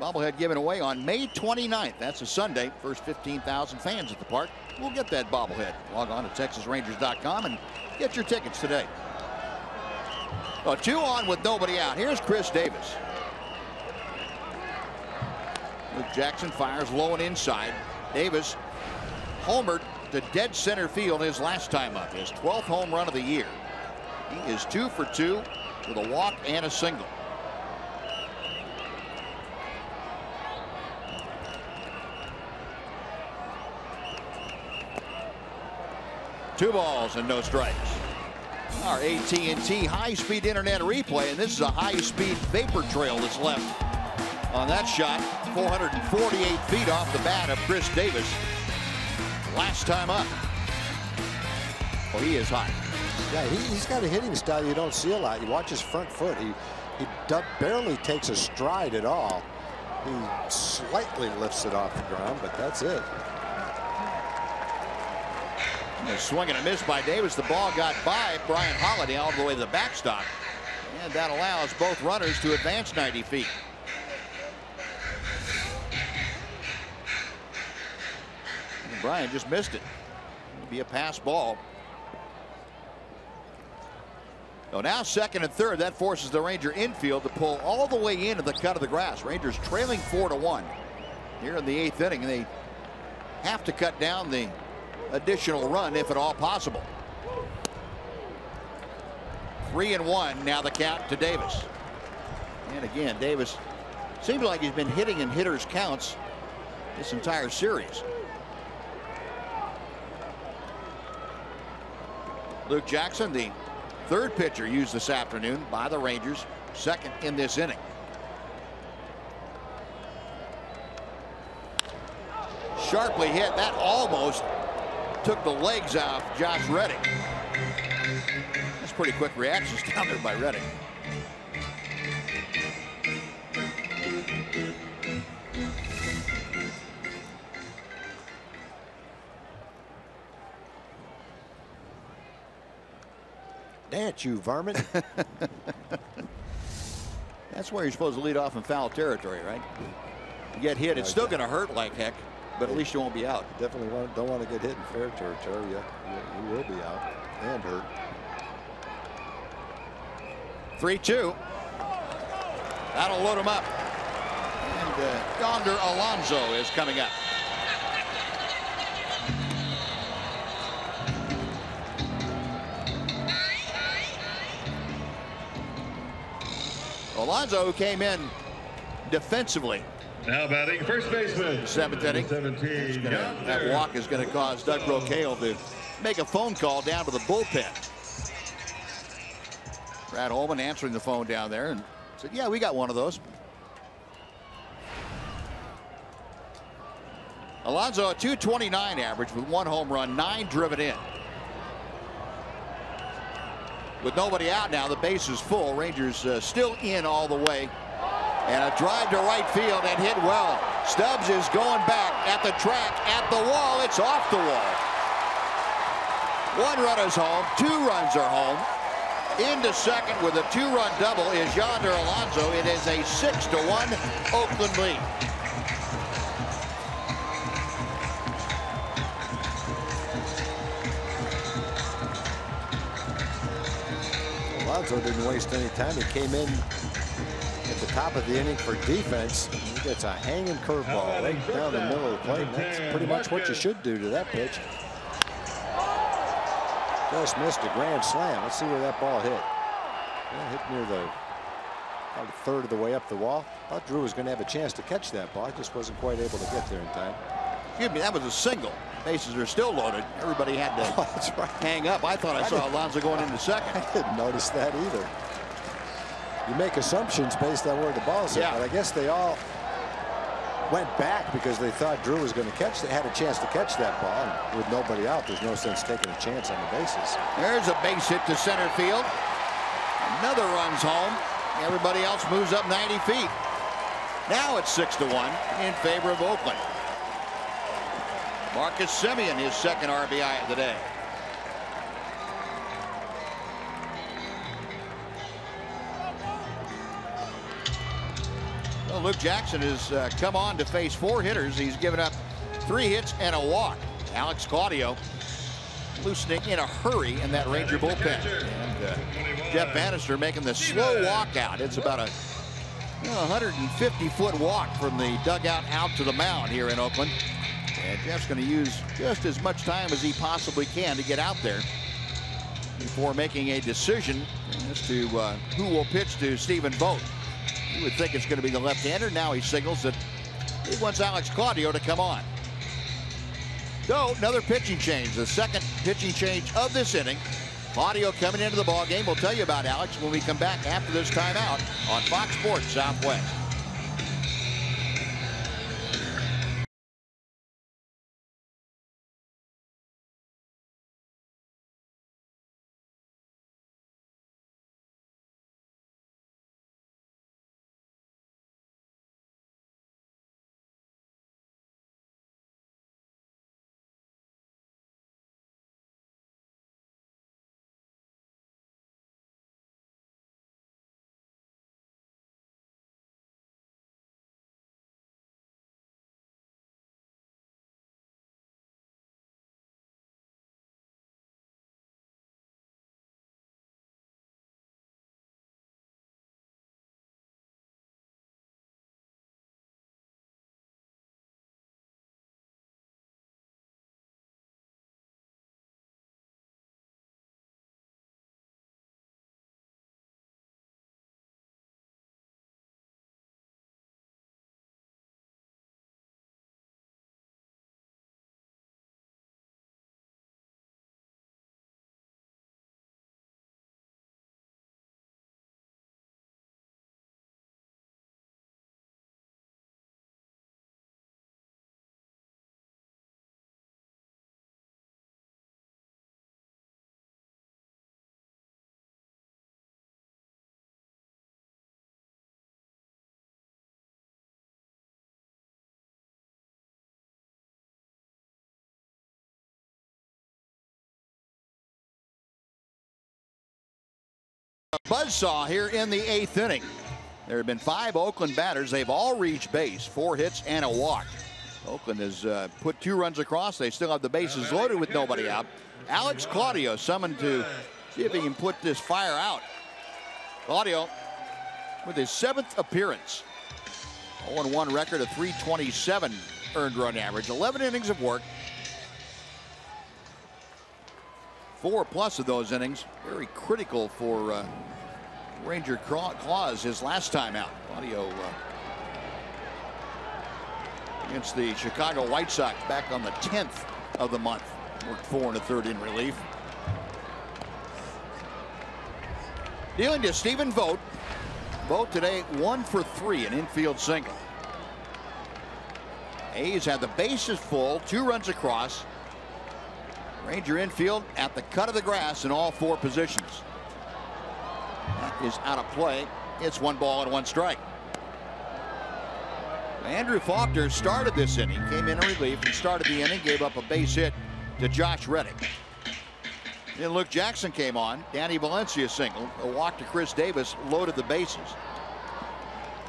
bobblehead given away on May twenty-ninth. That's a Sunday. First fifteen thousand fans at the park will get that bobblehead. Log on to Texas Rangers dot com and get your tickets today. Well, two on with nobody out. Here's Chris Davis. Luke Jackson fires low and inside. Davis homered to dead center field his last time up. His twelfth home run of the year. He is two for two with a walk and a single. Two balls and no strikes. Our A T and T high-speed internet replay, and this is a high-speed vapor trail that's left on that shot. four hundred forty-eight feet off the bat of Chris Davis. last time up. Oh, he is hot. Yeah, he, he's got a hitting style you don't see a lot. You watch his front foot. He he barely takes a stride at all. He slightly lifts it off the ground, but that's it. A swing and a miss by Davis. The ball got by Ryan Holiday all the way to the backstop. And that allows both runners to advance ninety feet. And Brian just missed it. It'll be a pass ball. So now second and third. That forces the Ranger infield to pull all the way into the cut of the grass. Rangers trailing four to one here in the eighth inning. They have to cut down the additional run if at all possible. Three and one now the count to Davis. And again, Davis seems like he's been hitting in hitters counts this entire series. Luke Jackson, the third pitcher used this afternoon by the Rangers, second in this inning. Sharply hit. That almost took the legs off Josh Reddick. That's pretty quick reactions down there by Reddick. At you, varmint. That's where you're supposed to lead off in foul territory, right? You get hit, it's still going to hurt like heck, but at least you won't be out. Definitely don't want to get hit in fair territory. Yeah, you will be out and hurt. three two. That'll load him up. And uh, Yonder Alonso is coming up. Alonso, who came in defensively. Now batting first baseman. Seventh inning. Gonna, that walk is going to cause Doug Brocale to make a phone call down to the bullpen. Brad Holman answering the phone down there and said, yeah, we got one of those. Alonso, a two twenty-nine average with one home run, nine driven in. With nobody out now, the base is full. Rangers uh, still in all the way. And a drive to right field and hit well. Stubbs is going back at the track, at the wall. It's off the wall. One run is home. Two runs are home. Into second with a two-run double is Yonder Alonso. It is a six to one Oakland lead. Alonso didn't waste any time. He came in at the top of the inning for defense. He gets a hanging curveball right down the middle of the plate. That's pretty much what you should do to that pitch. Just missed a grand slam. Let's see where that ball hit. Yeah, hit near the about a third of the way up the wall. Thought Drew was going to have a chance to catch that ball. Just wasn't quite able to get there in time. Excuse me, that was a single. Bases are still loaded. Everybody had to oh, that's right. hang up. I thought I, I saw Alonso going into second. I didn't notice that either. You make assumptions based on where the ball's yeah. at, but I guess they all went back because they thought Drew was going to catch. They had a chance to catch that ball. And with nobody out, there's no sense taking a chance on the bases. There's a base hit to center field. Another run's home. Everybody else moves up ninety feet. Now it's six to one in favor of Oakland. Marcus Semien, his second R B I of the day. Well, Luke Jackson has uh, come on to face four hitters. He's given up three hits and a walk. Alex Claudio loosening in a hurry in that Ranger bullpen. And uh, Jeff Banister making the slow walk out. It's about a you know, one hundred fifty foot walk from the dugout out to the mound here in Oakland. And Jeff's going to use just as much time as he possibly can to get out there before making a decision as to uh, who will pitch to Stephen Vogt. You would think it's going to be the left-hander. Now he signals that he wants Alex Claudio to come on. So another pitching change, the second pitching change of this inning. Claudio coming into the ball game. We'll tell you about Alex when we come back after this timeout on Fox Sports Southwest. Buzzsaw here in the eighth inning. There have been five Oakland batters. They've all reached base, four hits and a walk. Oakland has uh, put two runs across. They still have the bases loaded with nobody out. Alex Claudio summoned to see if he can put this fire out. Claudio with his seventh appearance. oh and one record, a three twenty-seven earned run average, eleven innings of work. Four plus of those innings, very critical for uh, Ranger Claus his last time out. Claudio uh, against the Chicago White Sox back on the tenth of the month. Worked four and a third in relief. Dealing to Stephen Vogt. Vogt today one for three, an infield single. A's had the bases full, two runs across. Ranger infield at the cut of the grass in all four positions. That is out of play. It's one ball and one strike. Andrew Faulkner started this inning, came in relief and started the inning, gave up a base hit to Josh Reddick. Then Luke Jackson came on. Danny Valencia singled, a walk to Chris Davis, loaded the bases.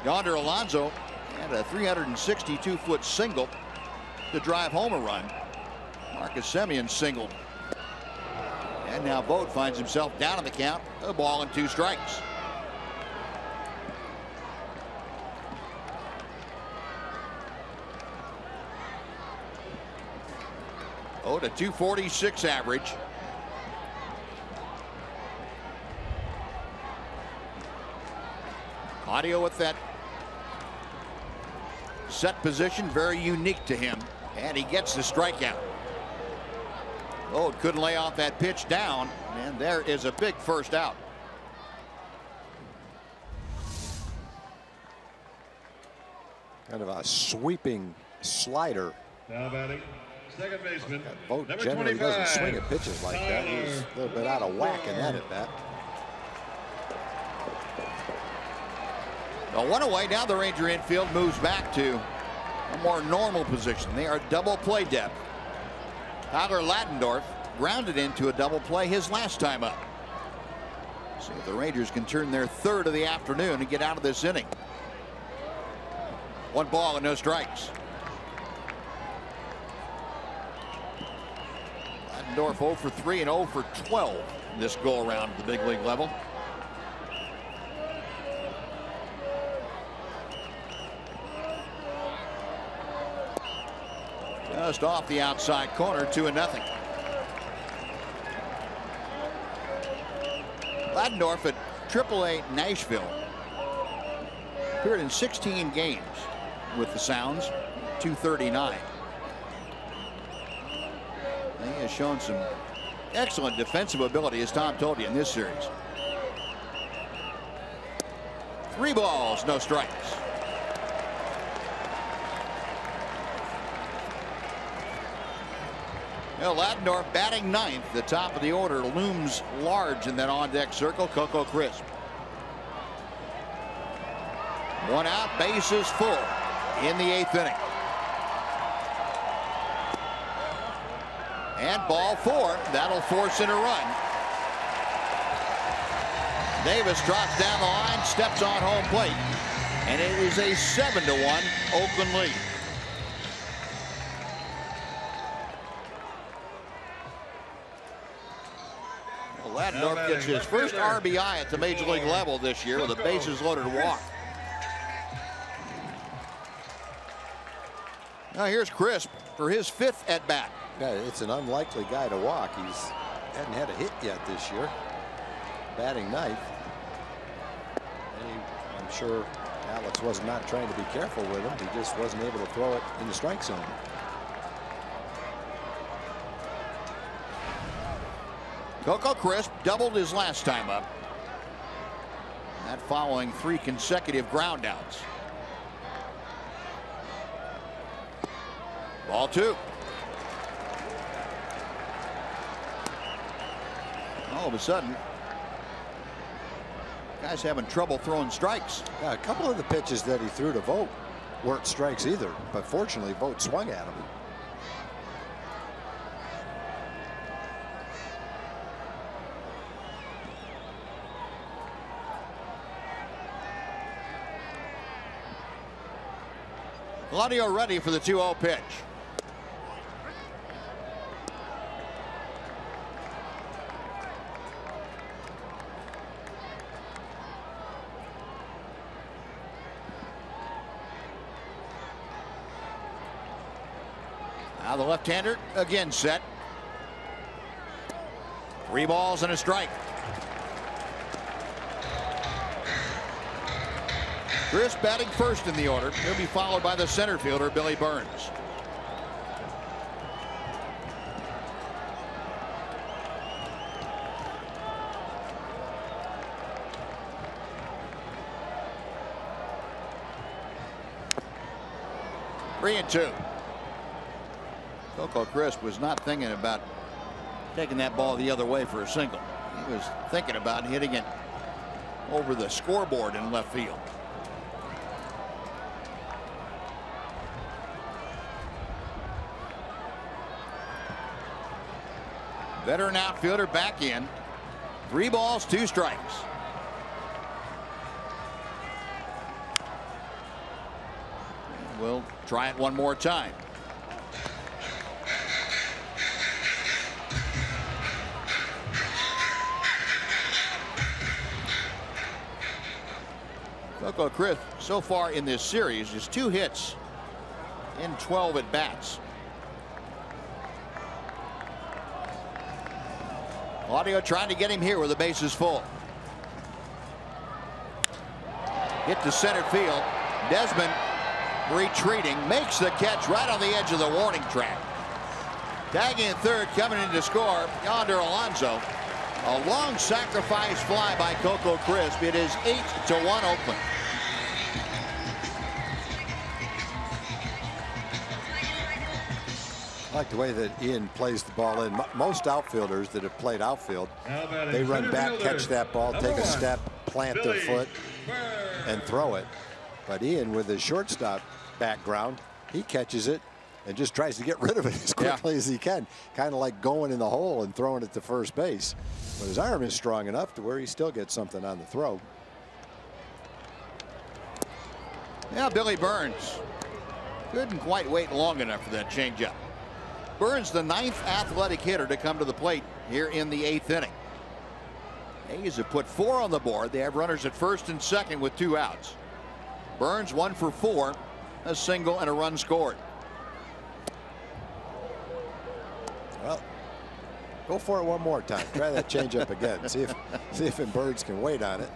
Yonder Alonso had a three sixty-two foot single to drive home a run. Marcus Semien singled. And now Vogt finds himself down in the count, a ball and two strikes. Vogt a two forty-six average. Audio with that set position, very unique to him. And he gets the strikeout. Oh, it couldn't lay off that pitch down, and there is a big first out. Kind of a sweeping slider. Now batting, second baseman. Vogt generally doesn't swing at pitches like that. He's a little bit out of whack in that at bat. A one away. Now the Ranger infield moves back to a more normal position. They are double play depth. Tyler Ladendorf grounded into a double play his last time up. See if the Rangers can turn their third of the afternoon and get out of this inning. One ball and no strikes. Ladendorf oh for three and oh for twelve this go around at the big league level. Just off the outside corner, two and nothing. Ladendorf at triple A Nashville appeared in sixteen games with the Sounds, two thirty-nine. He has shown some excellent defensive ability, as Tom told you, in this series. Three balls, no strikes. Well, Ladendorf batting ninth. The top of the order looms large in that on-deck circle. Coco Crisp. One out, bases full in the eighth inning. And ball four. That'll force in a run. Davis drops down the line, steps on home plate, and it is a seven to one Oakland lead. Ladendorf gets his first R B I at the major league level this year with a bases loaded walk. Now here's Crisp for his fifth at bat. Yeah, it's an unlikely guy to walk. He's hadn't had a hit yet this year. Batting ninth. And he, I'm sure Alex was not trying to be careful with him. He just wasn't able to throw it in the strike zone. Coco Crisp doubled his last time up. That following three consecutive groundouts. Ball two. All of a sudden, guys having trouble throwing strikes. Yeah, a couple of the pitches that he threw to Vogt weren't strikes either, but fortunately Vogt swung at him. Claudio ready for the two oh pitch. Now the left-hander again set. Three balls and a strike. Chris batting first in the order. He'll be followed by the center fielder, Billy Burns. Three and two. Coco Crisp was not thinking about taking that ball the other way for a single. He was thinking about hitting it over the scoreboard in left field. Veteran outfielder back in. Three balls, two strikes. And we'll try it one more time. Coco Crisp, so far in this series, is two hits in twelve at bats. Claudio trying to get him here with the bases full. Hit to center field. Desmond retreating, makes the catch right on the edge of the warning track. Tagging in third, coming in to score, Yonder Alonso. A long sacrifice fly by Coco Crisp. It is eight to one Oakland. I like the way that Ian plays the ball in. Most outfielders that have played outfield, they run back, catch that ball, take a step, plant their foot, and throw it. But Ian, with his shortstop background, he catches it and just tries to get rid of it as quickly yeah. as he can. Kind of like going in the hole and throwing it to first base. But his arm is strong enough to where he still gets something on the throw. Yeah, Billy Burns couldn't quite wait long enough for that changeup. Burns, the ninth athletic hitter to come to the plate here in the eighth inning. A's have put four on the board. They have runners at first and second with two outs. Burns one for four, a single and a run scored. Well, go for it one more time. Try that changeup again. See if see if Burns can wait on it.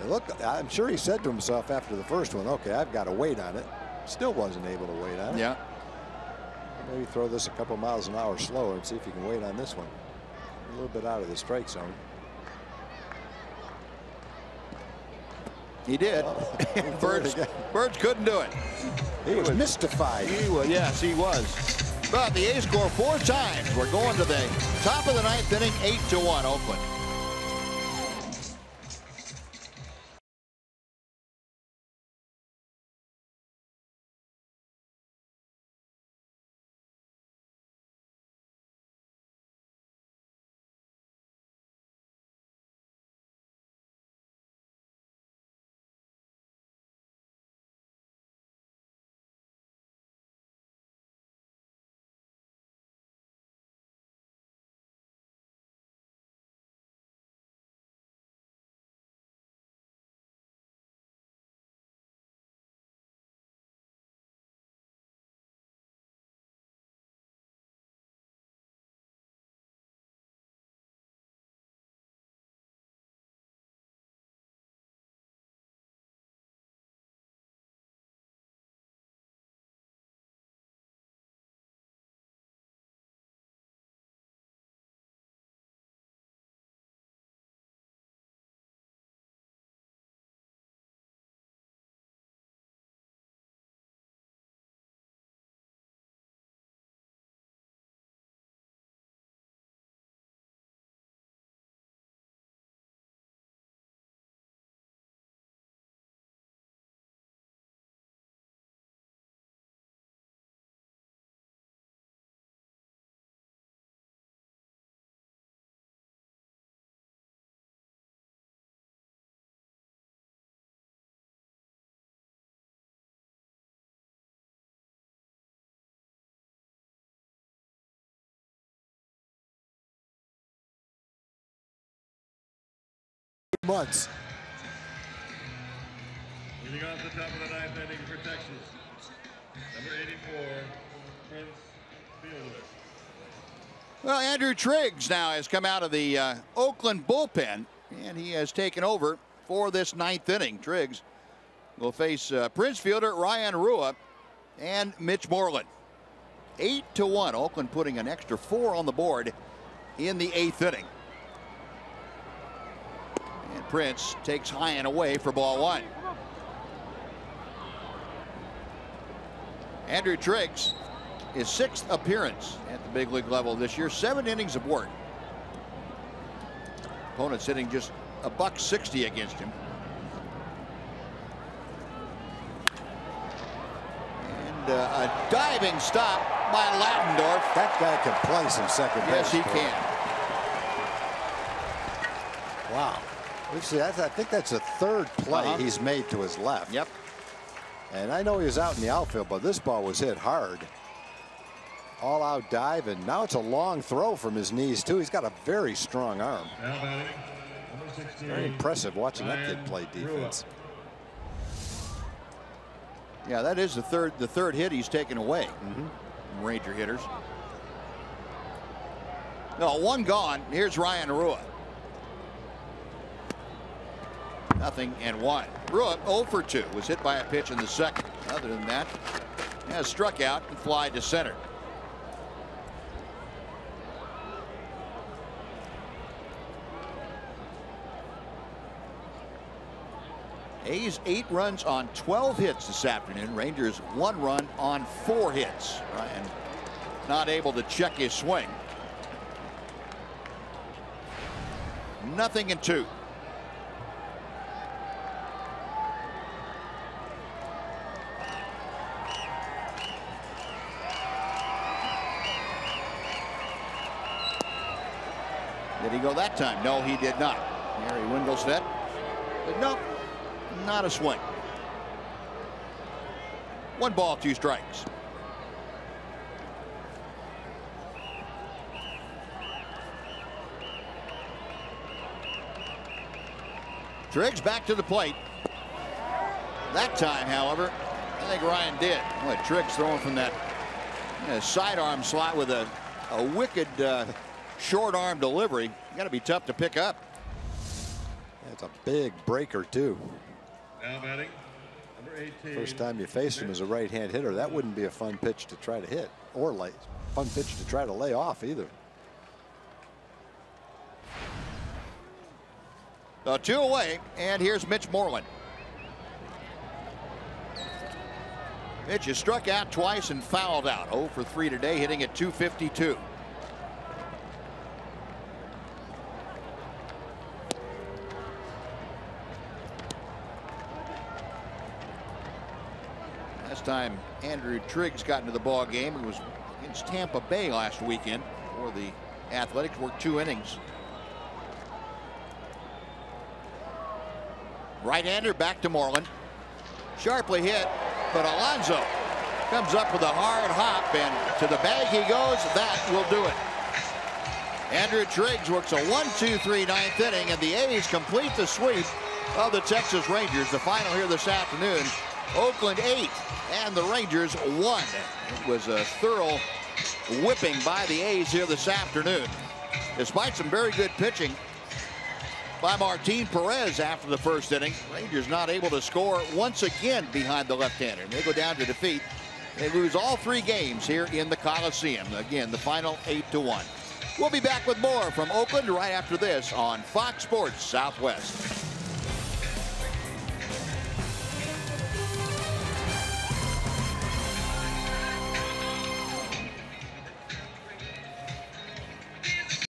And look, I'm sure he said to himself after the first one, "Okay, I've got to wait on it." Still wasn't able to wait on it. Yeah. Maybe throw this a couple miles an hour slower and see if you can wait on this one. A little bit out of the strike zone. He did. Oh, Burns, Burns couldn't do it. He, he was, was mystified. He was, yes, he was. But the A's score four times. We're going to the top of the ninth inning, eight to one, Oakland. months. Leading off the top of the ninth inning for Texas, number eighty-four, Prince Fielder. Well, Andrew Triggs now has come out of the uh, Oakland bullpen, and he has taken over for this ninth inning. Triggs will face uh, Prince Fielder, Ryan Rua, and Mitch Moreland. Eight to one, Oakland putting an extra four on the board in the eighth inning. And Prince takes high and away for ball one. Andrew Triggs, his sixth appearance at the big league level this year, seven innings of work. Opponents hitting just a buck sixty against him. And uh, a diving stop by Ladendorf. That guy can play some second base. Yes, he play. can. Wow. Let's see, I, th I think that's a third play uh-huh. he's made to his left. Yep. And I know he was out in the outfield, but this ball was hit hard. All out dive, and now it's a long throw from his knees too. He's got a very strong arm. Very impressive watching that kid play defense. Yeah, that is the third the third hit he's taken away. Mm-hmm. Ranger hitters. No, one gone. Here's Ryan Rua. Nothing and one. Rua oh for two, was hit by a pitch in the second. Other than that, has struck out and fly to center. A's eight runs on twelve hits this afternoon. Rangers one run on four hits. Ryan not able to check his swing. Nothing and two. Did he go that time? No, he did not. Harry Windelstedt. But nope. Not a swing. One ball, two strikes. Triggs back to the plate. That time, however, I think Ryan did. Boy, Triggs throwing from that you know, sidearm slot with a, a wicked uh, short arm delivery. Got to be tough to pick up. That's a big breaker, too. Now batting, number eighteen. First time you face him as a right-hand hitter, that wouldn't be a fun pitch to try to hit, or lay, fun pitch to try to lay off either. So two away, and here's Mitch Moreland. Mitch has struck out twice and fouled out. oh for three today, hitting at two fifty-two. Time Andrew Triggs got into the ball game. It was against Tampa Bay last weekend for the Athletics. Worked two innings. Right-hander back to Moreland. Sharply hit, but Alonso comes up with a hard hop, and to the bag he goes. That will do it. Andrew Triggs works a one two three ninth inning, and the A's complete the sweep of the Texas Rangers. The final here this afternoon. Oakland eight and the Rangers one. It was a thorough whipping by the A's here this afternoon, despite some very good pitching by Martin Perez after the first inning. Rangers not able to score once again behind the left-hander. They go down to defeat. They lose all three games here in the Coliseum. Again, the final eight to one. We'll be back with more from Oakland right after this on Fox Sports Southwest.